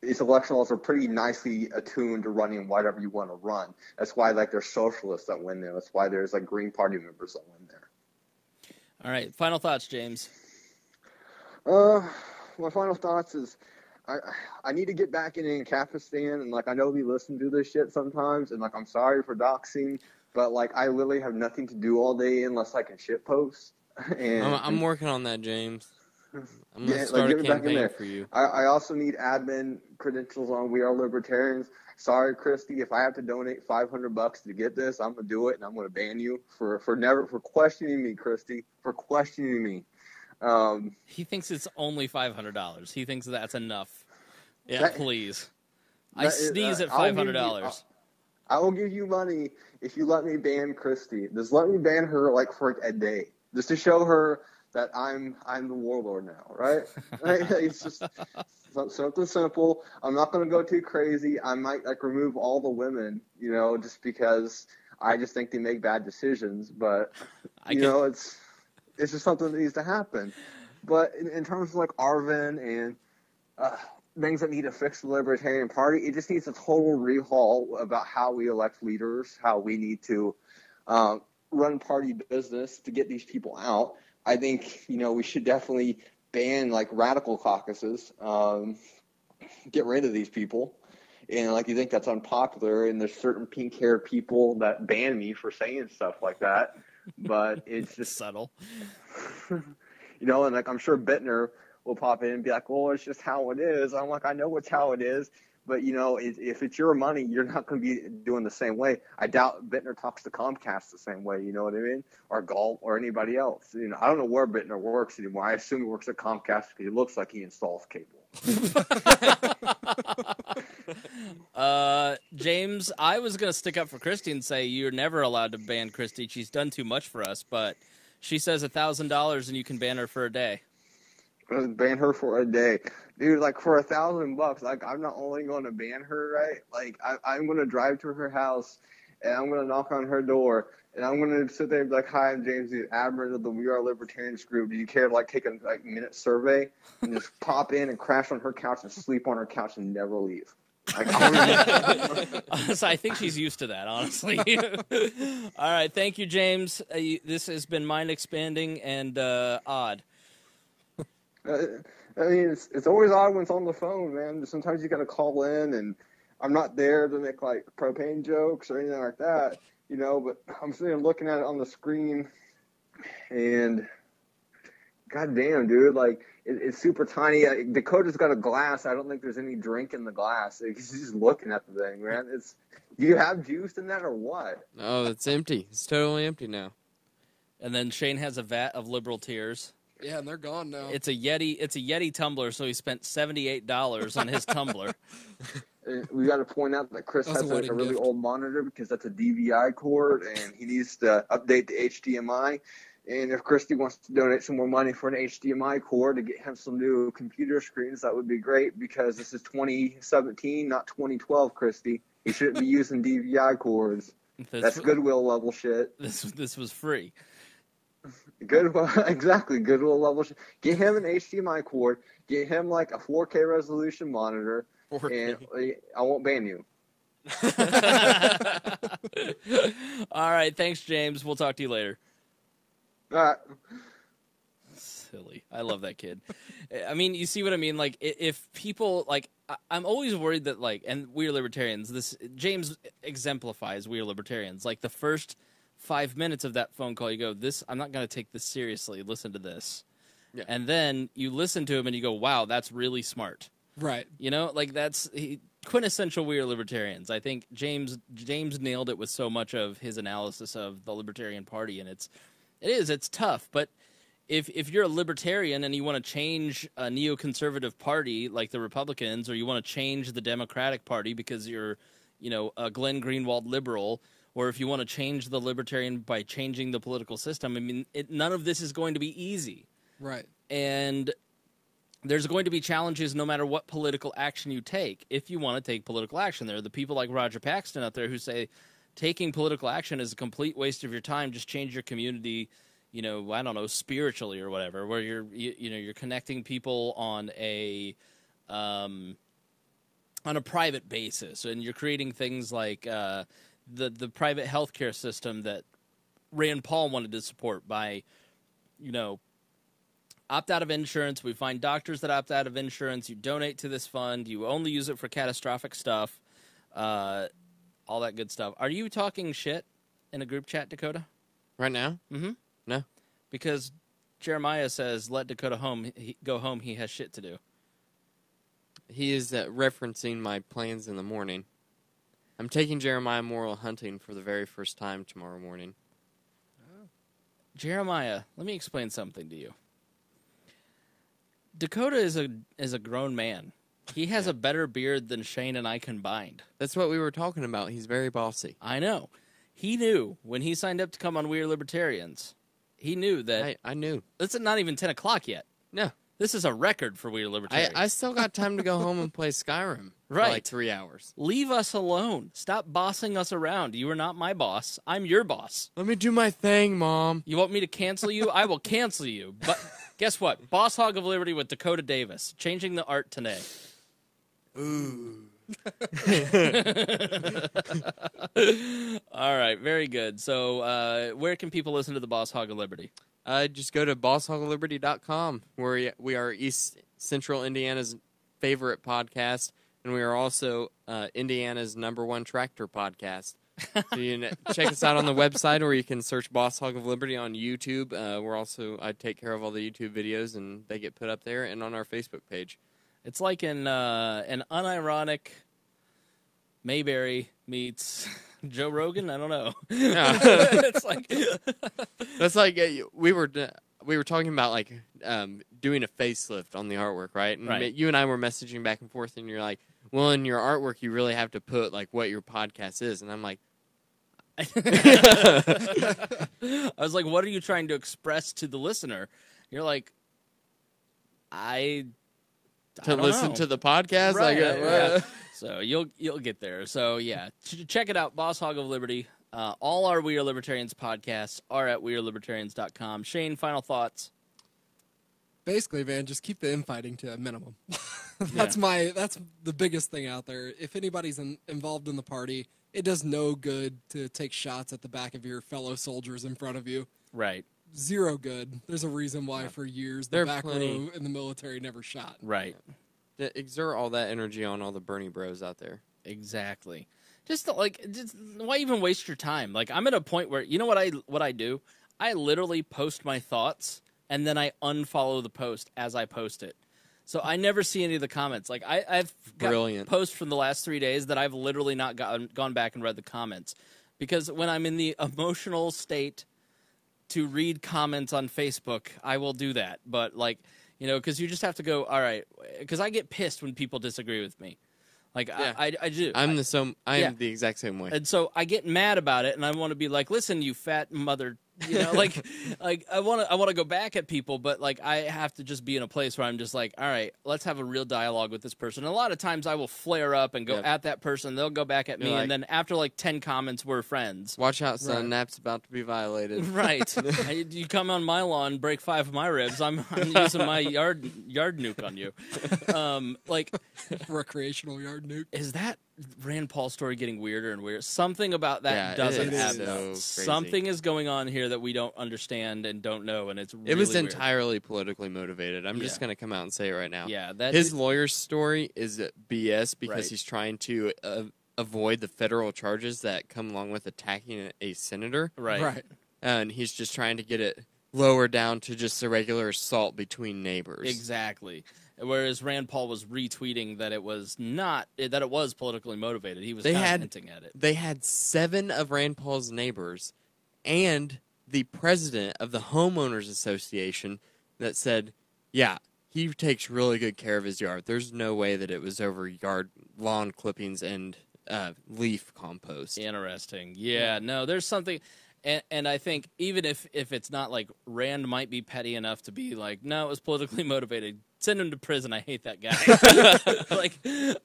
its election laws are pretty nicely attuned to running whatever you want to run. That's why, like, there's socialists that win there. That's why there's, like, Green Party members that win there. All right. Final thoughts, James. Uh, my final thoughts is – I I need to get back in Ancapistan, and like I know we listen to this shit sometimes, and like I'm sorry for doxing, but like I literally have nothing to do all day unless I can shit post. And I'm, I'm working on that, James. I'm gonna yeah, start like, a campaign for you. I, I also need admin credentials on We Are Libertarians. Sorry, Christy, if I have to donate five hundred bucks to get this, I'm gonna do it, and I'm gonna ban you for for never for questioning me, Christy, for questioning me. Um, he thinks it's only five hundred dollars. He thinks that's enough. Yeah, that, please. That I sneeze is, uh, at five hundred dollars. I will give you money if you let me ban Christy. Just let me ban her like for a day, just to show her that I'm I'm the warlord now, right? It's just something simple. I'm not going to go too crazy. I might like remove all the women, you know, just because I just think they make bad decisions. But you know, it's it's just something that needs to happen. But in, in terms of like Arvin and uh, things that need to fix the Libertarian Party, it just needs a total rehaul about how we elect leaders, how we need to um, run party business to get these people out. I think, you know, we should definitely ban, like, radical caucuses, um, get rid of these people. And, like, you think that's unpopular, and there's certain pink-haired people that ban me for saying stuff like that. But it's just subtle. You know, and, like, I'm sure Bittner will pop in and be like, well, it's just how it is. I'm like, I know it's how it is. But, you know, if, if it's your money, you're not going to be doing the same way. I doubt Bittner talks to Comcast the same way, you know what I mean, or Galt or anybody else. You know, I don't know where Bittner works anymore. I assume he works at Comcast because it looks like he installs cable. uh, James, I was going to stick up for Christy and say you're never allowed to ban Christy. She's done too much for us, but she says a thousand dollars and you can ban her for a day. Ban her for a day, dude. Like for a thousand bucks, like I'm not only going to ban her, right? Like I, I'm going to drive to her house, and I'm going to knock on her door, and I'm going to sit there and be like, "Hi, I'm James, the admin of the We Are Libertarians group. Do you care to like take a like minute survey and just pop in and crash on her couch and sleep on her couch and never leave?" Like, honestly, I think she's used to that. Honestly. All right, thank you, James. Uh, you, this has been mind expanding and uh, odd. Uh, I mean, it's, it's always odd when it's on the phone, man. Sometimes you got to call in, and I'm not there to make, like, propane jokes or anything like that, you know, but I'm sitting looking at it on the screen, and goddamn, dude, like, it, it's super tiny. Uh, Dakota's got a glass. I don't think there's any drink in the glass. He's just looking at the thing, man. It's, do you have juice in that or what? Oh, it's empty. It's totally empty now. And then Shane has a vat of liberal tears. Yeah, and they're gone now. It's a Yeti. It's a Yeti tumbler. So he spent seventy-eight dollars on his tumbler. We got to point out that Chris that's has a, like, a really gift. Old monitor because that's a D V I cord, and he needs to update the H D M I. And if Christy wants to donate some more money for an H D M I cord to get him some new computer screens, that would be great because this is twenty seventeen, not twenty twelve. Christy, he shouldn't be using D V I cords. This that's was, Goodwill level shit. This this was free. Good, exactly. Goodwill level. Get him an H D M I cord. Get him like a four K resolution monitor, four K. And I won't ban you. All right, thanks, James. We'll talk to you later. All right. Silly. I love that kid. I mean, you see what I mean? Like, if people like, I'm always worried that like, and we're libertarians. This James exemplifies we're libertarians. Like the first five minutes of that phone call, you go, this, I'm not going to take this seriously. Listen to this. Yeah. And then you listen to him and you go, wow, that's really smart. Right. You know, like that's he, quintessential We Are Libertarians. I think James James nailed it with so much of his analysis of the Libertarian Party. And it's, it is, it's tough. But if, if you're a libertarian and you want to change a neoconservative party like the Republicans, or you want to change the Democratic Party because you're, you know, a Glenn Greenwald liberal, or if you want to change the libertarian by changing the political system, I mean, it, none of this is going to be easy. Right. And there's going to be challenges no matter what political action you take. If you want to take political action, there are the people like Roger Paxton out there who say taking political action is a complete waste of your time. Just change your community, you know, I don't know, spiritually or whatever, where you're, you, you know, you're connecting people on a, um, on a private basis, and you're creating things like, uh, the the private healthcare system that Rand Paul wanted to support by, you know, opt out of insurance. We find doctors that opt out of insurance. You donate to this fund. You only use it for catastrophic stuff, uh, all that good stuff. Are you talking shit in a group chat, Dakota? Right now? Mm-hmm. No. Because Jeremiah says, "Let Dakota home. He, go home. He has shit to do." He is uh, referencing my plans in the morning. I'm taking Jeremiah Morrill hunting for the very first time tomorrow morning. Oh. Jeremiah, let me explain something to you. Dakota is a is a grown man. He has yeah. a better beard than Shane and I combined. That's what we were talking about. He's very bossy. I know. He knew when he signed up to come on We Are Libertarians. He knew that. I, I knew. It's not even ten o'clock yet. No. This is a record for We Are Libertarians. I, I still got time to go home and play Skyrim right. for like three hours. Leave us alone. Stop bossing us around. You are not my boss. I'm your boss. Let me do my thing, Mom. You want me to cancel you? I will cancel you. But guess what? Boss Hog of Liberty with Dakota Davis. Changing the art today. Ooh. All right, very good. So uh, where can people listen to the Boss Hog of Liberty? Uh, just go to boss hog liberty dot com, where we are East Central Indiana's favorite podcast, and we are also uh, Indiana's number one tractor podcast. So you can check us out on the website, or you can search Boss Hog of Liberty on YouTube. Uh, we're also, I take care of all the YouTube videos, and they get put up there, and on our Facebook page. It's like an uh, an unironic Mayberry meets Joe Rogan. I don't know. No. It's like that's like uh, we were we were talking about like um, doing a facelift on the artwork, right? And right. You and I were messaging back and forth, and you're like, "Well, in your artwork, you really have to put like what your podcast is," and I'm like, "I was like, what are you trying to express to the listener?" You're like, "I." To listen know. to the podcast, right, like, uh, yeah. So you'll you'll get there. So yeah, Ch check it out, Boss Hog of Liberty. Uh, all our We Are Libertarians podcasts are at we are libertarians dot com. Shane, final thoughts. Basically, man, just keep the infighting to a minimum. that's yeah. my that's the biggest thing out there. If anybody's in, involved in the party, it does no good to take shots at the back of your fellow soldiers in front of you. Right. Zero good. There's a reason why yeah. for years the there back plenty. row in the military never shot. Right. Yeah. Exert all that energy on all the Bernie bros out there. Exactly. Just to, like, just, why even waste your time? Like, I'm at a point where, you know what I what I do? I literally post my thoughts, and then I unfollow the post as I post it. So I never see any of the comments. Like, I, I've got Brilliant. posts from the last three days that I've literally not gotten, gone back and read the comments. Because when I'm in the emotional state to read comments on Facebook, I will do that. But, like, you know, because you just have to go, all right, because I get pissed when people disagree with me. Like, yeah. I, I, I do. I'm the so, I yeah. am the exact same way. And so I get mad about it, and I want to be like, listen, you fat mother, you know, like, like I want to I want to go back at people, but, like, I have to just be in a place where I'm just like, all right, let's have a real dialogue with this person. And a lot of times I will flare up and go yep. at that person. They'll go back at You're me, like, and then after, like, ten comments, we're friends. Watch out, son. Right. Nap's about to be violated. Right. I, you come on my lawn, break five of my ribs, I'm, I'm using my yard, yard nuke on you. Um, like, recreational yard nuke. Is that Rand Paul story getting weirder and weirder? Something about that yeah, doesn't add up. So something is going on here that we don't understand and don't know, and it's really it was weird. entirely politically motivated. I'm yeah. just going to come out and say it right now. Yeah, that his lawyer's story is B S because right. he's trying to uh, avoid the federal charges that come along with attacking a senator. Right, right, and he's just trying to get it lower down to just a regular assault between neighbors. Exactly. Whereas Rand Paul was retweeting that it was not that it was politically motivated. He was they commenting had, at it. They had seven of Rand Paul's neighbors and the president of the homeowners association that said, "Yeah, he takes really good care of his yard. There's no way that it was over yard lawn clippings and uh, leaf compost." Interesting. Yeah. No, there's something. And, and I think even if, if it's not like Rand might be petty enough to be like, no, it was politically motivated. Send him to prison. I hate that guy. like,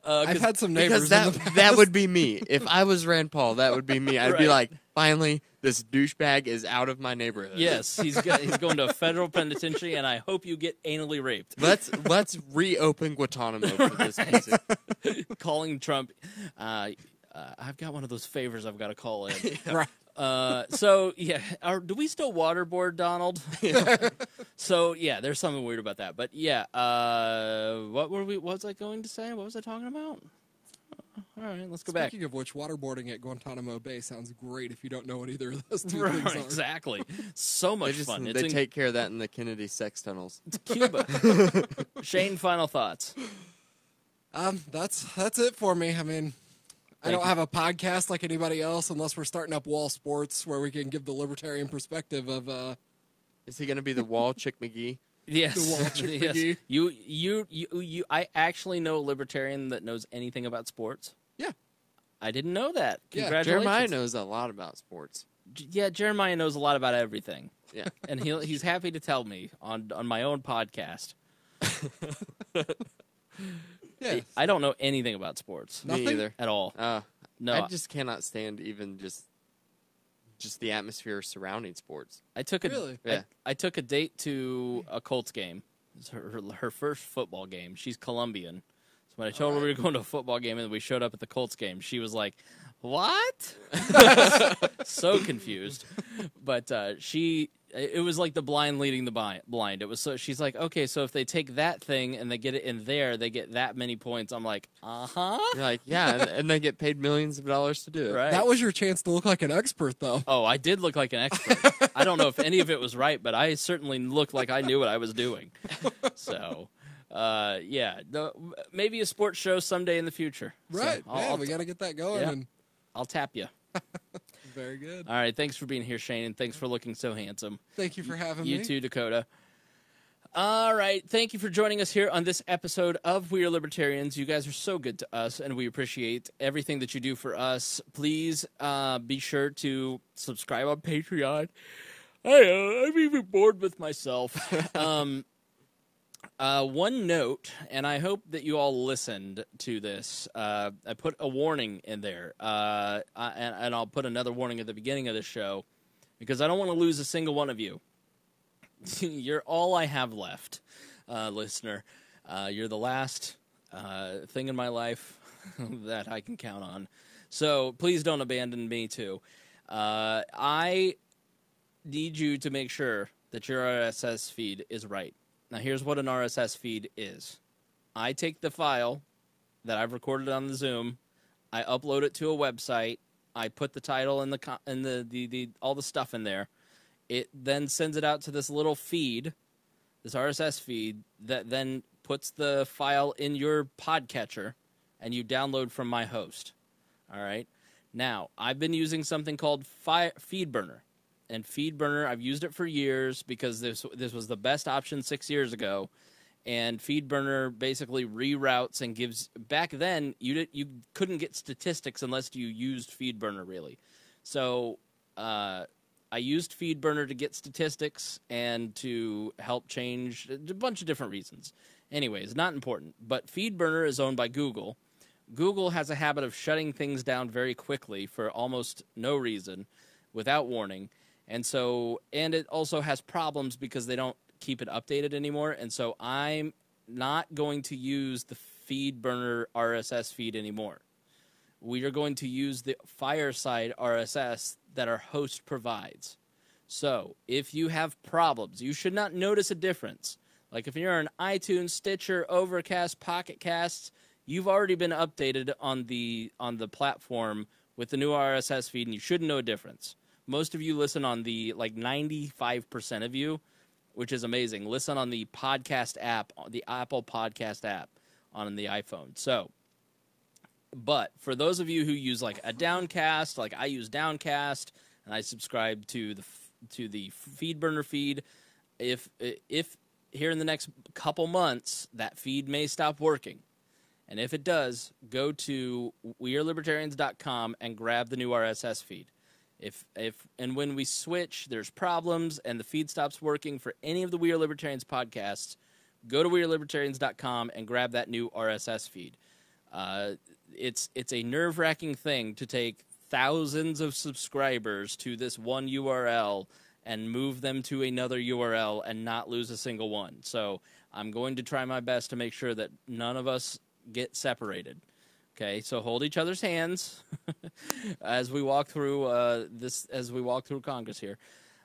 uh, I've had some neighbors. Because that, that would be me. If I was Rand Paul, that would be me. I'd right. be like, finally, this douchebag is out of my neighborhood. Yes, he's go he's going to a federal penitentiary, and I hope you get anally raped. Let's let's reopen Guantanamo for right. this reason. Calling Trump. Uh, uh, I've got one of those favors I've got to call in. right. Uh, so, yeah, Are, do we still waterboard Donald? So, yeah, there's something weird about that. But, yeah, uh, what were we, what was I going to say? What was I talking about? All right, let's go Speaking back. Speaking of which, waterboarding at Guantanamo Bay sounds great if you don't know what either of those two right, things are. Exactly. So much they just, fun. They it's take in... care of that in the Kennedy sex tunnels. It's Cuba. Shane, final thoughts? Um, that's that's it for me. I mean, Thank I don't you. have a podcast like anybody else unless we're starting up Wall Sports where we can give the libertarian perspective of... Uh... Is he going to be the Wall Chick McGee? Yes. yes. You, you, you, you, I actually know a libertarian that knows anything about sports. Yeah. I didn't know that. Congratulations. Yeah, Jeremiah knows a lot about sports. J yeah, Jeremiah knows a lot about everything. Yeah. And he he's happy to tell me on, on my own podcast. yes. I don't know anything about sports. Me Nothing? either. At all. Uh, no. I just cannot stand even just... Just the atmosphere surrounding sports. I took a really? I, yeah. I took a date to a Colts game. It was her, her her first football game. She's Colombian, so when I told All her right. we were going to a football game and we showed up at the Colts game, she was like, "What?" So confused. But uh, she, it was like the blind leading the blind. It was so she's like, "Okay, so if they take that thing and they get it in there, they get that many points." I'm like, "Uh huh." You're like, yeah, and they get paid millions of dollars to do it. Right. That was your chance to look like an expert, though. Oh, I did look like an expert. I don't know if any of it was right, but I certainly looked like I knew what I was doing. So. Uh yeah, the, maybe a sports show someday in the future. Right, so yeah, we got to get that going. Yeah. And... I'll tap you. Very good. All right, thanks for being here, Shane, and thanks for looking so handsome. Thank you for having you, me. You too, Dakota. All right, thank you for joining us here on this episode of We Are Libertarians. You guys are so good to us, and we appreciate everything that you do for us. Please uh, be sure to subscribe on Patreon. I, uh, I'm even bored with myself. Um... Uh, one note, and I hope that you all listened to this. Uh, I put a warning in there, uh, I, and, and I'll put another warning at the beginning of the show because I don't want to lose a single one of you. You're all I have left, uh, listener. Uh, you're the last uh, thing in my life that I can count on. So please don't abandon me, too. Uh, I need you to make sure that your R S S feed is right. Now, here's what an R S S feed is. I take the file that I've recorded on the Zoom, I upload it to a website, I put the title and the and the, the, the all the stuff in there. It then sends it out to this little feed, this R S S feed, that then puts the file in your podcatcher, and you download from my host. All right? Now, I've been using something called fi FeedBurner. And FeedBurner, I've used it for years because this this was the best option six years ago. And FeedBurner basically reroutes and gives – back then, you did, you couldn't get statistics unless you used FeedBurner, really. So uh, I used FeedBurner to get statistics and to help change a bunch of different reasons. Anyways, not important. But FeedBurner is owned by Google. Google has a habit of shutting things down very quickly for almost no reason without warning. And so, and it also has problems because they don't keep it updated anymore. And so I'm not going to use the FeedBurner R S S feed anymore. We are going to use the Fireside R S S that our host provides. So if you have problems, you should not notice a difference. Like if you're on iTunes, Stitcher, Overcast, Pocket Casts, you've already been updated on the, on the platform with the new R S S feed, and you shouldn't know a difference. Most of you listen on the, like ninety-five percent of you, which is amazing. Listen on the podcast app, the Apple podcast app on the iPhone. So, but for those of you who use like a Downcast, like I use Downcast and I subscribe to the, to the FeedBurner feed. If, if here in the next couple months, that feed may stop working. And if it does, go to we are libertarians dot com and grab the new R S S feed. If, if and when we switch, there's problems and the feed stops working for any of the We Are Libertarians podcasts, go to we are libertarians dot com and grab that new R S S feed. Uh, it's, it's a nerve-wracking thing to take thousands of subscribers to this one U R L and move them to another U R L and not lose a single one. So I'm going to try my best to make sure that none of us get separated. Okay, so hold each other's hands as we walk through uh, this, as we walk through Congress here.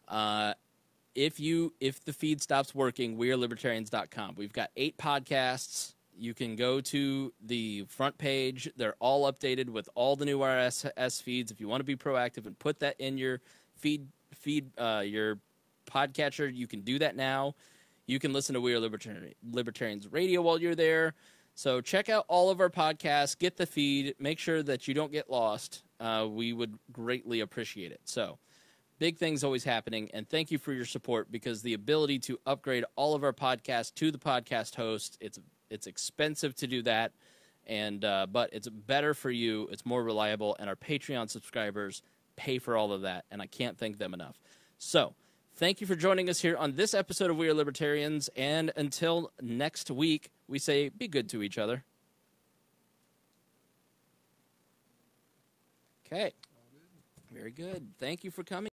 Uh, if you, if the feed stops working, we are libertarians dot com. We've got eight podcasts. You can go to the front page. They're all updated with all the new R S S feeds. If you want to be proactive and put that in your feed, feed uh, your podcatcher, you can do that now. You can listen to We Are Libertari- Libertarians Radio while you're there. So check out all of our podcasts. Get the feed. Make sure that you don't get lost. Uh, we would greatly appreciate it. So big things always happening. And thank you for your support, because the ability to upgrade all of our podcasts to the podcast host, it's It's expensive to do that, and uh, but it's better for you. It's more reliable, and our Patreon subscribers pay for all of that, and I can't thank them enough. So thank you for joining us here on this episode of We Are Libertarians, and until next week, we say be good to each other. Okay. Very good. Thank you for coming.